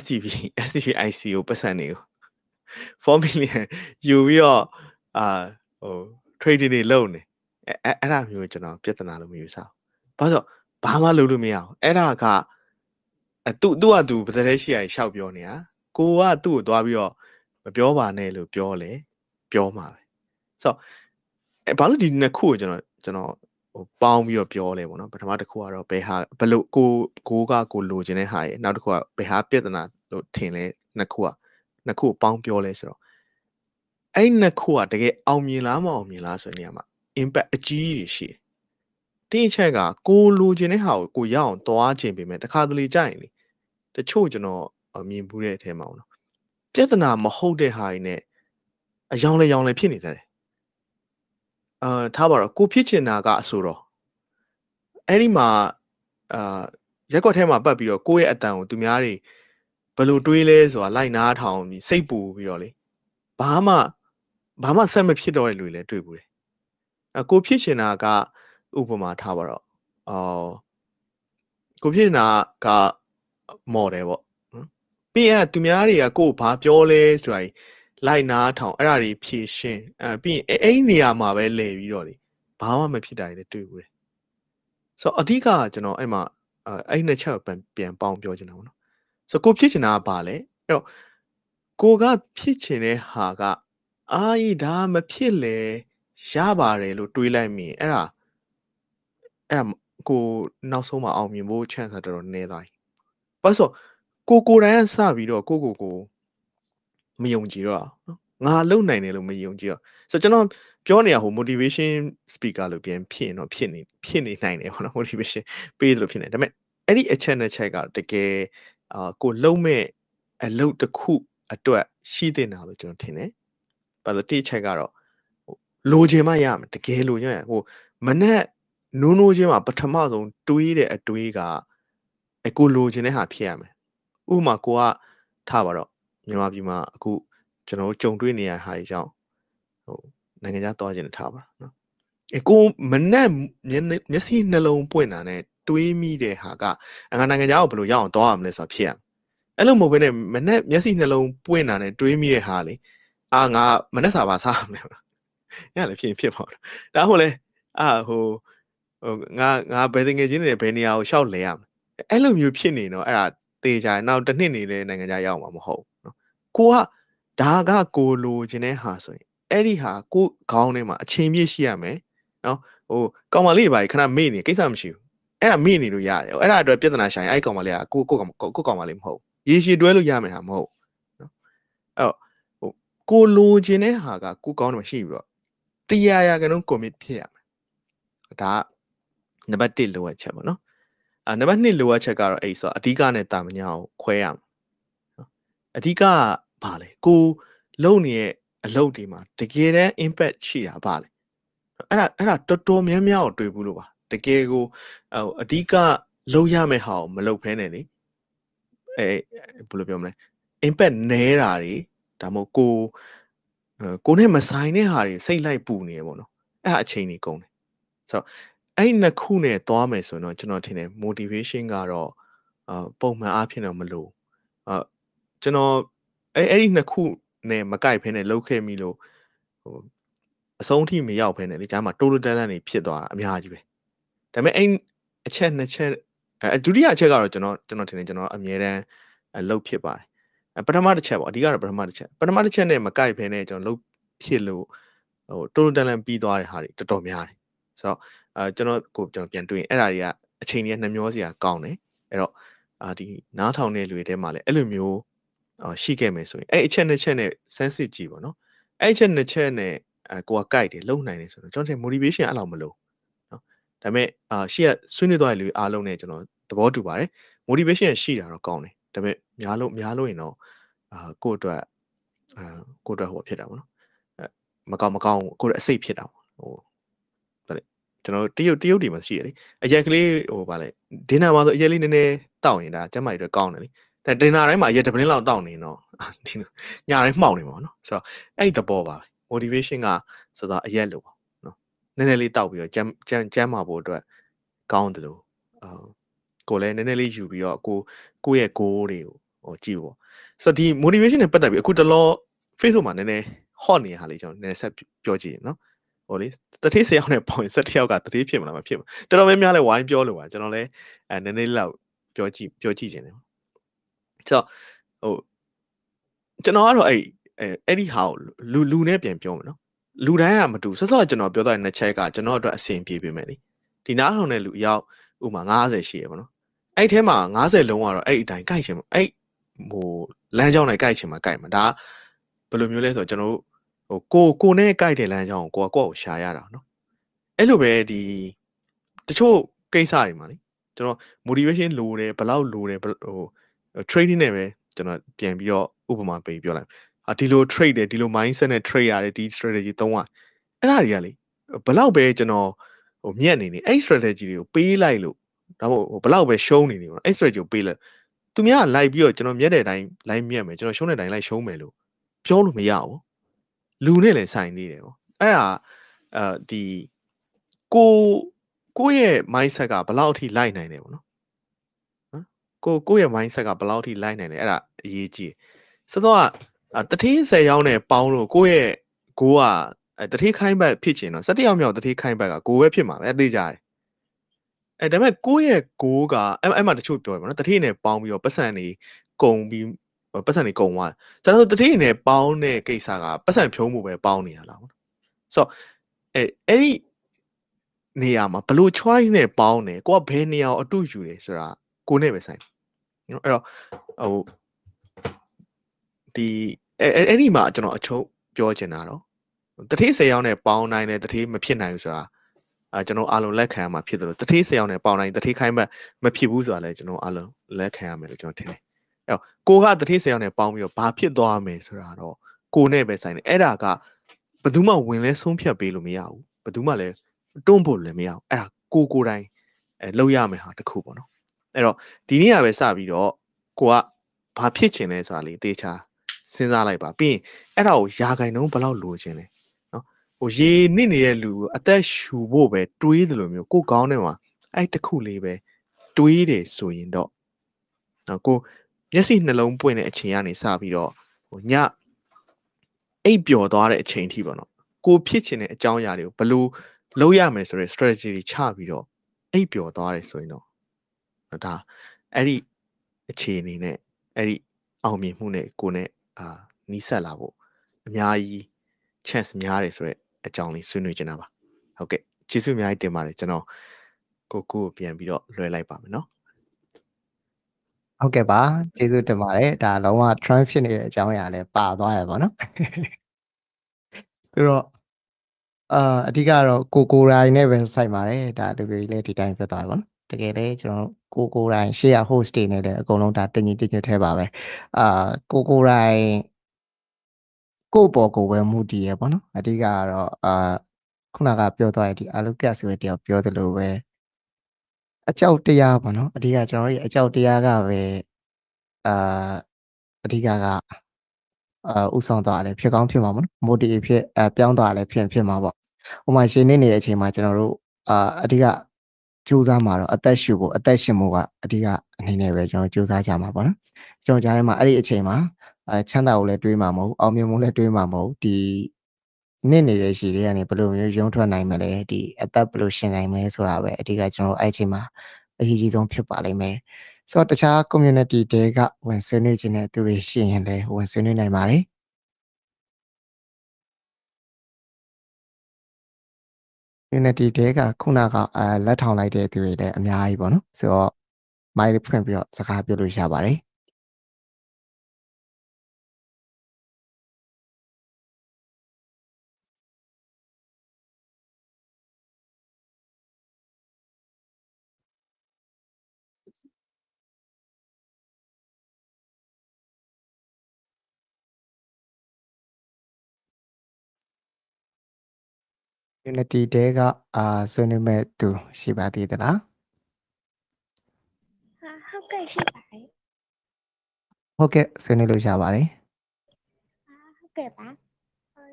SCVICO ပတ်စံတွေကို4 million ယူပြီးတော့trading တွေလုပ်နေအဲ့ဒါမျိုးကျွန်တော်ပြဿနာလို့မယူဆဘူးဘာလို့ဘာမှလုပ်လို့မရအောင်အဲ့ဒါကသူ့ဟာသူပစတဲ့ရှိရရှောက်ပြောနေတာကိုကသူ့ကိုသွားပြီးတော့မပြောပါနဲ့လို့ပြောမှာပဲဆိုတော့ဘာလို့ဒီနှစ်ခုကိုကျွန်တော်ပေါင်းပြီးတော့ပြောလဲပေါ့နော်ပထမတစ်ခုကတော့ဘယ်ဟာဘလို့ကိုကကိုလိုချင်တဲ့ဟာရဲ့နောက်တစ်ခုကဘယ်ဟာပြဿနာလို့ထင်လဲနှစ်ခုကိုပေါင်းပြောလဲဆိုတော့အဲ့နှစ်ခုကတကယ်အောင်မြင်လားမအောင်မြင်လားဆိုတဲ့နေရာမှာ impact အကြီးကြီးရှိတယ်တင်းချက်ကကိုလိုချင်တဲ့ဟာကိုကိုရအောင်တွားချင်ပေမဲ့တခါတလေကြရင်လေတချို့ကျွန်တော်မြင်ဘူးတဲ့အထဲမှာပေါ့နော်ပြဿနာမဟုတ်တဲ့ဟာတွေနဲ့အယောင်ရောင်ဖြစ်နေတယ်ထားပါတော့ကိုဖြစ်ချင်တာကအဆိုတော့အဲ့ဒီမှာရက်ကွက်ထဲမှာပတ်ပြီးတော့ကိုရဲ့အတန်ကိုသူများတွေဘယ်လိုတွေးလဲဆိုတာလိုက်နာထောင်ပြီးစိတ်ပူပြီးတော့လေဘာမှဆက်မဖြစ်တော့တဲ့လူတွေလည်းတွေ့ဘူးတယ်ကိုဖြစ်ချင်တာကဥပမာထားပါတော့ကိုဖြစ်ချင်တာကမော်တယ်ပေါ့ပြီးရင်သူများတွေကကိုဘာပြောလဲဆိုတာလိုက်နာထောင်အဲ့ဒါတွေဖြည့်ရှင်းပြီးရင်အဲ့နေရာမှာပဲလဲပြီးတော့လေဘာမှမဖြစ်တာတွေလည်းတွေ့ဘူးတယ်ဆိုတော့အဓိကကျွန်တော်အဲ့မှာအဲ့နှစ်ချက်ပြန်ပေါင်းပြောချင်တာပေါ့နော်ဆိုတော့ကိုဖြစ်ချင်တာကဘာလဲအဲ့တော့ကိုကဖြစ်ချင်တဲ့ဟာကဒါမဖြစ်လေရပါတယ်လို့တွေးလိုက်မိရင်အဲ့ဒါကိုနောက်ဆုံးမှာအောင်မြင်ဖို့ chance ကတော်တော်နည်းသွားပြီဘာလို့ဆိုကိုတိုင်းကစပြီးတော့ကိုမယုံကြည်တော့နော်ငါလုံနိုင်တယ်လို့မယုံကြည်တော့ဆိုတော့ကျွန်တော်ပြောနေရဟို motivation speaker လို့ပြန်ဖြစ်နေနိုင်တယ်ပေါ့နော် motivation ပေးတယ်လို့ဖြစ်နေဒါပေမဲ့အဲ့ဒီအချက်နဲ့ချက်ကတကယ်ကိုလုံးမဲ့အလုပ်တစ်ခုအတွက်ရှိတင်တာလို့ကျွန်တော်ထင်တယ်ဘာလို့တိချက်ကတော့လိုချင်မှရမယ်တကယ်လိုချင်ရဟိုမနဲ့နိုးချင်းမှာပထမဆုံးတွေးတဲ့အတွေးကအကိုလိုချင်တဲ့ဟာဖြစ်ရမယ်ဥပမာကိုကထားပါတော့မြန်မာပြည်မှာအခုကျွန်တော်တို့ကြုံတွေ့နေရဟာအကြောင်းဟိုနိုင်ငံခြားသွားခြင်းနဲ့ထားပါနော်ကိုမနဲ့မျက်စိနှလုံးပွင့်တာနဲ့တွေးမိတဲ့ဟာကငါနိုင်ငံခြားကိုဘယ်လိုရအောင်သွားရမလဲဆိုတာဖြစ်ရအဲ့လိုမဟုတ်ဘဲနဲ့မနဲ့မျက်စိနှလုံးပွင့်တာနဲ့တွေးမိတဲ့ဟာလေငါမနဲ့စာပါစားရမယ်ညလည်းဖြစ်ပါတော့ဒါဟုတ်လေဟိုငါဘယ်တငယ်ချင်းတွေဘယ်နေရာကိုရှောက်လဲရမလဲအဲ့လိုမျိုးဖြစ်နေတော့အဲ့ဒါတေးကြရင်နောက်တစ်နှစ်နေလဲနိုင်ငံခြားရောက်မှာမဟုတ်ကိုကဒါကကိုလိုချင်တဲ့ဟာဆိုရင်အဲ့ဒီဟာကိုခေါင်းထဲမှာအချိန်ပြည့်ရှိရမယ်နော်ဟိုကောင်မလေးပါခဏမေ့နေကိစ္စမရှိဘူးအဲ့ဒါမေ့နေလို့ရတယ်အဲ့ဒါအတွက်ပြဿနာရှာရင်အဲ့ကောင်မလေးကကိုကောင်မလေးမဟုတ်ရေရှည်တွဲလို့ရမယ်ဟာမဟုတ်နော်အဲ့တော့ကိုလိုချင်တဲ့ဟာကကိုခေါင်းထဲမှာရှိပြီးတော့တရားရကတော့ commit ဖြစ်ရမယ်ဒါနံပါတ်1လိုအပ်ချက်ပေါ့နော်နံပါတ်2လိုအပ်ချက်ကတော့အဲ့ဆိုအဓိကနဲ့တာမညာကိုခွဲရမယ်အဓိကဘာလဲကိုလုံနေရဲ့အလုပ်တွေမှာတကယ်တမ်း impact ရှိတာဘာလဲအဲ့ဒါတော်တော်များများကိုတွေ့ဘူးလို့ပါတကယ်ကိုအဓိက လုပ်ရမယ့်ဟာကိုမလုပ်ဖဲနဲ့လေဘယ်လိုပြောမလဲ impact နေတာတွေဒါမှမဟုတ်ကိုနဲ့မဆိုင်တဲ့ဟာတွေစိတ်လိုက်ပူနေရပေါ့နော်အဲ့ဒါအချိန်ကြီးကုန်တယ်ဆိုတော့အဲ့နှစ်ခုနဲ့သွားမယ်ဆိုရင်တော့ကျွန်တော်ထင်တယ် motivation ကတော့ပုံမှန်အားဖြင့်တော့မလို့ကျွန်တော်အဲ့ဒီနှစ်ခုနဲ့မကိုက်ဖဲနဲ့လုပ်ခဲ့မိလို့ဟိုအဆုံးအထိမရောက်ဖဲနဲ့လေကြားမှာတိုးတိုးတန်းတန်းနေဖြစ်သွားတာအများကြီးပဲဒါပေမဲ့အဲ့အချက်နှစ်ချက်ဒုတိယအချက်ကတော့ကျွန်တော်ထင်တယ်ကျွန်တော်အမြဲတမ်းလုပ်ဖြစ်ပါတယ်ပထမတစ်ချက်ပေါ့အဓိကတော့ပထမတစ်ချက်နဲ့မကိုက်ဖဲနဲ့ကျွန်တော်လုပ်ဖြစ်လို့ဟိုတိုးတိုးတန်းတန်းပြီးသွားတဲ့ဟာတွေတော်တော်များတယ်ဆိုတော့ကျွန်တော်ပြန်တွေ့ရင်အဲ့ဒါတွေကအချိန်ကြီးနှမျောစရာကောင်းတယ်အဲ့တော့ဒီနားထောင်တဲ့လူတွေထဲမှာလည်းအဲ့လိုမျိုးရှိခဲ့မယ်ဆိုရင်အဲ့အချက်နှစ်ချက်နဲ့စမ်းစစ်ကြည့်ပေါ့နော်အဲ့အချက်နှစ်ချက်နဲ့ကိုကကိုက်တယ်လုံနိုင်တယ်ဆိုတော့ကျွန်တော် motivation အဲ့လောက်မလို့နော်ဒါပေမဲ့ရှေ့ကဆွေးနွေးသွားတဲ့လူအားလုံးနဲ့ကျွန်တော်သဘောတူပါတယ် motivation ရှိတာတော့ကောင်းတယ်ဒါပေမဲ့များလို့ရင်တော့ကိုအတွက်ဟိုဖြစ်တာပေါ့နော်မကောင်းကိုအတွက်အစိတ်ဖြစ်တာပေါ့ဟိုကျွန်တော်တရုတ်တွေမှာရှိရလေအရက်ကလေးဟိုဗာလေဒင်နာမှာဆိုအရက်လေးနည်းနည်းတောက်ရင်ဒါကျန်းမာရေးအတွက်ကောင်းတယ်လေဒါဒင်နာတိုင်းမှာအရက်တစ်ပလင်းလောက်တောက်နေတော့ဒီညတိုင်းမှောက်နေပါတော့နော်ဆိုတော့အဲ့ဒီသဘောပါပဲ motivation ကဆိုတော့အရက်လို့ပါနော်နည်းနည်းလေးတောက်ပြီးတော့ကျန်းမာဖို့အတွက်ကောင်းတယ်လို့ကိုလည်းနည်းနည်းလေးယူပြီးတော့ကိုရဲ့ goal တွေကိုဟိုကြည့်ပေါ့ဆိုတော့ဒီ motivation နဲ့ပတ်သက်ပြီးအခုတလော Facebook မှာနည်းနည်း hot နေရတာလေးကျွန်တော်နည်းနည်းဆက်ပြောကြည့်ရင်နော်ဟိုလေတတိဆရာနဲ့ပုံစံတစ်ယောက်ကတတိဖြစ်မလားမဖြစ်ဘူးတော်တော်များများလဲဝိုင်းပြောလို့ပါကျွန်တော်လဲနည်းနည်းလောက်ပြောကြည့်ခြင်းတယ်ဆိုတော့ဟိုကျွန်တော်ကတော့အဲ့ဒီဟာကိုလူနဲ့ပြန်ပြောမယ်နော်လူတိုင်းကမတူဆော့ကျွန်တော်ပြောတဲ့နှစ်ချက်ကကျွန်တော်အတွက်အဆင်ပြေပေးမယ်လေဒီနားထောင်တဲ့လူအယောက်ဥမာ90ရှိရပါတော့အဲ့ထဲမှာ90လုံးကတော့အဲ့အတိုင်းကိုက်ချင်မအဲ့ဟိုလမ်းကြောင်းနဲ့ကိုက်ချင်မှာကိုက်မှာဒါဘယ်လိုမျိုးလဲဆိုတော့ကျွန်တော်ဟိုကိုနဲ့ကိုက်တဲ့လမ်းကြောင်းကိုရှာရတာเนาะအဲ့လိုပဲဒီတချို့ကိစ္စတွေမှာလေကျွန်တော် motivation လိုတယ်ဘလောက်လိုတယ်ဟို trading နဲ့ပဲကျွန်တော်ပြန်ပြီးတော့ဥပမာပေးပြောလိုက်ဟာဒီလို trade တယ်ဒီလို mindset နဲ့ trade ရတယ်ဒီ strategy သုံးရအဲ့ဒါတွေကလေဘလောက်ပဲကျွန်တော်ဟိုမြက်နေအဲ့ strategy တွေကိုပေးလိုက်လို့ဒါမှမဟုတ်ဘလောက်ပဲရှုံးနေပေါ့အဲ့ strategy ကိုပေးလိုက်သူများကလိုက်ပြီးတော့ကျွန်တော်မြက်တဲ့အတိုင်းလိုက်မြက်မယ်ကျွန်တော်ရှုံးတဲ့အတိုင်းလိုက်ရှုံးမယ်လို့ပြောလို့မရဘူးလူနဲ့လည်းဆိုင်သေးတယ်ပေါ့အဲ့ဒါဒီကိုရဲ့ mindset ကဘယ်လောက်ထိလိုက်နိုင်တယ်ပေါ့နော်ကိုရဲ့ mindset ကဘယ်လောက်ထိလိုက်နိုင်တယ်အဲ့ဒါအရေးကြီးတယ်ဆိုတော့တတိ10ရောက်နဲ့ပေါင်းလို့ကိုရဲ့ကိုကတတိခိုင်းဘက်ဖြစ်ချင်တော့17ရောက်မြောက်တတိခိုင်းဘက်ကကိုပဲဖြစ်မှာပဲအသေးကြတယ်အဲ့ဒါပေမဲ့ကိုရဲ့ကိုကအဲ့မှာတချို့ပြောတယ်ပေါ့နော်တတိနဲ့ပေါင်းပြီးတော့ပတ်စံနေကုန်ပြီးပတ်စံတွေကုန်သွားတယ်ဆိုတော့တတိနဲ့ပေါင်းတဲ့ကိစ္စကပတ်စံဖြုံးမှုပဲပေါင်းနေရလားပေါ့ဆိုတော့အဲ့ဒီနေရာမှာဘလို့ choice နဲ့ပေါင်းတယ်ကိုကဘယ်နေရာကိုအတူယူတယ်ဆိုတာကိုနဲ့ပဲဆိုင်နော်အဲ့တော့ဟိုဒီအဲ့ဒီမှာကျွန်တော်အချုပ်ပြောချင်တာတော့တတိ10ရောက်နဲ့ပေါင်းနိုင်တယ်တတိမဖြစ်နိုင်ဘူးဆိုတာကျွန်တော်အလုံးလက်ခံရမှာဖြစ်တယ်လို့တတိ10ရောက်နဲ့ပေါင်းနိုင်တတိခိုင်းမှမဖြစ်ဘူးဆိုတာလည်းကျွန်တော်အလုံးလက်ခံရမယ်လို့ကျွန်တော်ထင်တယ်အဲ့ကိုကတတိ10ရောက်နဲ့ပေါင်းပြီးတော့ဘာဖြစ်သွားမယ်ဆိုတာတော့ကိုနဲ့ပဲဆိုင်တယ်အဲ့ဒါကဘယ်သူမှဝင်လဲဆုံးဖြတ်ပေးလို့မရဘူးဘယ်သူမှလည်းတွန့်ဖို့လည်းမရဘူးအဲ့ဒါကိုတိုင်းလုပ်ရမယ်ဟာတခုပေါ့နော်အဲ့တော့ဒီနေ့ကပဲစပြီးတော့ကိုကဘာဖြစ်ချင်လဲဆိုတာလေးသေချာစဉ်းစားလိုက်ပါပြီးရင်အဲ့ဒါကိုရာခိုင်နှုန်းဘယ်လောက်လိုချင်လဲနော်ဟိုရေနစ်နေတဲ့လူအသက်ရှူဖို့ပဲတွေးတယ်လို့မျိုးကိုကောင်းတယ်မှာအဲ့တခုလေးပဲတွေးတယ်ဆိုရင်တော့နော်ကိုမျက်စိနှလုံးပွင့်တဲ့အချိန်ကနေစပြီးတော့ဟိုညအိပ်ပျော်သွားတဲ့အချိန်ထိပေါ့နော်ကိုဖြစ်ချင်တဲ့အကြောင်းအရာတွေကိုဘယ်လိုလုပ်ရမယ်ဆိုတဲ့ strategy တွေချပြီးတော့အိပ်ပျော်သွားတယ်ဆိုရင်တော့ဒါအဲ့ဒီအခြေအနေနဲ့အဲ့ဒီအောင်မြင်မှုနဲ့ကိုနဲ့နီးစပ်လာဖို့အများကြီး chance များတယ်ဆိုတဲ့အကြောင်းလေးဆွေးနွေးချင်တာပါဟုတ်ကဲ့ကျေးဇူးအများကြီးတင်ပါတယ်ကျွန်တော်ကိုပြန်ပြီးတော့လွှဲလိုက်ပါမယ်နော်ဟုတ်ကဲ့ပါကျေးဇူးတင်ပါတယ်ဒါလုံးဝ trend ဖြစ်နေတဲ့အကြောင်းအရာလည်းပါသွားရပါတော့ပြီးတော့အဓိကတော့ကိုရိုင်းနဲ့ပဲဆိုင်ပါတယ်ဒါလူကြီးလည်းဒီတိုင်းပြသွားပါတော့တကယ်လည်းကျွန်တော်ကိုရိုင်းရှေ့ရ host တွေနဲ့လည်းအကုန်လုံးဒါတင်ကြီးတင်ထဲပါပဲကိုရိုင်းကိုပေါ်ကိုပဲမူတည်ရပါတော့အဓိကတော့ခုနကပြောသွားတဲ့ဒီ Alucas ဆိုတဲ့တယောက်ပြောသလိုပဲ အကြောက်တရားပေါ့နော်အဓိကကျွန်တော်တို့အကြောက်တရားကပဲအဓိကကဥဆောင်သွားတယ်ဖြစ်ကောင်းဖြစ်မှာပေါ့နော် motivate ဖြစ်ပြောင်းသွားတယ်ဖြစ်မှာပေါ့ဟိုမှာရှင်နေနေတဲ့အချိန်မှာကျွန်တော်တို့အဓိကကြိုးစားမှာတော့အသက်ရှူဖို့အသက်ရှင်ဖို့ကအဓိကအနေနဲ့ပဲကျွန်တော်ကြိုးစားကြမှာပေါ့နော်ကျွန်တော်ကြားထဲမှာအဲ့ဒီအချိန်မှာချမ်းသာကိုလည်းတွေးမှာမဟုတ်အောင်မြင်မှုလည်းတွေးမှာမဟုတ်ဒီနေနေတဲ့ရှိတွေကနေဘယ်လိုမျိုးရုံးထွက်နိုင်မလဲဒီအသက်ဘယ်လိုရှင်နိုင်မလဲဆိုတာပဲအဓိကကျွန်တော်အဲ့အချိန်မှာအရေးကြီးဆုံးဖြစ်ပါလိမ့်မယ်ဆိုတော့တခြား community တွေကဝင်ဆွေးနွေးခြင်းနဲ့သူတွေရှိရင်လည်းဝင်ဆွေးနွေးနိုင်ပါတယ်community တွေကခုနကလက်ထောင်လိုက်တဲ့သူတွေလည်းအများကြီးပေါ့နော်ဆိုတော့ mic ဖွင့်ပြီးတော့စကားပြောလို့ရပါတယ်community တွေကဆွေးနွေးမဲ့သူရှိပါသေးသလားဟုတ်ကဲ့ရှိပါတယ်ဟုတ်ကဲ့ဆွေးနွေးလို့ရပါတယ်ဟုတ်ကဲ့ပါ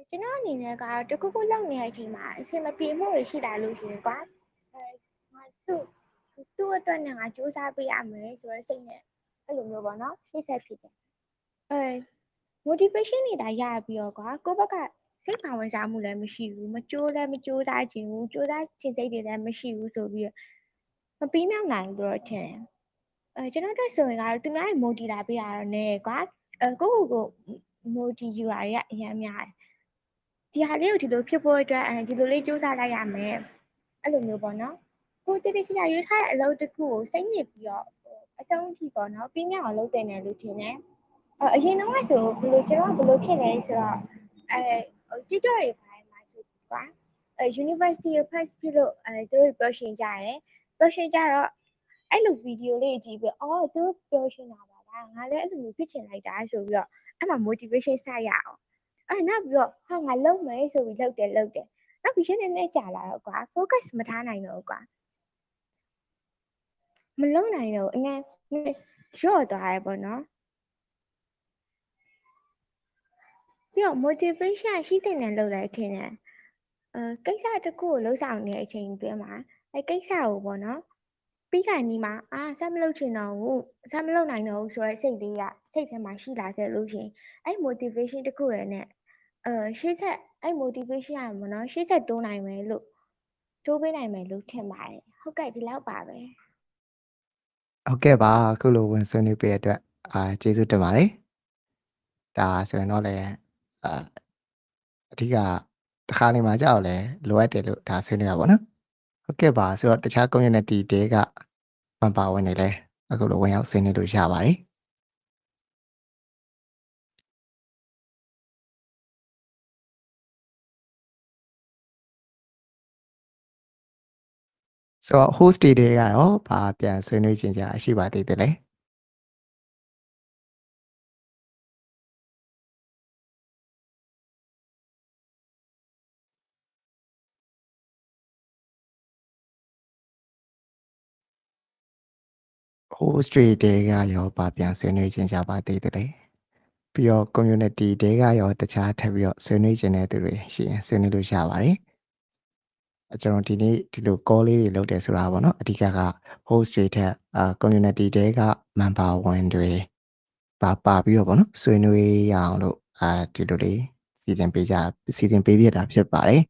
ကျွန်တော်အနေနဲ့ကတော့တခုခုလောက်နေတဲ့အချိန်မှာအဆင်မပြေမှုတွေရှိတာလို့ရှိရင်ကွာသူ့အတွက်ငါစူးစမ်းပေးရမယ်ဆိုတော့စိတ်နဲ့အဲ့လိုမျိုးပေါ့နော်စိတ်ဆက်ဖြစ်တယ်motivation နေတာရပြီးတော့ကွာကိုယ့်ဘက်ကစိတ်ပါဝင်စားမှုလည်းမရှိဘူးမကြိုးလည်းမကြိုးစားခြင်းဘူးကြိုးစားခြင်းစိတ်တွေလည်းမရှိဘူးဆိုပြီးမပြီးမြောက်နိုင်ဘူးတော့ထင်တယ်ကျွန်တော်တို့ဆိုရင်ကတော့သူများရဲ့ motivation လာပေးတာတော့နည်းကွာကို motivation ယူတာတွေကအများကြီးဒီဟာလေးကိုဒီလိုဖြစ်ဖို့အတွက်ဒီလိုလေးကြိုးစားလိုက်ရမယ်အဲ့လိုမျိုးပေါ့နော်ကိုတိတိကျကျရွေးထားတဲ့အလုပ်တစ်ခုကိုစိတ်ညစ်ပြီးတော့အဆုံးထိပေါ့နော်ပြီးမြောက်အောင်လုပ်တင်တယ်လို့ထင်တယ်အရင်တော့ကဆိုဘယ်လိုကျွန်တော်ကဘယ်လိုဖြစ်လဲဆိုတော့ဒီတော့ရေးပိုင်းမှာဆိုပြီးကွာuniversity ကို first ပြလို့သူတို့ပြောရှင်ကြတယ်ပြောရှင်ကြတော့အဲ့လို video လေးကြည့်ပြီးအော်သူတို့ပြောရှင်တာပါလားငါလည်းအဲ့လိုမျိုးဖြစ်ချင်လိုက်တာဆိုပြီးတော့အဲ့မှာ motivation စရအောင်အဲ့နောက်ပြီးတော့ဟာငါလုပ်မယ်ဆိုပြီးလုပ်တယ်နောက်ပြီးရှင်းနေနေကြာလာတော့ကွာ focus မထားနိုင်တော့ကွာမလုပ်နိုင်တော့အငယ်ရော့သွားရပေါ့နော်ပြီးတော့ motivation ရှိတဲ့နဲ့လုပ်လိုက်ခြင်းနဲ့ကိစ္စတစ်ခုကိုလှုပ်ဆောင်နေတဲ့အချိန်တွင်းမှာအဲကိစ္စကိုပေါ့နော်ပြီးခိုင်နီးမှာဆက်မလုပ်ချင်တော့ဘူးဆက်မလုပ်နိုင်တော့ဘူးဆိုတော့စိတ်လေးကစိတ်ထဲမှာရှိလာခဲ့လို့ရှင်အဲ motivation တစ်ခုရယ်နဲ့ရှေ့ဆက်အဲ motivation ရမှာနော်ရှေ့ဆက်တိုးနိုင်မယ်လို့တိုးပေးနိုင်မယ်လို့ထင်ပါတယ်ဟုတ်ကဲ့ဒီလောက်ပါပဲဟုတ်ကဲ့ပါအခုလိုဝင်ဆွေးနွေးပေးတဲ့အတွက်ကျေးဇူးတင်ပါတယ်ဒါဆိုရင်တော့လည်းအဓိကတခါနေမှာကြောက်လဲလိုအပ်တယ်လို့ဒါဆွေးနွေးရပါတော့ဟုတ်ကဲ့ပါဆိုတော့တခြား community တွေကမပါဝင်နေလဲအခုလိုဝင်ရောက်ဆွေးနွေးလို့ရပါတယ်ဆိုတော့ host တွေကတော့ဘာပြန်ဆွေးနွေးခြင်းကြာရှိပါသေးတယ်လဲhost တွေကရောပါပြန်ဆွေးနွေးခြင်းကြပါသေးတယ်ပြီးတော့ community တွေကရောတခြားထပ်ပြီးတော့ဆွေးနွေးခြင်းတဲ့သူတွေရှိရင်ဆွေးနွေးလို့ရပါတယ်ကျွန်တော်ဒီနေ့ဒီလို call လေးတွေလုပ်တယ်ဆိုတာပေါ့နော်အဓိကက host တွေထက် community တွေက member ဝင်တွေပါပြီးတော့ပေါ့နော်ဆွေးနွေးရအောင်လို့ဒီလိုလေးစီစဉ်ပေးပြတာဖြစ်ပါတယ်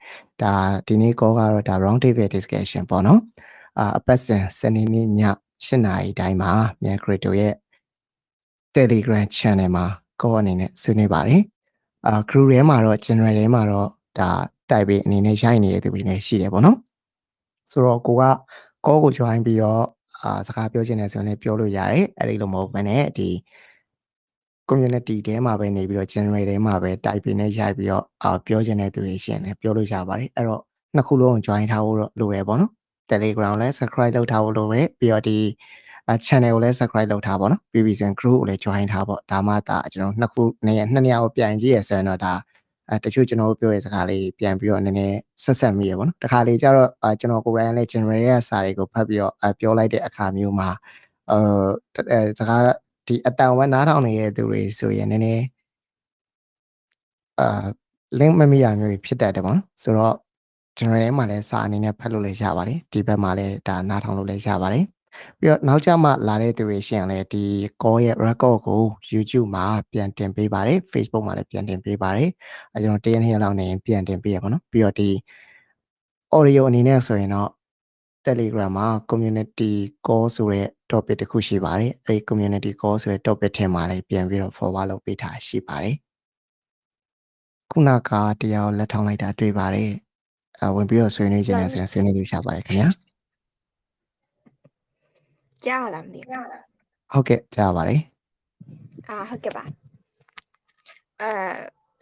ဒါဒီနေ့ call ကတော့ဒါ round table discussion ပေါ့နော်အပတ်စဉ်စနေနေ့ည8:00 နာရီတိုင်းမှာမြန်ခရစ်တိုရဲ့ Telegram Channel မှာကိုယ်အနေနဲ့ဆွေးနွေးပါတယ်group ထဲမှာတော့ general ထဲမှာတော့ဒါတိုက်ပြီးအနေနဲ့ရိုက်နေတဲ့သူတွေလည်းရှိတယ်ပေါ့နော်ဆိုတော့ကိုကcall ကို join ပြီးတော့စကားပြောချင်တယ်ဆိုရင်လည်းပြောလို့ရတယ်အဲ့ဒီလိုမဟုတ်ဘဲနဲ့ဒီ community ထဲမှာပဲနေပြီးတော့ general ထဲမှာပဲတိုက်ပြီးနဲ့ရိုက်ပြီးတော့ပြောချင်တဲ့သူတွေရှိရင်လည်းပြောလို့ရပါတယ်အဲ့တော့နှစ်ခုလုံးကို join ထားဖို့တော့လိုတယ်ပေါ့နော်Telegram ကိုလည်း subscribe လုပ်ထားဖို့လိုပဲပြီးတော့ဒီ channel ကိုလည်း subscribe လုပ်ထားပါတော့ပြီးပြီဆိုရင် group ကိုလည်း join ထားပေါ့ဒါမှသာကျွန်တော်နှစ်ခုနှစ်ရက်ကိုပြန်ကြည့်ရဆိုရင်တော့ဒါ Generally, နောက်ကြမှာလာတဲ့သူတွေရှင်လဲဒီကောရဲ့recordကို YouTube မှာပြန်တင်ပေးပါတယ် Facebook မှာလည်းပြန်တင်ပေးပါတယ် ကျွန်တော်တရနေ့လောက်နေပြန်တင်ပေးရပါတော့ပြီးတော့ဒီaudio အနေနဲ့ဆိုရင်တော့ Telegram မှာ community call ဆိုတဲ့ topic တစ်ခုရှိပါတယ် အဲဒီ community call ဆိုတဲ့ topic ထဲမှာလည်းပြန်ပြီးတော့ forward လုပ်ပေးထားရှိပါတယ် ခုနကတရားလက်ထောင်လိုက်တာတွေ့ပါတယ် ဝင်ပြီးတော့ဆွေးနွေးခြင်းနဲ့ဆွေးနွေးလို့ရပါတယ်ခင်ဗျာ Chào làm việc. Ok, chào bà đấy. À, ok bà.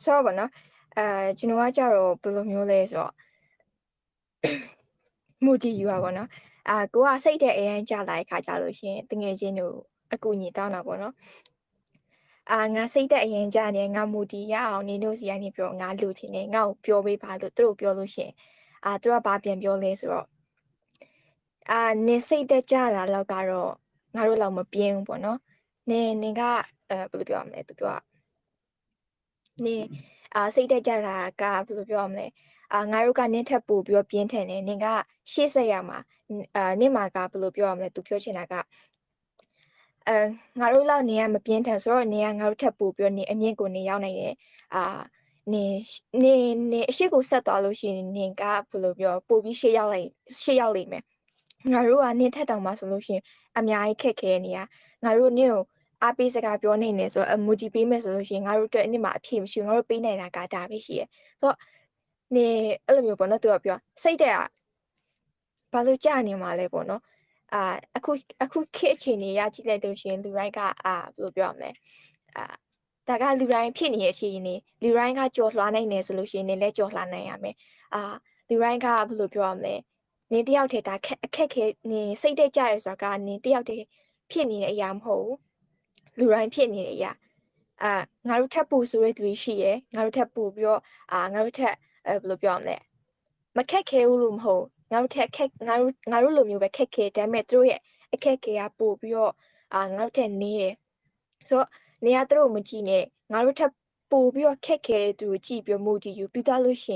Sau bọn nó, chúng nó chào rồi bố lông nhô lê rồi. Mùa chị dù hả bọn nó. Cô à xây trẻ em trả lại khá trả lời xe. Từng ngày trên nụ, cô nhìn tao nào bọn nó. Nga xây trẻ em trả này, nga mùa chị giá ảo nên đô xe anh biểu nga lưu chị này. Nga ổ biểu bê bà lưu trô biểu lưu xe. Trô bà biển biểu lê rồi. Nên xây đe trả ra lâu cả rồi ngà rô lâu mà biên bọn nó nên gà bụi biểu mẹ bụi biểu nên xây đe trả ra gà bụi biểu mẹ ngà rô gà nên thép bụi biểu biên thế này nên gà xế xây ra mà nên mà gà bụi biểu mẹ tụi biểu trên là gà ngà rô lâu nè mà biên thế rồi nè ngà rô thép bụi biểu nè em nhiên của nè yào này nè xế của xa tỏa lâu xin nè gà bụi biểu bụi biểu xế yào lì mẹ ngài rùa nè thẹt đồng mà solution em nhai kẹt kẹt nè ngài rùa nếu áp bê sạc biểu này nè rồi em motivate mà solution ngài rùa chơi nè mà phim siêu ngài rùa bê này là cả đá bê xí rồi nè ở bên bọn nó tự biểu xây đẻ bà lưu cha nè mà lại bọn nó aku kẹt chuyện nè ya chỉ là điều chuyện lưu ra cả lưu biểu này ta cả lưu ra phim nè chuyện nè lưu ra cả chỗ loạn này nè solution nè lại chỗ loạn này à mẹ lưu ra cả lưu biểu này nên đi học thì ta kẹt nên xây đê cha rồi cả nên đi học thì phiền gì này giảm hổ lưu ra phiền gì này giảm ngài rút thép bù rồi tùy xí ấy ngài rút thép bù biểu ngài rút thép bù biểu này mà kẹt lùm hổ ngài rút thép ngài rút lùm nhiều về kẹt tại metro ấy kẹt bù biểu ngài rút thép này số này ở đâu mình chỉ này ngài rút thép bù biểu kẹt tùy chỉ biểu mưu gì biểu ta lưu xí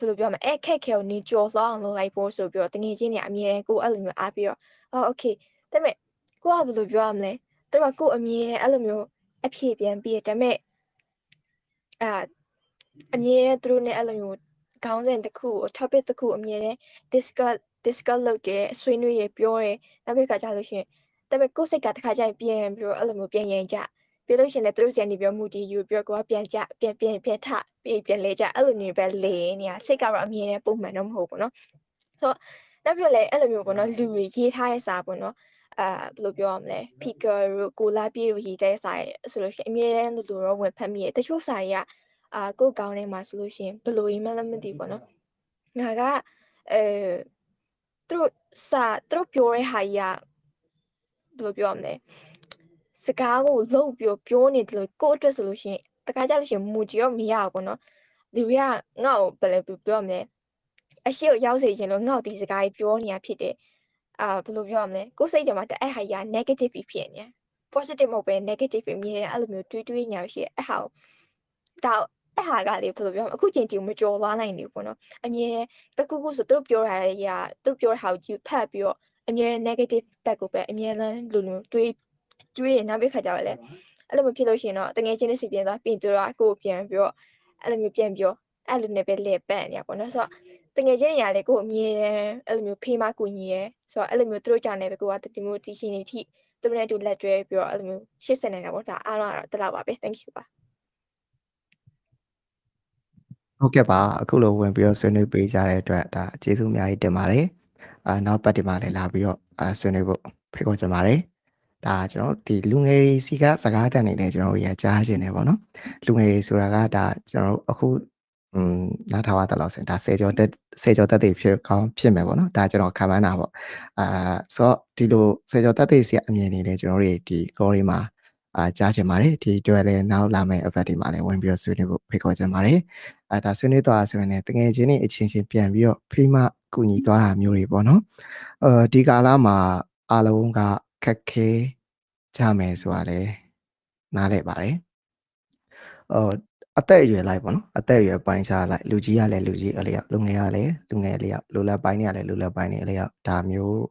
Bụi biểu mà kẹo ni cho lo lo lại bố số biểu tình gì này mi này cô ở luôn áp biểu ok thế mẹ cô học bụi biểu em này tức là cô mi này ở luôn áp chế biến biến thế mẹ mi này tru này ở luôn cao lên từ khu topic từ khu mi này discuss lâu cái suy nghĩ về biểu này nó bị cả trả lời chuyện thế mẹ cô sẽ cả khai giải biến biểu ở luôn biến hiện trạng biểu đối chuyện là đối chuyện đi biểu mục tiêu biểu của biến trạng biến thả biến lệ trạng ở luôn về lệ này sẽ gặp ở miền bắc miền đông hồ của nó, so nó biểu lệ ở luôn miền của nó lười khi thay sao của nó biểu biểu này picker cô là biểu khi thay sao solution miền đông rồi miền bắc miền tây chỗ sao ya cô gạo này mà solution biểu im là mình đi của nó, ngay cả tru sa tru biểu này hay ya biểu biểu này Chicago lâu biểu biểu này rồi cô chơi solution, tất cả các solution mua chỉ có miếng của nó, điều ra ngầu bề là biểu biểu này, ở siêu giàu thì chỉ là ngầu thì Chicago biểu này phải đấy, biểu biểu này, cô xây dựng mà để hay là negative biểu này, positive một bên negative biểu này là luôn đối nhau sẽ hậu, tạo hay là biểu biểu, cô chỉ điều mới cho là này điều của nó, anh nhé, tất cả cô sẽ đối biểu hay là đối biểu hậu chịu thay biểu, anh nhé negative bạch của bạn, anh nhé là luôn đối Tuy nó biết khai trả lại, anh mình phiền chuyện nó, từ ngày trên nó xịt biển đó, biển từ đó cô biển biểu, anh mình biển biểu, anh luôn này biển lệ biển nhà của nó so, từ ngày trên nhà này cô mi, anh mình phim mà cô nhỉ, so anh mình trôi tràn này về cô ta tìm một tí xin này thì, từ nay chúng lại chơi biểu, anh mình chia sẻ này là bọn ta, anh là từ là bà biết, thank you bà. Ok bà, cô luôn quen biểu xuyên đi bây giờ này rồi, ta chỉ dùng nhà để mà đấy, nó bắt để mà để làm biểu xuyên đi bộ, phải có gì mà đấy. Ta cho nó thì lúc này xí cả sạc cái này để cho nó giải trả cho này bọn nó lúc này xưa ra ta cho nó ở khu đã thao ăn tao lo xem ta sẽ cho ta thì phiền mẹ bọn nó ta cho nó khám án nào bọn so thì đồ sẽ cho ta thì sẽ miền này để cho nó để thì coi mà giá trị mà đấy thì tôi lên nào làm mẹ và thì mà này quên biểu suy này phải có giá mà đấy ta suy này tòa suy này tiếng Anh này chính chính biến biểu khi mà cũng như tòa làm nhiều rồi nó đi cả là mà alo cả khách kê cha mẹ xóa đấy nào đấy bà đấy ở đây về lại bọn ở đây về bạn trả lại lưu trì ở đây lúc nghe lại lúc là bài này lại lúc là bài này lại làm nhiều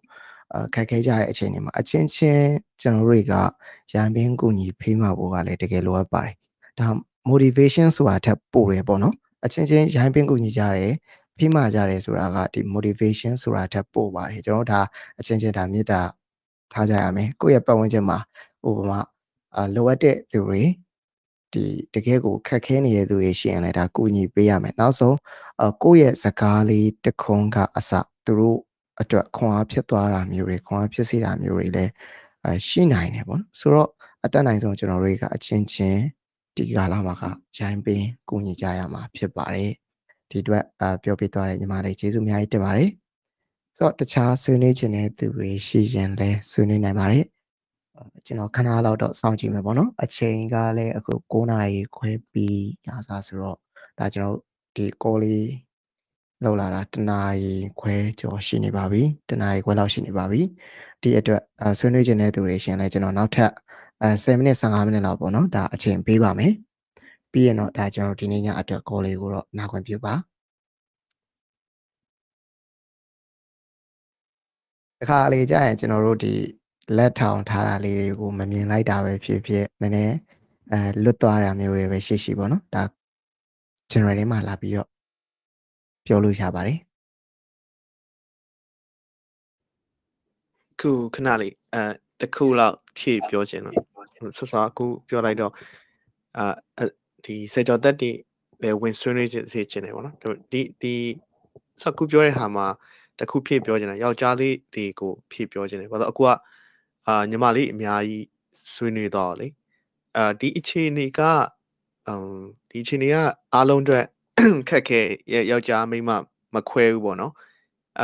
cái giá lại trên mà trên trên trong rồi cả giá miếng cũng nhịp phim mà bộ lại để cái lúa bài làm motivation xóa thập bù rồi bọn nó ở trên trên giá miếng cũng như giá đấy phim mà giá đấy xóa cả thì motivation xóa thập bù bài cho nó đã trên trên làm như đã thay ra mấy cái bao nhiêu mà ủa mà lúa để tuổi thì cái của khách hàng này tôi xem này đã cũng như bây giờ mà nó số cô ấy sẽ có lý được không cả asa từ ở chỗ khoa phía tòa làm nhiều rồi khoa phía xí làm nhiều rồi đấy xí này này bọn số đó ở đây này rồi cho nó rồi cả trên trên thì cả làm mà cả trang bị cũng như trái mà phía bãi thì đoạn biểu bị tòa này nhưng mà đây chỉ dùng hai tờ mà đấy do tất cả xưa nay trên này từ về xí trên đây xưa nay này mà đấy cho nó khăn lao động xong chỉ mà bọn nó ở trên cái này ở cô này quay bị nhà ra số đó đã cho nó thì cô đi lâu là từ nay quay cho xin đi bảo bí từ nay quay lao xin đi bảo bí thì ở xuyên nơi trên này từ để xem này cho nó nấu thợ xem này sang hôm nay là bọn nó đã chuyển bí bảo mấy bí nó đã cho nó đi nhà ở chỗ cô này của nó nào quên bí bảo khá là cái cho nó rồi thì lẽ thằng thà là lì của mình lấy đào về phía phía này này lướt toa làm nhiều về xí xí bọn nó đã trên này mà là bị biểu lưu xa bà đấy cụ cái nào đấy đặc cụ là thì biểu diễn số sáu cụ biểu lại đó thì sẽ cho tới thì để win số này sẽ trên này bọn nó thì sau cụ biểu này hả mà đặc cụ phi biểu diễn này yêu cha đi thì cụ phi biểu diễn này và đó cụ nhưng mà đi nhà ý suy nghĩ đó đấy đi trên này cả đi trên này alone rồi cái yêu cha mình mà khỏe bộ nó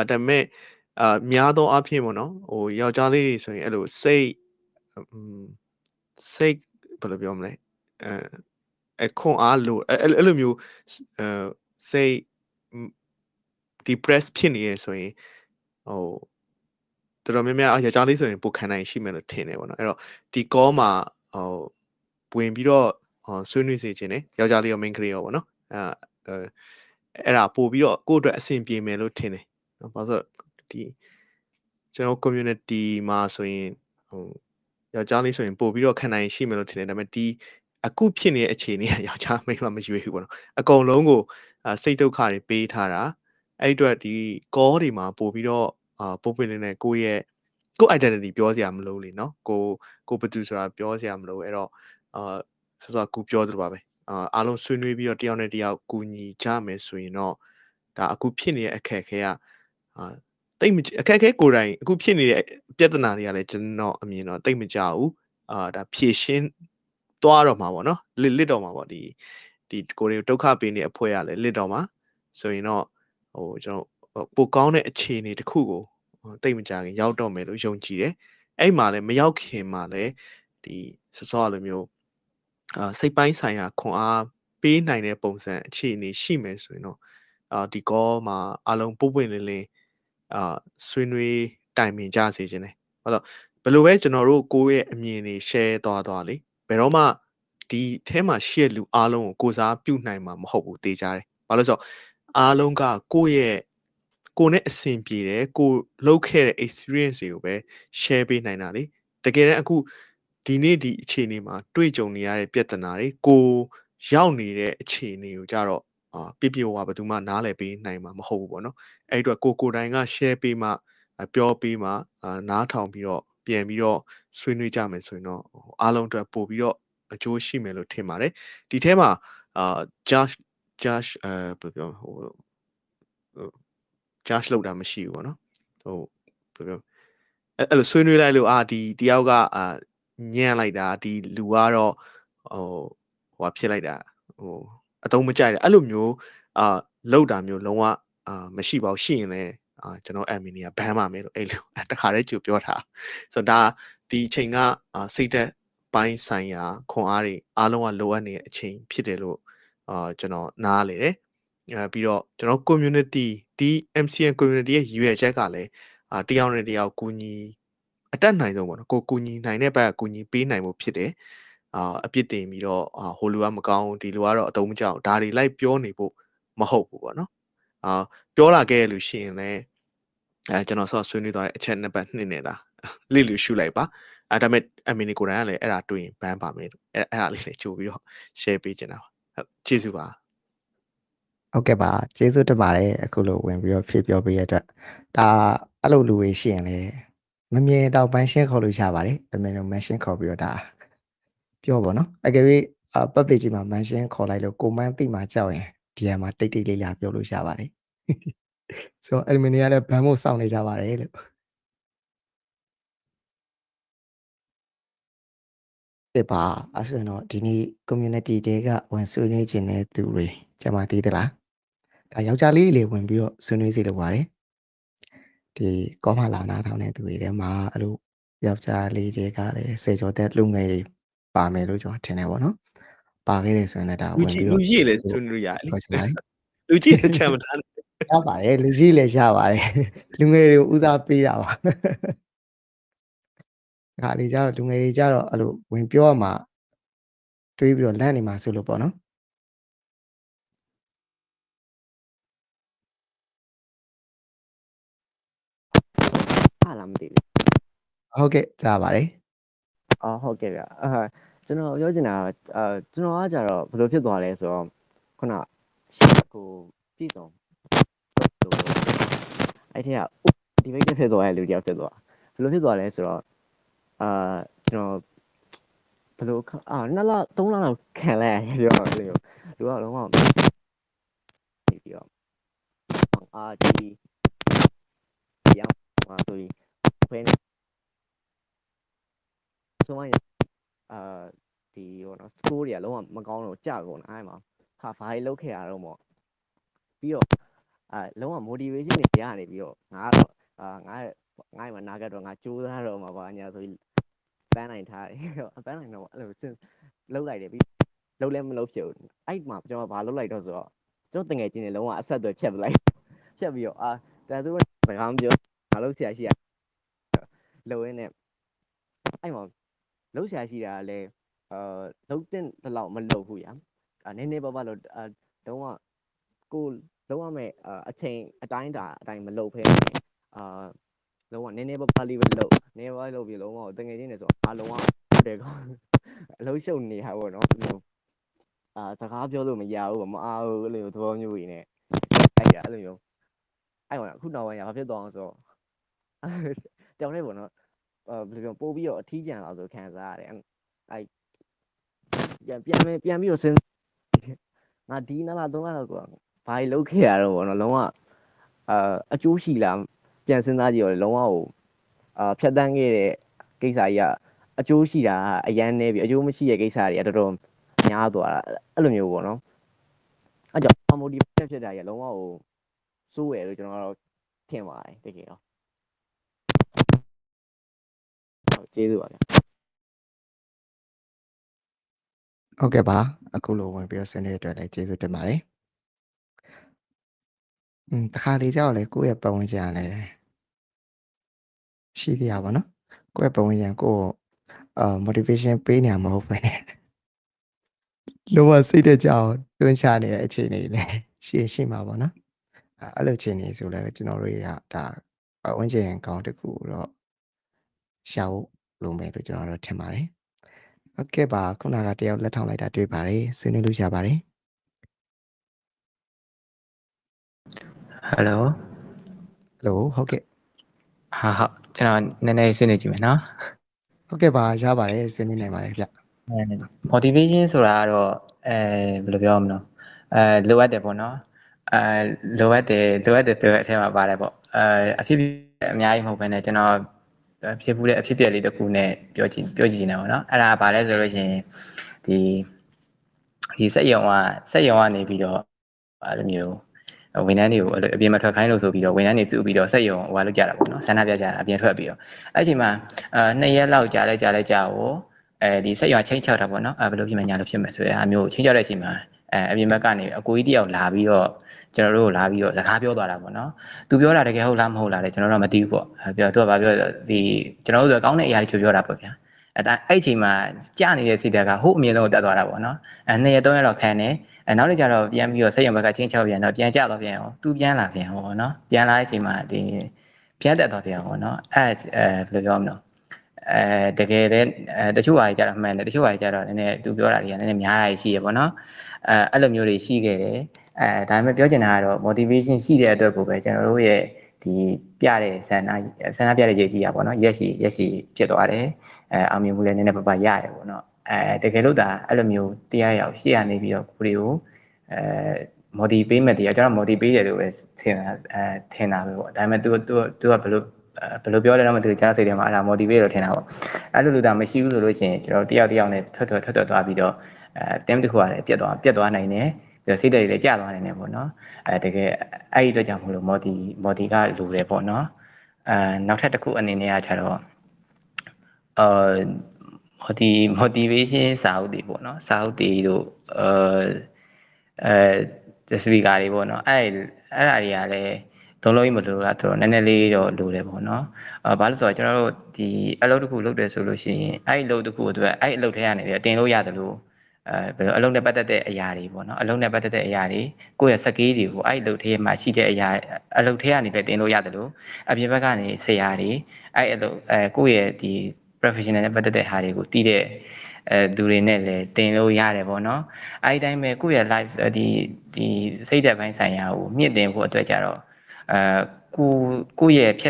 tại mẹ nhà đó áp phim nó ôi yêu cha đi rồi alo say bao nhiêu hôm nay không alo alo nhiều say depressed pin này rồi oh từ đó mẹ ở nhà đi rồi bố khai này xin mẹ nó thế này bọn nó rồi thì có mà buồn bị đó suy nghĩ gì chứ này yêu cha đi ở mình kia bọn nó era bố bị đó cô đã xin bị mẹ nó thế này nó bao giờ thì trong community mà rồi yêu cha đi rồi bố bị đó khai này xin mẹ nó thế này mà thì cô phi này chỉ này yêu cha mình mà chưa hiểu bọn nó còn lâu ngủ xây đâu khai để bê thà ra ai đó thì có thì mà bố bị đó bố bên này cô ấy cô identity biểu giảm lâu lên nó cô bắt đầu ra biểu giảm lâu rồi sau đó cô biểu được bao vậy alo suy nghĩ biểu điều này điều cô nhị cha mới suy nó đã cô phi này cái tay mình cái cô này cô phi này biết là gì là chân nó mình nó tay mình cháu đã phi sinh to rồi mà bọn nó lì đó mà bọn thì cô đều đâu khác bên này phơi à lì đó mà suy nó cho bố con này chỉ này khu tây mình chàng giao đồ mày nó dùng chỉ đấy ấy mà lại mấy giao khi mà đấy thì so là nhiều xây bay xài à còn bên này này bông sẽ chỉ này xí mày rồi nó thì có mà along bố bên này này suy nghĩ đại mình cha gì thế này bắt đầu bây giờ cho nó rồi cô ấy mình này share to to đấy bây giờ mà thì thế mà share luôn along cô giáo biểu này mà học của tây cha đấy bắt đầu along cả cô ấy cô này xin bị đấy cô lâu kể experience của bé share bên này nào đấy, tại cái này cô đi này đi chơi này mà đối chồng này là biết tận nào đấy cô giao này đấy chơi này của cha rồi biểu hòa và tụi mà nã lại bên này mà hậu của nó, ai đó cô này nghe share bên mà biểu bên mà nã thằng biểu bên biểu suy nghĩ cha mình suy nó, along đó bố biểu chú sĩ mình lo thêm mà đấy, thì thế mà just Josh lâu đã mà xíu nó, rồi suy nghĩ lại là đi điều cả nhà lại đã đi lúa rồi, hoa phi lại đã, tao mới chạy là lúc nhiều lâu đã nhiều lâu quá mà xíu bao xíu này, cho nó em mình bám mà mấy lúc ấy lúc, đã khai đấy chụp cho thà, sau đó đi chơi ngã, xây ra ပိုင်းဆိုင်ရာခွန်အားတွေအားလုံးကလိုအပ်နေတဲ့အချိန်ဖြစ်တယ်လို့ကျွန်တော်နားလေတယ်ပြီးတော့ကျွန်တော် community ဒီ MCN community ရဲ့ရည်ရွယ်ချက်ကလည်းတယောက်နဲ့တယောက်ကူညီအတတ်နိုင်ဆုံးပေါ့နော်ကိုကူညီနိုင်တဲ့ဘက်ကကူညီပေးနိုင်မှုဖြစ်တယ်အပြစ်တင်ပြီးတော့ဟိုလူကမကောင်းဒီလူကတော့အတုံးမကြောက်ဒါတွေလိုက်ပြောနေဖို့မဟုတ်ဘူးပေါ့နော်ပြောလာခဲ့လို့ရှိရင်လည်းကျွန်တော်ဆော့ဆွေးနွေးသွားတဲ့အချက်နှစ်ပတ်နှစ်နေတာလိလူရှုလိုက်ပါဒါပေမဲ့အမီနီကိုရန်ကလည်းအဲ့ဒါတွေ့ရင်ဘန်းပါမယ်အဲ့ဒါလေးလည်းကြိုပြီးတော့ share ပေးချင်တာပါဟုတ်ကျေးဇူးပါဟုတ်ကဲ့ပါကျေးဇူးတင်ပါတယ်အခုလိုဝင်ပြီးတော့ဖြည့်ပြောပေးရတဲ့ဒါအဲ့လိုလူတွေရှိရင်လည်းမမြင်တော့ပန်းရှင်းခေါ်လို့ရပါတယ်အမီနီမန်ရှင်းခေါ်ပြီးတော့ဒါပြောပါနော်အကယ်၍ public ကြီးမှာ mention ခေါ်လိုက်လို့ comment တိမှာကြောက်ရင် DM မှာတိတ်တိတ်လေးလာပြောလို့ရပါတယ်ဆိုတော့ admin တွေကလည်း ban ဖို့စောင့်နေကြပါတယ်လို့ဒီပါအဆင်တော့ဒီနေ့ community တွေကဝင်ဆွေးနွေးခြင်းတဲ့သူတွေကျွန်မသိသလားဒါယောက်ျားလေးတွေဝင်ပြီးတော့ဆွေးနွေးစီလို့ပါတယ်ဒီကောမလာနာထောင်တဲ့သူတွေထဲမှာအဲ့လိုယောက်ျားလေးတွေကလည်းစေကျော်တဲ့လူငယ်တွေပါမယ်လို့ကျွန်တော်ထင်တယ်ပေါ့နော်ပါခဲ့တယ်ဆိုရင်လည်းဒါဝင်ပြီးတော့လူကြီးလည်းဆွေးနွေးရလူကြီးလည်းချမ်းသာရပါတယ်လူကြီးလည်းရပါတယ်လူငယ်တွေကိုဦးစားပေးတာပါဒါလေးကြတော့လူငယ်တွေကြတော့အဲ့လိုဝင်ပြောရမှာတွေးပြီးတော့လန့်နေမှာဆိုလို့ပေါ့နော်အားလမ်းပြီဟုတ်ကဲ့ကြပါတယ်အော်ဟုတ်ကဲ့ဗျကျွန်တော်ပြောချင်တာကျွန်တော်ကကြတော့ဘယ်လိုဖြစ်သွားလဲဆိုတော့ခုနကိုပြည်စုံအဲ့ဒီကဒီဘက်ကဖြစ်သွားတဲ့လူတယောက်ဖြစ်သွားဘယ်လိုဖြစ်သွားလဲဆိုတော့ကျွန်တော်ဘယ်လိုနှစ်လသုံးလလောက်ခံလိုက်ရပြောလို့လူကလုံးဝပြီးတော့ဒီရမှာဆိုရင်ဖွင့်ဆိုမှဒီဟိုနော် score တွေကလုံးဝမကောင်းတော့ကြကုန်အဲ့မှာဟာဘာတွေလုပ်ခဲ့ရတော့ပေါ့ပြီးတော့လုံးဝ motivation တွေရနေပြီးတော့ငါ့မှာနားကတော့ငါကြိုးစားတော့မှာပါညာဆိုပြီးပန်းနိုင်ထားတယ်ပန်းနိုင်တော့အဲ့လိုလှုပ်လိုက်တယ်ပြီးလှုပ်လဲမလှုပ်ဖြစ်ဘူးအဲ့မှာကျွန်တော်ဘာလှုပ်လိုက်တော့ဆိုတော့ကျွန်တော်တကယ်ချင်းနေလုံးဝအဆက်အသွယ်ဖြတ်လိုက်ဖြတ်ပြီးတော့တန်သူကစကားမပြောငါလှုပ်ဆရာရှိရလှုပ်ရင်းနဲ့အဲ့မှာလောက်ဆရာရှိတာလည်းလောက်တင်တဲ့လောက်မလောက်ဘူးရာနည်းနည်းပါးပါးတော့တုံးကကိုလောက်ရမယ်အချိန်အတိုင်းမလောက်ဖဲလောက်ကနည်းနည်းပါးပါးလေးပဲလောက်နည်းပါးလောက်ပြီးလုံးဝတကယ်ချင်းနေဆိုအလုံးဝဟုတ်တယ်ကောအလုံးရှုပ်နေတာပေါ့နော်စကားပြောလို့မရဘူးပေါ့မအားဘူးအဲ့လိုသဘောမျိုးကြီးနဲ့အဲ့ဒါအဲ့လိုမျိုးအဲ့ဟုတ်အခုနောက်ပိုင်းရပါဖြစ်သွားအောင်ဆိုတောင်းနေပေါ့နော်ဘယ်လိုပြောပို့ပြီးတော့အထီးကျန်လာဆိုခံစားရတယ်အဲ့ပြန်ပြီးတော့စဉ်းငါဒီနာလာသုံးလာတော့ဘာကြီးလုပ်ခဲ့ရတော့ဘောနော်လုံးဝအကျိုးရှိလားပြန်စဉ်းစားကြည့်တော့လုံးဝဟိုဖြတ်တန်းခဲ့တဲ့ကိစ္စကြီးကအကျိုးရှိတာအရန်နေပြီအကျိုးမရှိတဲ့ကိစ္စတွေကတော်တော်များသွားတာအဲ့လိုမျိုးဘောနော်အဲ့ကြောင့် motivation ဖြစ်တာကြီးကလုံးဝဟိုစိုးရလို့ကျွန်တော်ကတော့ထင်ပါတယ်တကယ်တော့ကျေးဇူးပါဗျာဟုတ်ကဲ့ပါအခုလိုဝင်ပြီးဆင်းရဲအတွက်လည်းကျေးဇူးတင်ပါတယ်တခါလေးကြောက်လေကိုယ့်ရဲ့ပတ်ဝန်းကျင်လည်းရှိသေးရပါနော်ကိုယ့်ရဲ့ပတ်ဝန်းကျင်ကိုmotivation ပေးနေရမှာမဟုတ်ပဲねလောကစိတ်တဲ့ကြောင်တွန်းချနေတဲ့အခြေအနေလည်းရှိမှာပါနော်အဲ့လိုအခြေအနေဆိုလည်းကျွန်တော်တို့ကဒါပတ်ဝန်းကျင်ကောင်းတစ်ခုတော့ရှာဖို့လိုမယ်လို့ကျွန်တော်တို့ထင်ပါတယ်။ဟုတ်ကဲ့ပါခုနကတယောက်လက်ထောင်လိုက်တာတွေ့ပါတယ်ဆွေးနွေးလို့ရပါတယ်။ Hello ဟုတ်ကဲ့ဟာဟုတ်ကျွန်တော်နည်းနည်းဆွေးနွေးကြည့်မယ်နော်။ဟုတ်ကဲ့ပါရပါတယ်ဆွေးနွေးနိုင်ပါတယ်ဗျ။ motivation ဆိုတာကတော့ဘယ်လိုပြောရမလဲလိုအပ်တယ်ပေါ့နော်လိုအပ်တယ်ဆိုတဲ့အထက်မှာပါတယ်ပေါ့အဖြစ်အများကြီးမဟုတ်ဘဲနဲ့ကျွန်တော်ဖြစ်မှုတဲ့အဖြစ်အပျက်လေးတစ်ခုနဲ့ပြောကြည့်နေတာပေါ့နော်အဲ့ဒါဘာလဲဆိုလို့ရှိရင်ဒီစက်ရုံကနေပြီးတော့အဲ့လိုမျိုးဝန်ထမ်းတွေကိုအပြင်မှာထွက်ခိုင်းလို့ဆိုပြီးတော့ဝန်ထမ်းတွေစုပြီးတော့စက်ရုံဟိုလိုကြတာပေါ့နော်ဆန္ဒပြကြတာအပြင်ထွက်ပြီးတော့အဲ့ချိန်မှာ2ရက်လောက်ကြာလဲကြာဟို ဒီ set ရွာချင်းချောက်တာပေါ့เนาะဘယ်လိုဖြစ်မှညာလို့ဖြစ်မယ်ဆိုရင်အဲ့မျိုးချင်းချောက်တဲ့ချိန်မှာအပြင်ဘက်ကနေအကိုကြီးတယောက်လာပြီးတော့ကျွန်တော်တို့လာပြီးတော့စကားပြောသွားတာပေါ့เนาะသူပြောတာတကယ်ဟုတ်လားမဟုတ်လားလဲကျွန်တော်တို့မသိဘူးပေါ့ပြောသူကဘာပြောဒီကျွန်တော်တို့ကောင်းတဲ့အရာတွေပြောပြတာပေါ့ဗျာအဲအဲ့အချိန်မှာကြားနေတဲ့စိတ်ဓာတ်ကဟုတ်မြင်ဆုံးတက်သွားတာပေါ့เนาะအဲ့နေရာတုန်းရတော့ခံတယ်နောက်တစ်ကြတော့ပြန်ပြီးတော့စိတ်ရံဘက်ကချင်းချောက်ပြန်တော့ပြန်ကြတော့ပြန်ရောသူပြန်လာပြန်ရောเนาะပြန်လာအချိန်မှာဒီပြန်တက်သွားပြန်ရောเนาะအဲ့ဘယ်လိုပြောမလို့ တကယ်လည်းတချို့ဟာကြီးကြတော့မှန်တယ်တချို့ဟာကြီးကြတော့နည်းနည်းသူပြောတာတွေကနည်းနည်းများကြီးရှိရပေါ့เนาะအဲ့လိုမျိုးတွေရှိခဲ့တယ်ဒါပေမဲ့ပြောချင်တာကတော့ motivation ရှိတဲ့အတွက်ကိုပဲကျွန်တော်တို့ရဲ့ဒီပြတဲ့ဆန္ဒပြတဲ့ရည်ကြီးอ่ะပေါ့เนาะရက်ရှိဖြစ်သွားတယ်အောင်မြင်မှုလည်းနည်းနည်းပပရတယ်ပေါ့เนาะတကယ်လို့ဒါအဲ့လိုမျိုးတရားရောက်ရှိရနေပြီးတော့ကိုတွေကို motivate မတည်ရကျွန်တော် motivate တယ်လို့ပဲထင်တာပဲပေါ့ဒါပေမဲ့ तू ဘယ်လိုပြောလဲတော့မသိဘူးကျွန်တော်စိတ်ထဲမှာအဲ့ဒါ motivate လို့ထင်တာပေါ့အဲ့လိုလူတာမရှိဘူးဆိုလို့ရှိရင်ကျွန်တော်တယောက်တယောက်နဲ့ထွက်သွားပြီးတော့အဲ team တစ်ခုကလည်းပြတ်သွားနိုင်တယ်ပြီးတော့စိတ်တွေလည်းကြာသွားနိုင်တယ်ပေါ့เนาะအဲတကယ်အဲ့ဒီအတွက်ကြောင့်မလို့ motivate motivation စာအုပ်တွေပေါ့เนาะစာအုပ်တွေတို့အဲ့ဒါတွေကလည်း လုံးလုံးမတူတာတော်တော်နည်းနည်းလေးတော့လိုတယ်ပေါ့เนาะဘာလို့ဆိုတော့ကျွန်တော်တို့ဒီအလုပ်တစ်ခုလုပ်တယ်ဆိုလို့ရှိရင်အဲ့အလုပ်တစ်ခုအတွက်အဲ့အလုပ်ထဲရနေပြီးတော့တင်လို့ရတယ်လို့ဘယ်လိုအလုပ်နဲ့ပတ်သက်တဲ့အရာတွေပေါ့เนาะအလုပ်နဲ့ပတ်သက်တဲ့အရာတွေကိုကိုယ့်ရဲ့ ကိုကိုယ့်ရဲ့ဖြစ်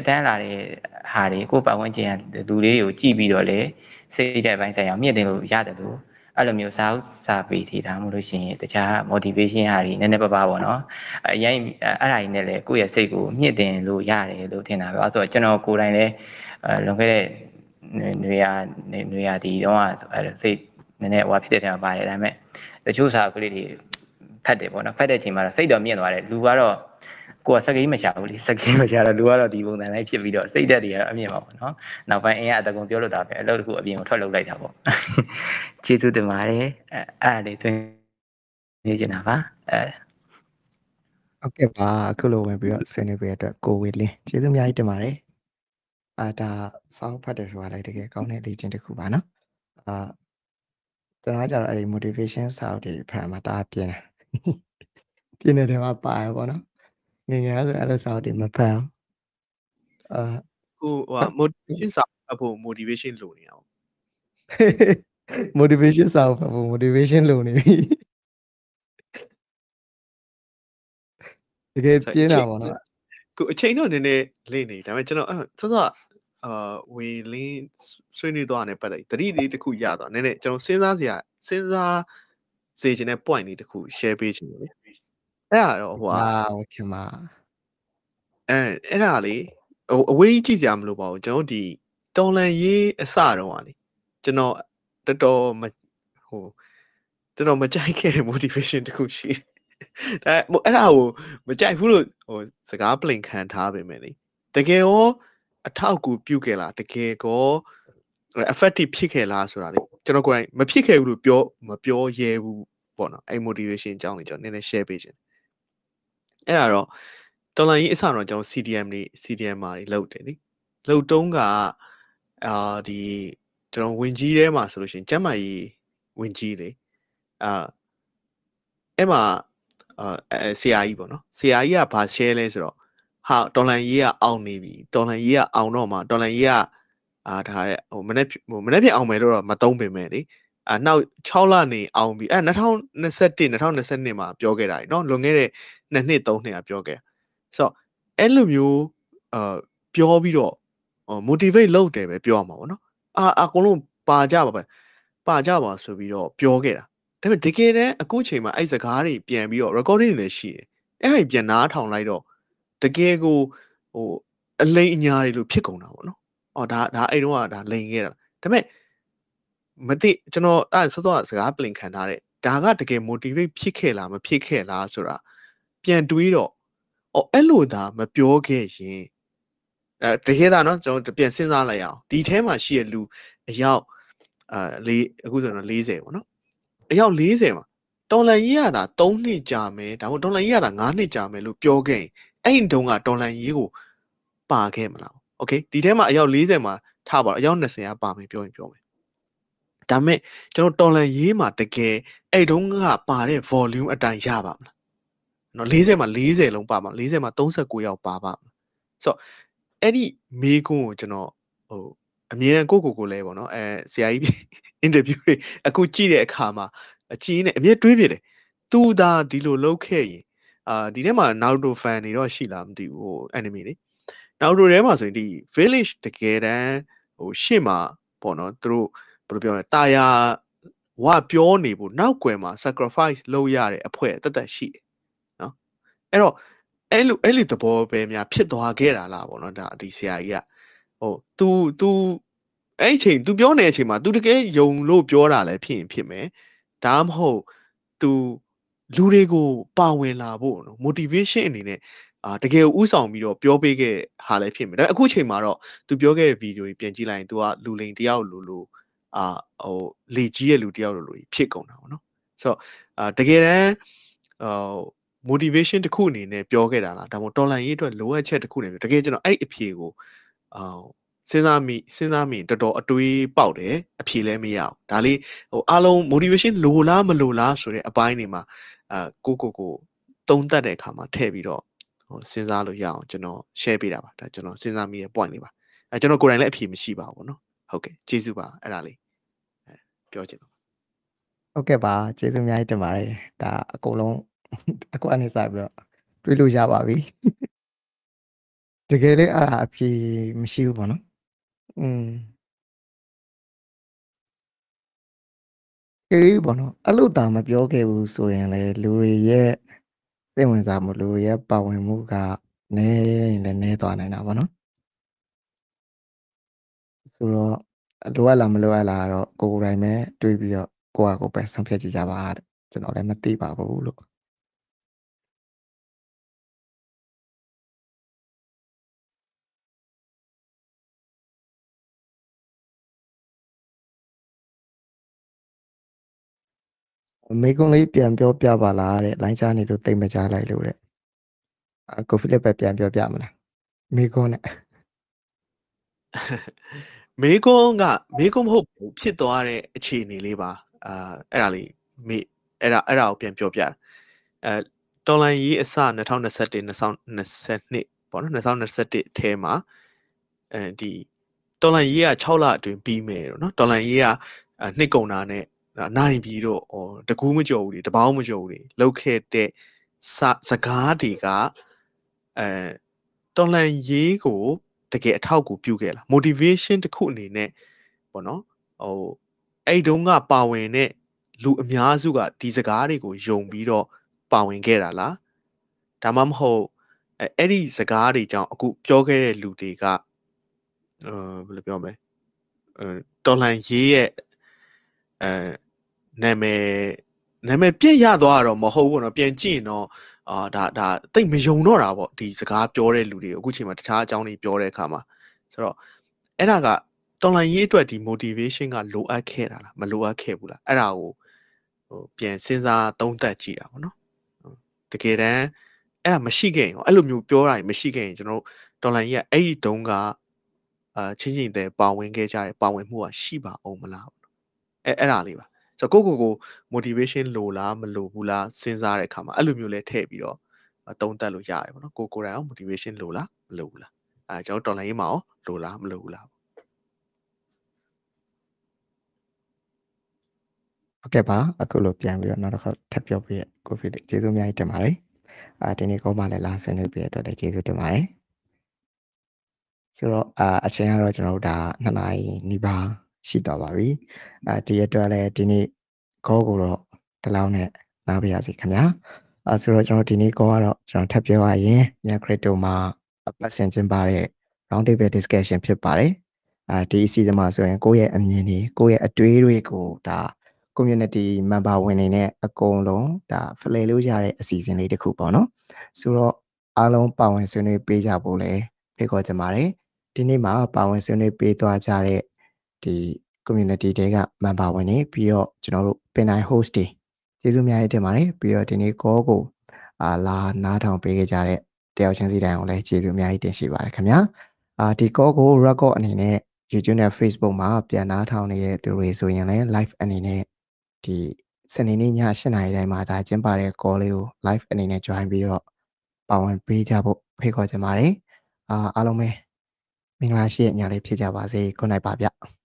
တန်းလာတဲ့ဟာတွေကိုပတ်ဝန်းကျင်လူလေးတွေကိုကြည့်ပြီးတော့လေစိတ်ဓာတ်ပိုင်းဆိုင်ရာကိုမြင့်တင်ဖို့အတွက်ကြတော့အဲ့လိုမျိုးစာပေထည်ထားမှုလို့ရှိရင်တခြား motivation ဟာတွေနည်းနည်းပပပေါ့เนาะအရင်အဲ့ဒါကြီးနဲ့လေကိုယ့်ရဲ့စိတ်ကိုမြင့်တင်လို့ရတယ်လို့ထင်တာပဲအဲ့ဆိုတော့ကျွန်တော်ကိုယ်တိုင်လည်းလွန်ခဲ့တဲ့နေရာဒီတော့ကစိတ်နည်းနည်းဟွာဖြစ်တဲ့နေရာပါတယ်ဒါပေမဲ့တချို့စာကလေးတွေဖတ်တယ်ပေါ့เนาะဖတ်တဲ့ချိန်မှာတော့စိတ်တော့မြင့်သွားတယ်လူကတော့ ကိုယ်ကစိတ်ကြီးမချဘူးလေစိတ်ကြီးမချတော့လူကတော့ဒီပုံစံတိုင်းဖြစ်ပြီးတော့စိတ်သက်တွေအမြင်ပါဘောเนาะနောက်ပိုင်းအင်းအတကုံပြောလို့တာပဲအလုပ်တစ်ခုအပြင်ကိုထွက်လုပ်လိုက်တာပေါ့ခြေသူတင်ပါတယ်အဲ့ဒါလေးတွင်နေကျင်တာပါဟုတ်ကဲ့ပါအခုလိုဝင်ပြီးတော့ဆွေးနွေးပေးရတဲ့ကိုဝေလေးကျေးဇူးအများကြီးတင်ပါတယ်ဒါဆောင်းဖတ်တယ်ဆိုတာလည်းတကယ်ကောင်းတဲ့လေ့ကျင့်တစ်ခုပါเนาะပြန်တယ်ပြန်တယ်တော့ပါဘောเนาะ ငယ်ငယ်ဆိုအဲ့လိုစာတွေမဖတ်ဘူးဟိုဟာ motivation စာဖတ်ဖို့ motivation လိုနေအောင် motivation စာဖတ်ဖို့ motivation လိုနေပြီတကယ်ပြင်းတာပေါ့เนาะကိုအချိန်တော့နည်းနည်းလင့်နေဒါပေမဲ့ကျွန်တော်ဆော့ဝေလင်းဆွေးနွေးသွားတယ်ပတ်သက်တည်းတတိလေးတစ်ခုရတော့နည်းနည်းကျွန်တော်စဉ်းစားစရာစဉ်းစားစေချင်တဲ့ point လေးတစ်ခုshareပေးချင်တယ်လေ အဲ့ဒါတော့ဟွာခင်ဗျာအဲ့ဒါလေအဝေးကြည့်ကြမလို့ပါဘူးကျွန်တော်ဒီတော်လန်ရေးအစတော့ဟာလေကျွန်တော်တော်တော်မကြိုက်ခဲ့တဲ့ motivation တခုရှိဒါအဲ့ဒါကိုမကြိုက်ဘူးလို့ဟိုစကား plain ခံထားပေးမယ်လေတကယ်ရောအထောက်အကူပြုခဲ့လားတကယ်ကော effective ဖြစ်ခဲ့လားဆိုတာလေကျွန်တော်ကိုယ်တိုင်မဖြစ်ခဲ့ဘူးလို့ပြောရဲဘူးပေါ့နော်အဲ့ motivation အကြောင်းလေကျွန်တော်နည်းနည်း share ပေးချင် အဲ့ဒါတော့တော်လန်ကြီးအစတော့ကျွန်တော် CDM တွေ CDMR တွေလုပ်တယ်လေလှုပ်တုံးကဒီကျွန်တော်ဝင်ကြီးထဲမှာဆိုလို့ရှိရင်ကျမ်းမာရေးဝင်ကြီးလေအဲ့မှာဆရာကြီးပေါ့နော်ဆရာကြီးကဘာ share လဲဆိုတော့ဟာတော်လန်ကြီးကအောင်နေပြီတော်လန်ကြီးကအောင်တော့မှတော်လန်ကြီးကဒါဟိုမနေ့ဖြစ်အောင်မယ်လို့တော့မသုံးပင်မယ်လေ နောက် 6 လနေအောင်ပြီ 2021 2022 မှာပြောခဲ့တာညလွန်ခဲ့တဲ့ 2 နှစ် 3 နှစ်อ่ะပြောခဲ့ဆိုတော့အဲ့လိုမျိုးပြောပြီးတော့ motivate လုပ်တယ်ပဲပြောရမှာဗောနော်အကုန်လုံးပါကြပါဆိုပြီးတော့ပြောခဲ့တာဒါပေမဲ့တကယ်တမ်းအခုချိန်မှာအဲ့စကားတွေပြန်ပြီးတော့ recording တွေလည်းရှိတယ်အဲ့ဒါကြီးပြန်နားထောင်လိုက်တော့တကယ်ကိုဟိုအလိမ်အညာတွေလို့ဖြစ်ကုန်တာဗောနော်အော်ဒါအဲ့တော့ကဒါလိမ်ခဲ့တာဒါပေမဲ့ မသိကျွန်တော်အဲ့ဆော့စကား plain ခံထားတယ်ဒါကတကယ် motivate ဖြစ်ခဲ့လားမဖြစ်ခဲ့လားဆိုတာပြန်တွေးတော့အော်အဲ့လိုဒါမပြောခဲ့ရင်တကယ်တာเนาะကျွန်တော်ပြန်စဉ်းစားလိုက်အောင်ဒီထဲမှာရှိရလူအယောက် အခုဆိုတော့40ပေါ့နော်အယောက်40မှာတော်လန်ရေးရတာ3နှစ်ကြာမယ်ဒါမှမဟုတ်တော်လန်ရေးရတာ9နှစ်ကြာမယ်လို့ပြောခဲ့ရင်အဲ့တုန်းကတော်လန်ရေးကိုပါခဲ့မလားโอเคဒီထဲမှာအယောက်40မှာထားပါအယောက်20ကပါမယ်ပြောရင်ပြောမယ်ဒါပေမဲ့ကျွန်တော်တော်လန်ရေးမှာတကယ်အဲ့တုန်းကပါတဲ့ volume အတိုင်းရပါမလားနော်40မှာ40လုံးပါမှာ40မှာ39ယောက်ပါပါဆိုတော့အဲ့ဒီမေးခွန်းကိုကျွန်တော်ဟိုအမြဲတမ်းကိုလဲပေါ့နော်အဲဆရာကြီး interview တွေအခုကြည့်တဲ့အခါမှာအချင်းနဲ့အမြဲတွေးပြတယ်သူသာဒီလိုလုပ်ခဲ့ရင်ဒီထဲမှာ Naruto fan တွေတော့ရှိလားမသိဘူးဟို anime တွေ Naruto ထဲမှာဆိုရင်ဒီ village တကယ်တမ်းဟိုရှေ့မှာပေါ့နော်သူတို့ဘယ်လိုပြောလဲတာယာဝပြောနေဖို့နောက်ွယ်မှာ sacrifice လုပ်ရတဲ့အဖွဲတသက်ရှိတယ်နော်အဲ့တော့အဲ့လိုသဘောပဲများဖြစ်သွားခဲ့တာလားပေါ့နော်ဒါဒီဆရာကြီးကဟို तू အဲ့အချိန် तू ပြောနေတဲ့အချိန်မှာ तू တကယ်ယုံလို့ပြောတာလည်းဖြစ်ရင်ဖြစ်မယ်ဒါမှမဟုတ် तू လူတွေကိုပါဝင်လာဖို့နော် motivation အနေနဲ့တကယ်ဥဆောင်ပြီးတော့ပြောပေးခဲ့ဟာလည်းဖြစ်မယ်ဒါပေမဲ့အခုအချိန်မှာတော့ तू ပြောခဲ့တဲ့ video တွေပြန်ကြည့်လိုက်ရင် तू ကလူလိန်တယောက်လို့ဟိုလေကြီးရဲ့လူတယောက်လို့ဖြစ်ကုန်တာပေါ့နော်ဆိုတော့တကယ်တမ်းဟို motivation တစ်ခုအနေနဲ့ပြောခဲ့တာလားဒါမှမဟုတ်တော်လှန်ရေးအတွက်လိုအပ်ချက်တစ်ခုနဲ့တကယ်ကျွန်တော်အဲ့အဖြေကိုစဉ်းစားမိတော်တော်အတွေးပေါက်တယ်အဖြေလည်းမရအောင်ဒါလေးဟိုအားလုံး motivation လိုလားမလိုလားဆိုတဲ့အပိုင်းတွေမှာကိုသုံးသပ်တဲ့အခါမှာထည့်ပြီးတော့ဟိုစဉ်းစားလို့ရအောင်ကျွန်တော် share ပေးတာပါဒါကျွန်တော်စဉ်းစားမိတဲ့ point လေးပါအဲကျွန်တော်ကိုယ်တိုင်လည်းအဖြေမရှိပါဘူးเนาะဟုတ်ကဲ့ကျေးဇူးပါအဲ့ဒါလေးပြောချင်ပါဟုတ်ကဲ့ပါကျေးဇူးအများကြီးတင်ပါတယ်ဒါအကုန်လုံးအခုအနေစားပြီးတော့တွေးလို့ရပါပြီတကယ်လည်းအဲ့ဒါအဖြစ်မရှိဘူးပေါ့နော်အေးပေါ့နော်အဲ့လိုတာမပြောခဲ့ဘူးဆိုရင်လေလူတွေရဲ့စိတ်ဝင်စားမှုလူတွေရဲ့ပါဝင်မှုကနည်းရင်လည်းနည်းသွားနိုင်တာပေါ့နော်ဆိုတော့လိုအပ်လားမလိုအပ်လားတော့ကိုယ်တိုင်ပဲတွေးပြီးတော့ကိုယ့်ဟာကိုယ်ပဲဆုံးဖြတ်ကြည့်ကြပါတဲ့ကျွန်တော်လည်းမသိပါဘူးလို့မေကွန်လေးပြန်ပြောပြပါလားတဲ့လိုင်းချနေလို့တိတ်မကြားလိုက်လို့တဲ့ကိုဖိလစ်ပဲပြန်ပြောပြမလားမေကွန်နဲ့မေကွန်မဟုတ်ဘူးဖြစ်သွားတဲ့အခြေအနေလေးပါအဲ့ဒါလေးမေအဲ့ဒါကိုပြန်ပြောပြတာတော်လန်ရေးအစ2021 2022ပေါ့နော်2021ထဲမှာဒီတော်လန်ရေးက6လအတွင်းပြီးမယ်တော့နော်တော်လန်ရေးကနှစ်ကုန်တာနဲ့နိုင်ပြီးတော့တကူးမကြော်ဘူးတွေတပေါင်းမကြော်ဘူးတွေလောက်ခဲ့တဲ့စကားတွေကတော်လန်ရေးကိုတကယ်အထောက်အကူပြုခဲ့လား motivation တစ်ခုအနေနဲ့ပေါ့နော်ဟိုအဲ့တုန်းကပါဝင်တဲ့လူအများစုကဒီစကားတွေကိုယုံပြီးတော့ပါဝင်ခဲ့တာလားဒါမှမဟုတ်အဲ့ဒီစကားတွေကြောင့်အခုပြောခဲ့တဲ့လူတွေကဘယ်လိုပြောမလဲတော်လန်ရေးရဲ့နာမည်ပြည့်ရသွားတော့မဟုတ်ဘူးเนาะပြန်ကြည့်ရင်တော့ဒါတိတ်မယုံတော့တာပေါ့ဒီစကားပြောတဲ့လူတွေအခုချိန်မှာတခြားအကြောင်းတွေပြောတဲ့အခါမှာဆိုတော့အဲ့ဒါကတော်လှန်ရေးအတွက်ဒီ motivation ကလိုအပ်ခဲ့တာလားမလိုအပ်ခဲ့ဘူးလားအဲ့ဒါကိုဟိုပြန်စဉ်းစားသုံးသပ်ကြည့်တာပေါ့เนาะတကယ်တမ်းအဲ့ဒါမရှိခဲ့ရင်အဲ့လိုမျိုးပြောတာမရှိခဲ့ရင်ကျွန်တော်တို့တော်လှန်ရေးကအဲ့ဒီတုန်းကချင်းတဲ့ပါဝင်ခဲ့ကြတဲ့ပါဝင်မှုကရှိပါအောင်မလားအဲ့ဒါလေးပါဆိုတော့ကို motivation လိုလားမလိုဘူးလားစဉ်းစားတဲ့အခါမှာအဲ့လိုမျိုးလဲထည့်ပြီးတော့သုံးသပ်လို့ရတယ်ပေါ့နော်ကိုတိုင်အောင် motivation လိုလားမလိုဘူးလားအဲကျွန်တော်တော်လိုင်းရေးမှာရောလိုလားမလိုဘူးလားဟုတ်ကဲ့ပါအခုလိုပြန်ပြီးတော့နောက်တစ်ခါထပ်ပြောပြရကိုဖိလေးကျေးဇူးအများကြီးတင်ပါတယ်ဒီနေ့ကောင်းပါလဲလားဆင်နွှဲပြရတော့လည်းကျေးဇူးတင်ပါတယ်ဆိုတော့အချိန်ကတော့ကျွန်တော်တို့ဒါ2နာရီနီးပါးရှိသွားပါပြီဒီအတွက်လည်းဒီနေ့ကောကိုတော့ဒီလောက်နဲ့နားပါရစေခင်ဗျာဆိုတော့ကျွန်တော်ဒီနေ့ကောကတော့ကျွန်တော်ထပ်ပြောရရင်ညခရစ်တိုမှာအပတ်စဉ်ကျင်းပတဲ့ round table discussion ဖြစ်ပါတယ်ဒီအစီအစဉ်မှာဆိုရင်ကိုယ့်ရဲ့အမြင်တွေကိုယ့်ရဲ့အတွေးတွေကိုဒါ community member ဝင်နေတဲ့အကုန်လုံးဒါ flare လို့ရတဲ့အစီအစဉ်လေးတစ်ခုပေါ့နော်ဆိုတော့အားလုံးပါဝင်ဆွေးနွေးပေးကြဖို့လည်းဖိတ်ခေါ်ချင်ပါတယ်ဒီနေ့မှာပါဝင်ဆွေးနွေးပေးသွားကြတဲ့ဒီ community တွေက member ဝင်နေပြီးတော့ကျွန်တော်တို့ပင်တိုင်း host တွေကျေးဇူးအများကြီးတင်ပါတယ်ပြီးတော့ဒီနေ့ကိုကိုလာနားထောင်ပေးကြတဲ့တယောက်ချင်းစီတိုင်းကိုလည်းကျေးဇူးအများကြီးတင်ရှိပါတယ်ခင်ဗျာဒီကိုကို record အနေနဲ့ YouTube နဲ့ Facebook မှာပြန်နားထောင်နေတဲ့သူတွေဆိုရင်လည်း live အနေနဲ့ဒီစနေနေ့ည 8:00 တိုင်းမှာဒါကျင်းပတဲ့ call လေးကို live အနေနဲ့ join ပြီးတော့ပါဝင်ပေးကြဖို့ဖိတ်ခေါ်ချင်ပါတယ်အားလုံးပဲ မင်္ဂလာရှိတဲ့ညလေးဖြစ်ကြပါစေ good night ပါဗျ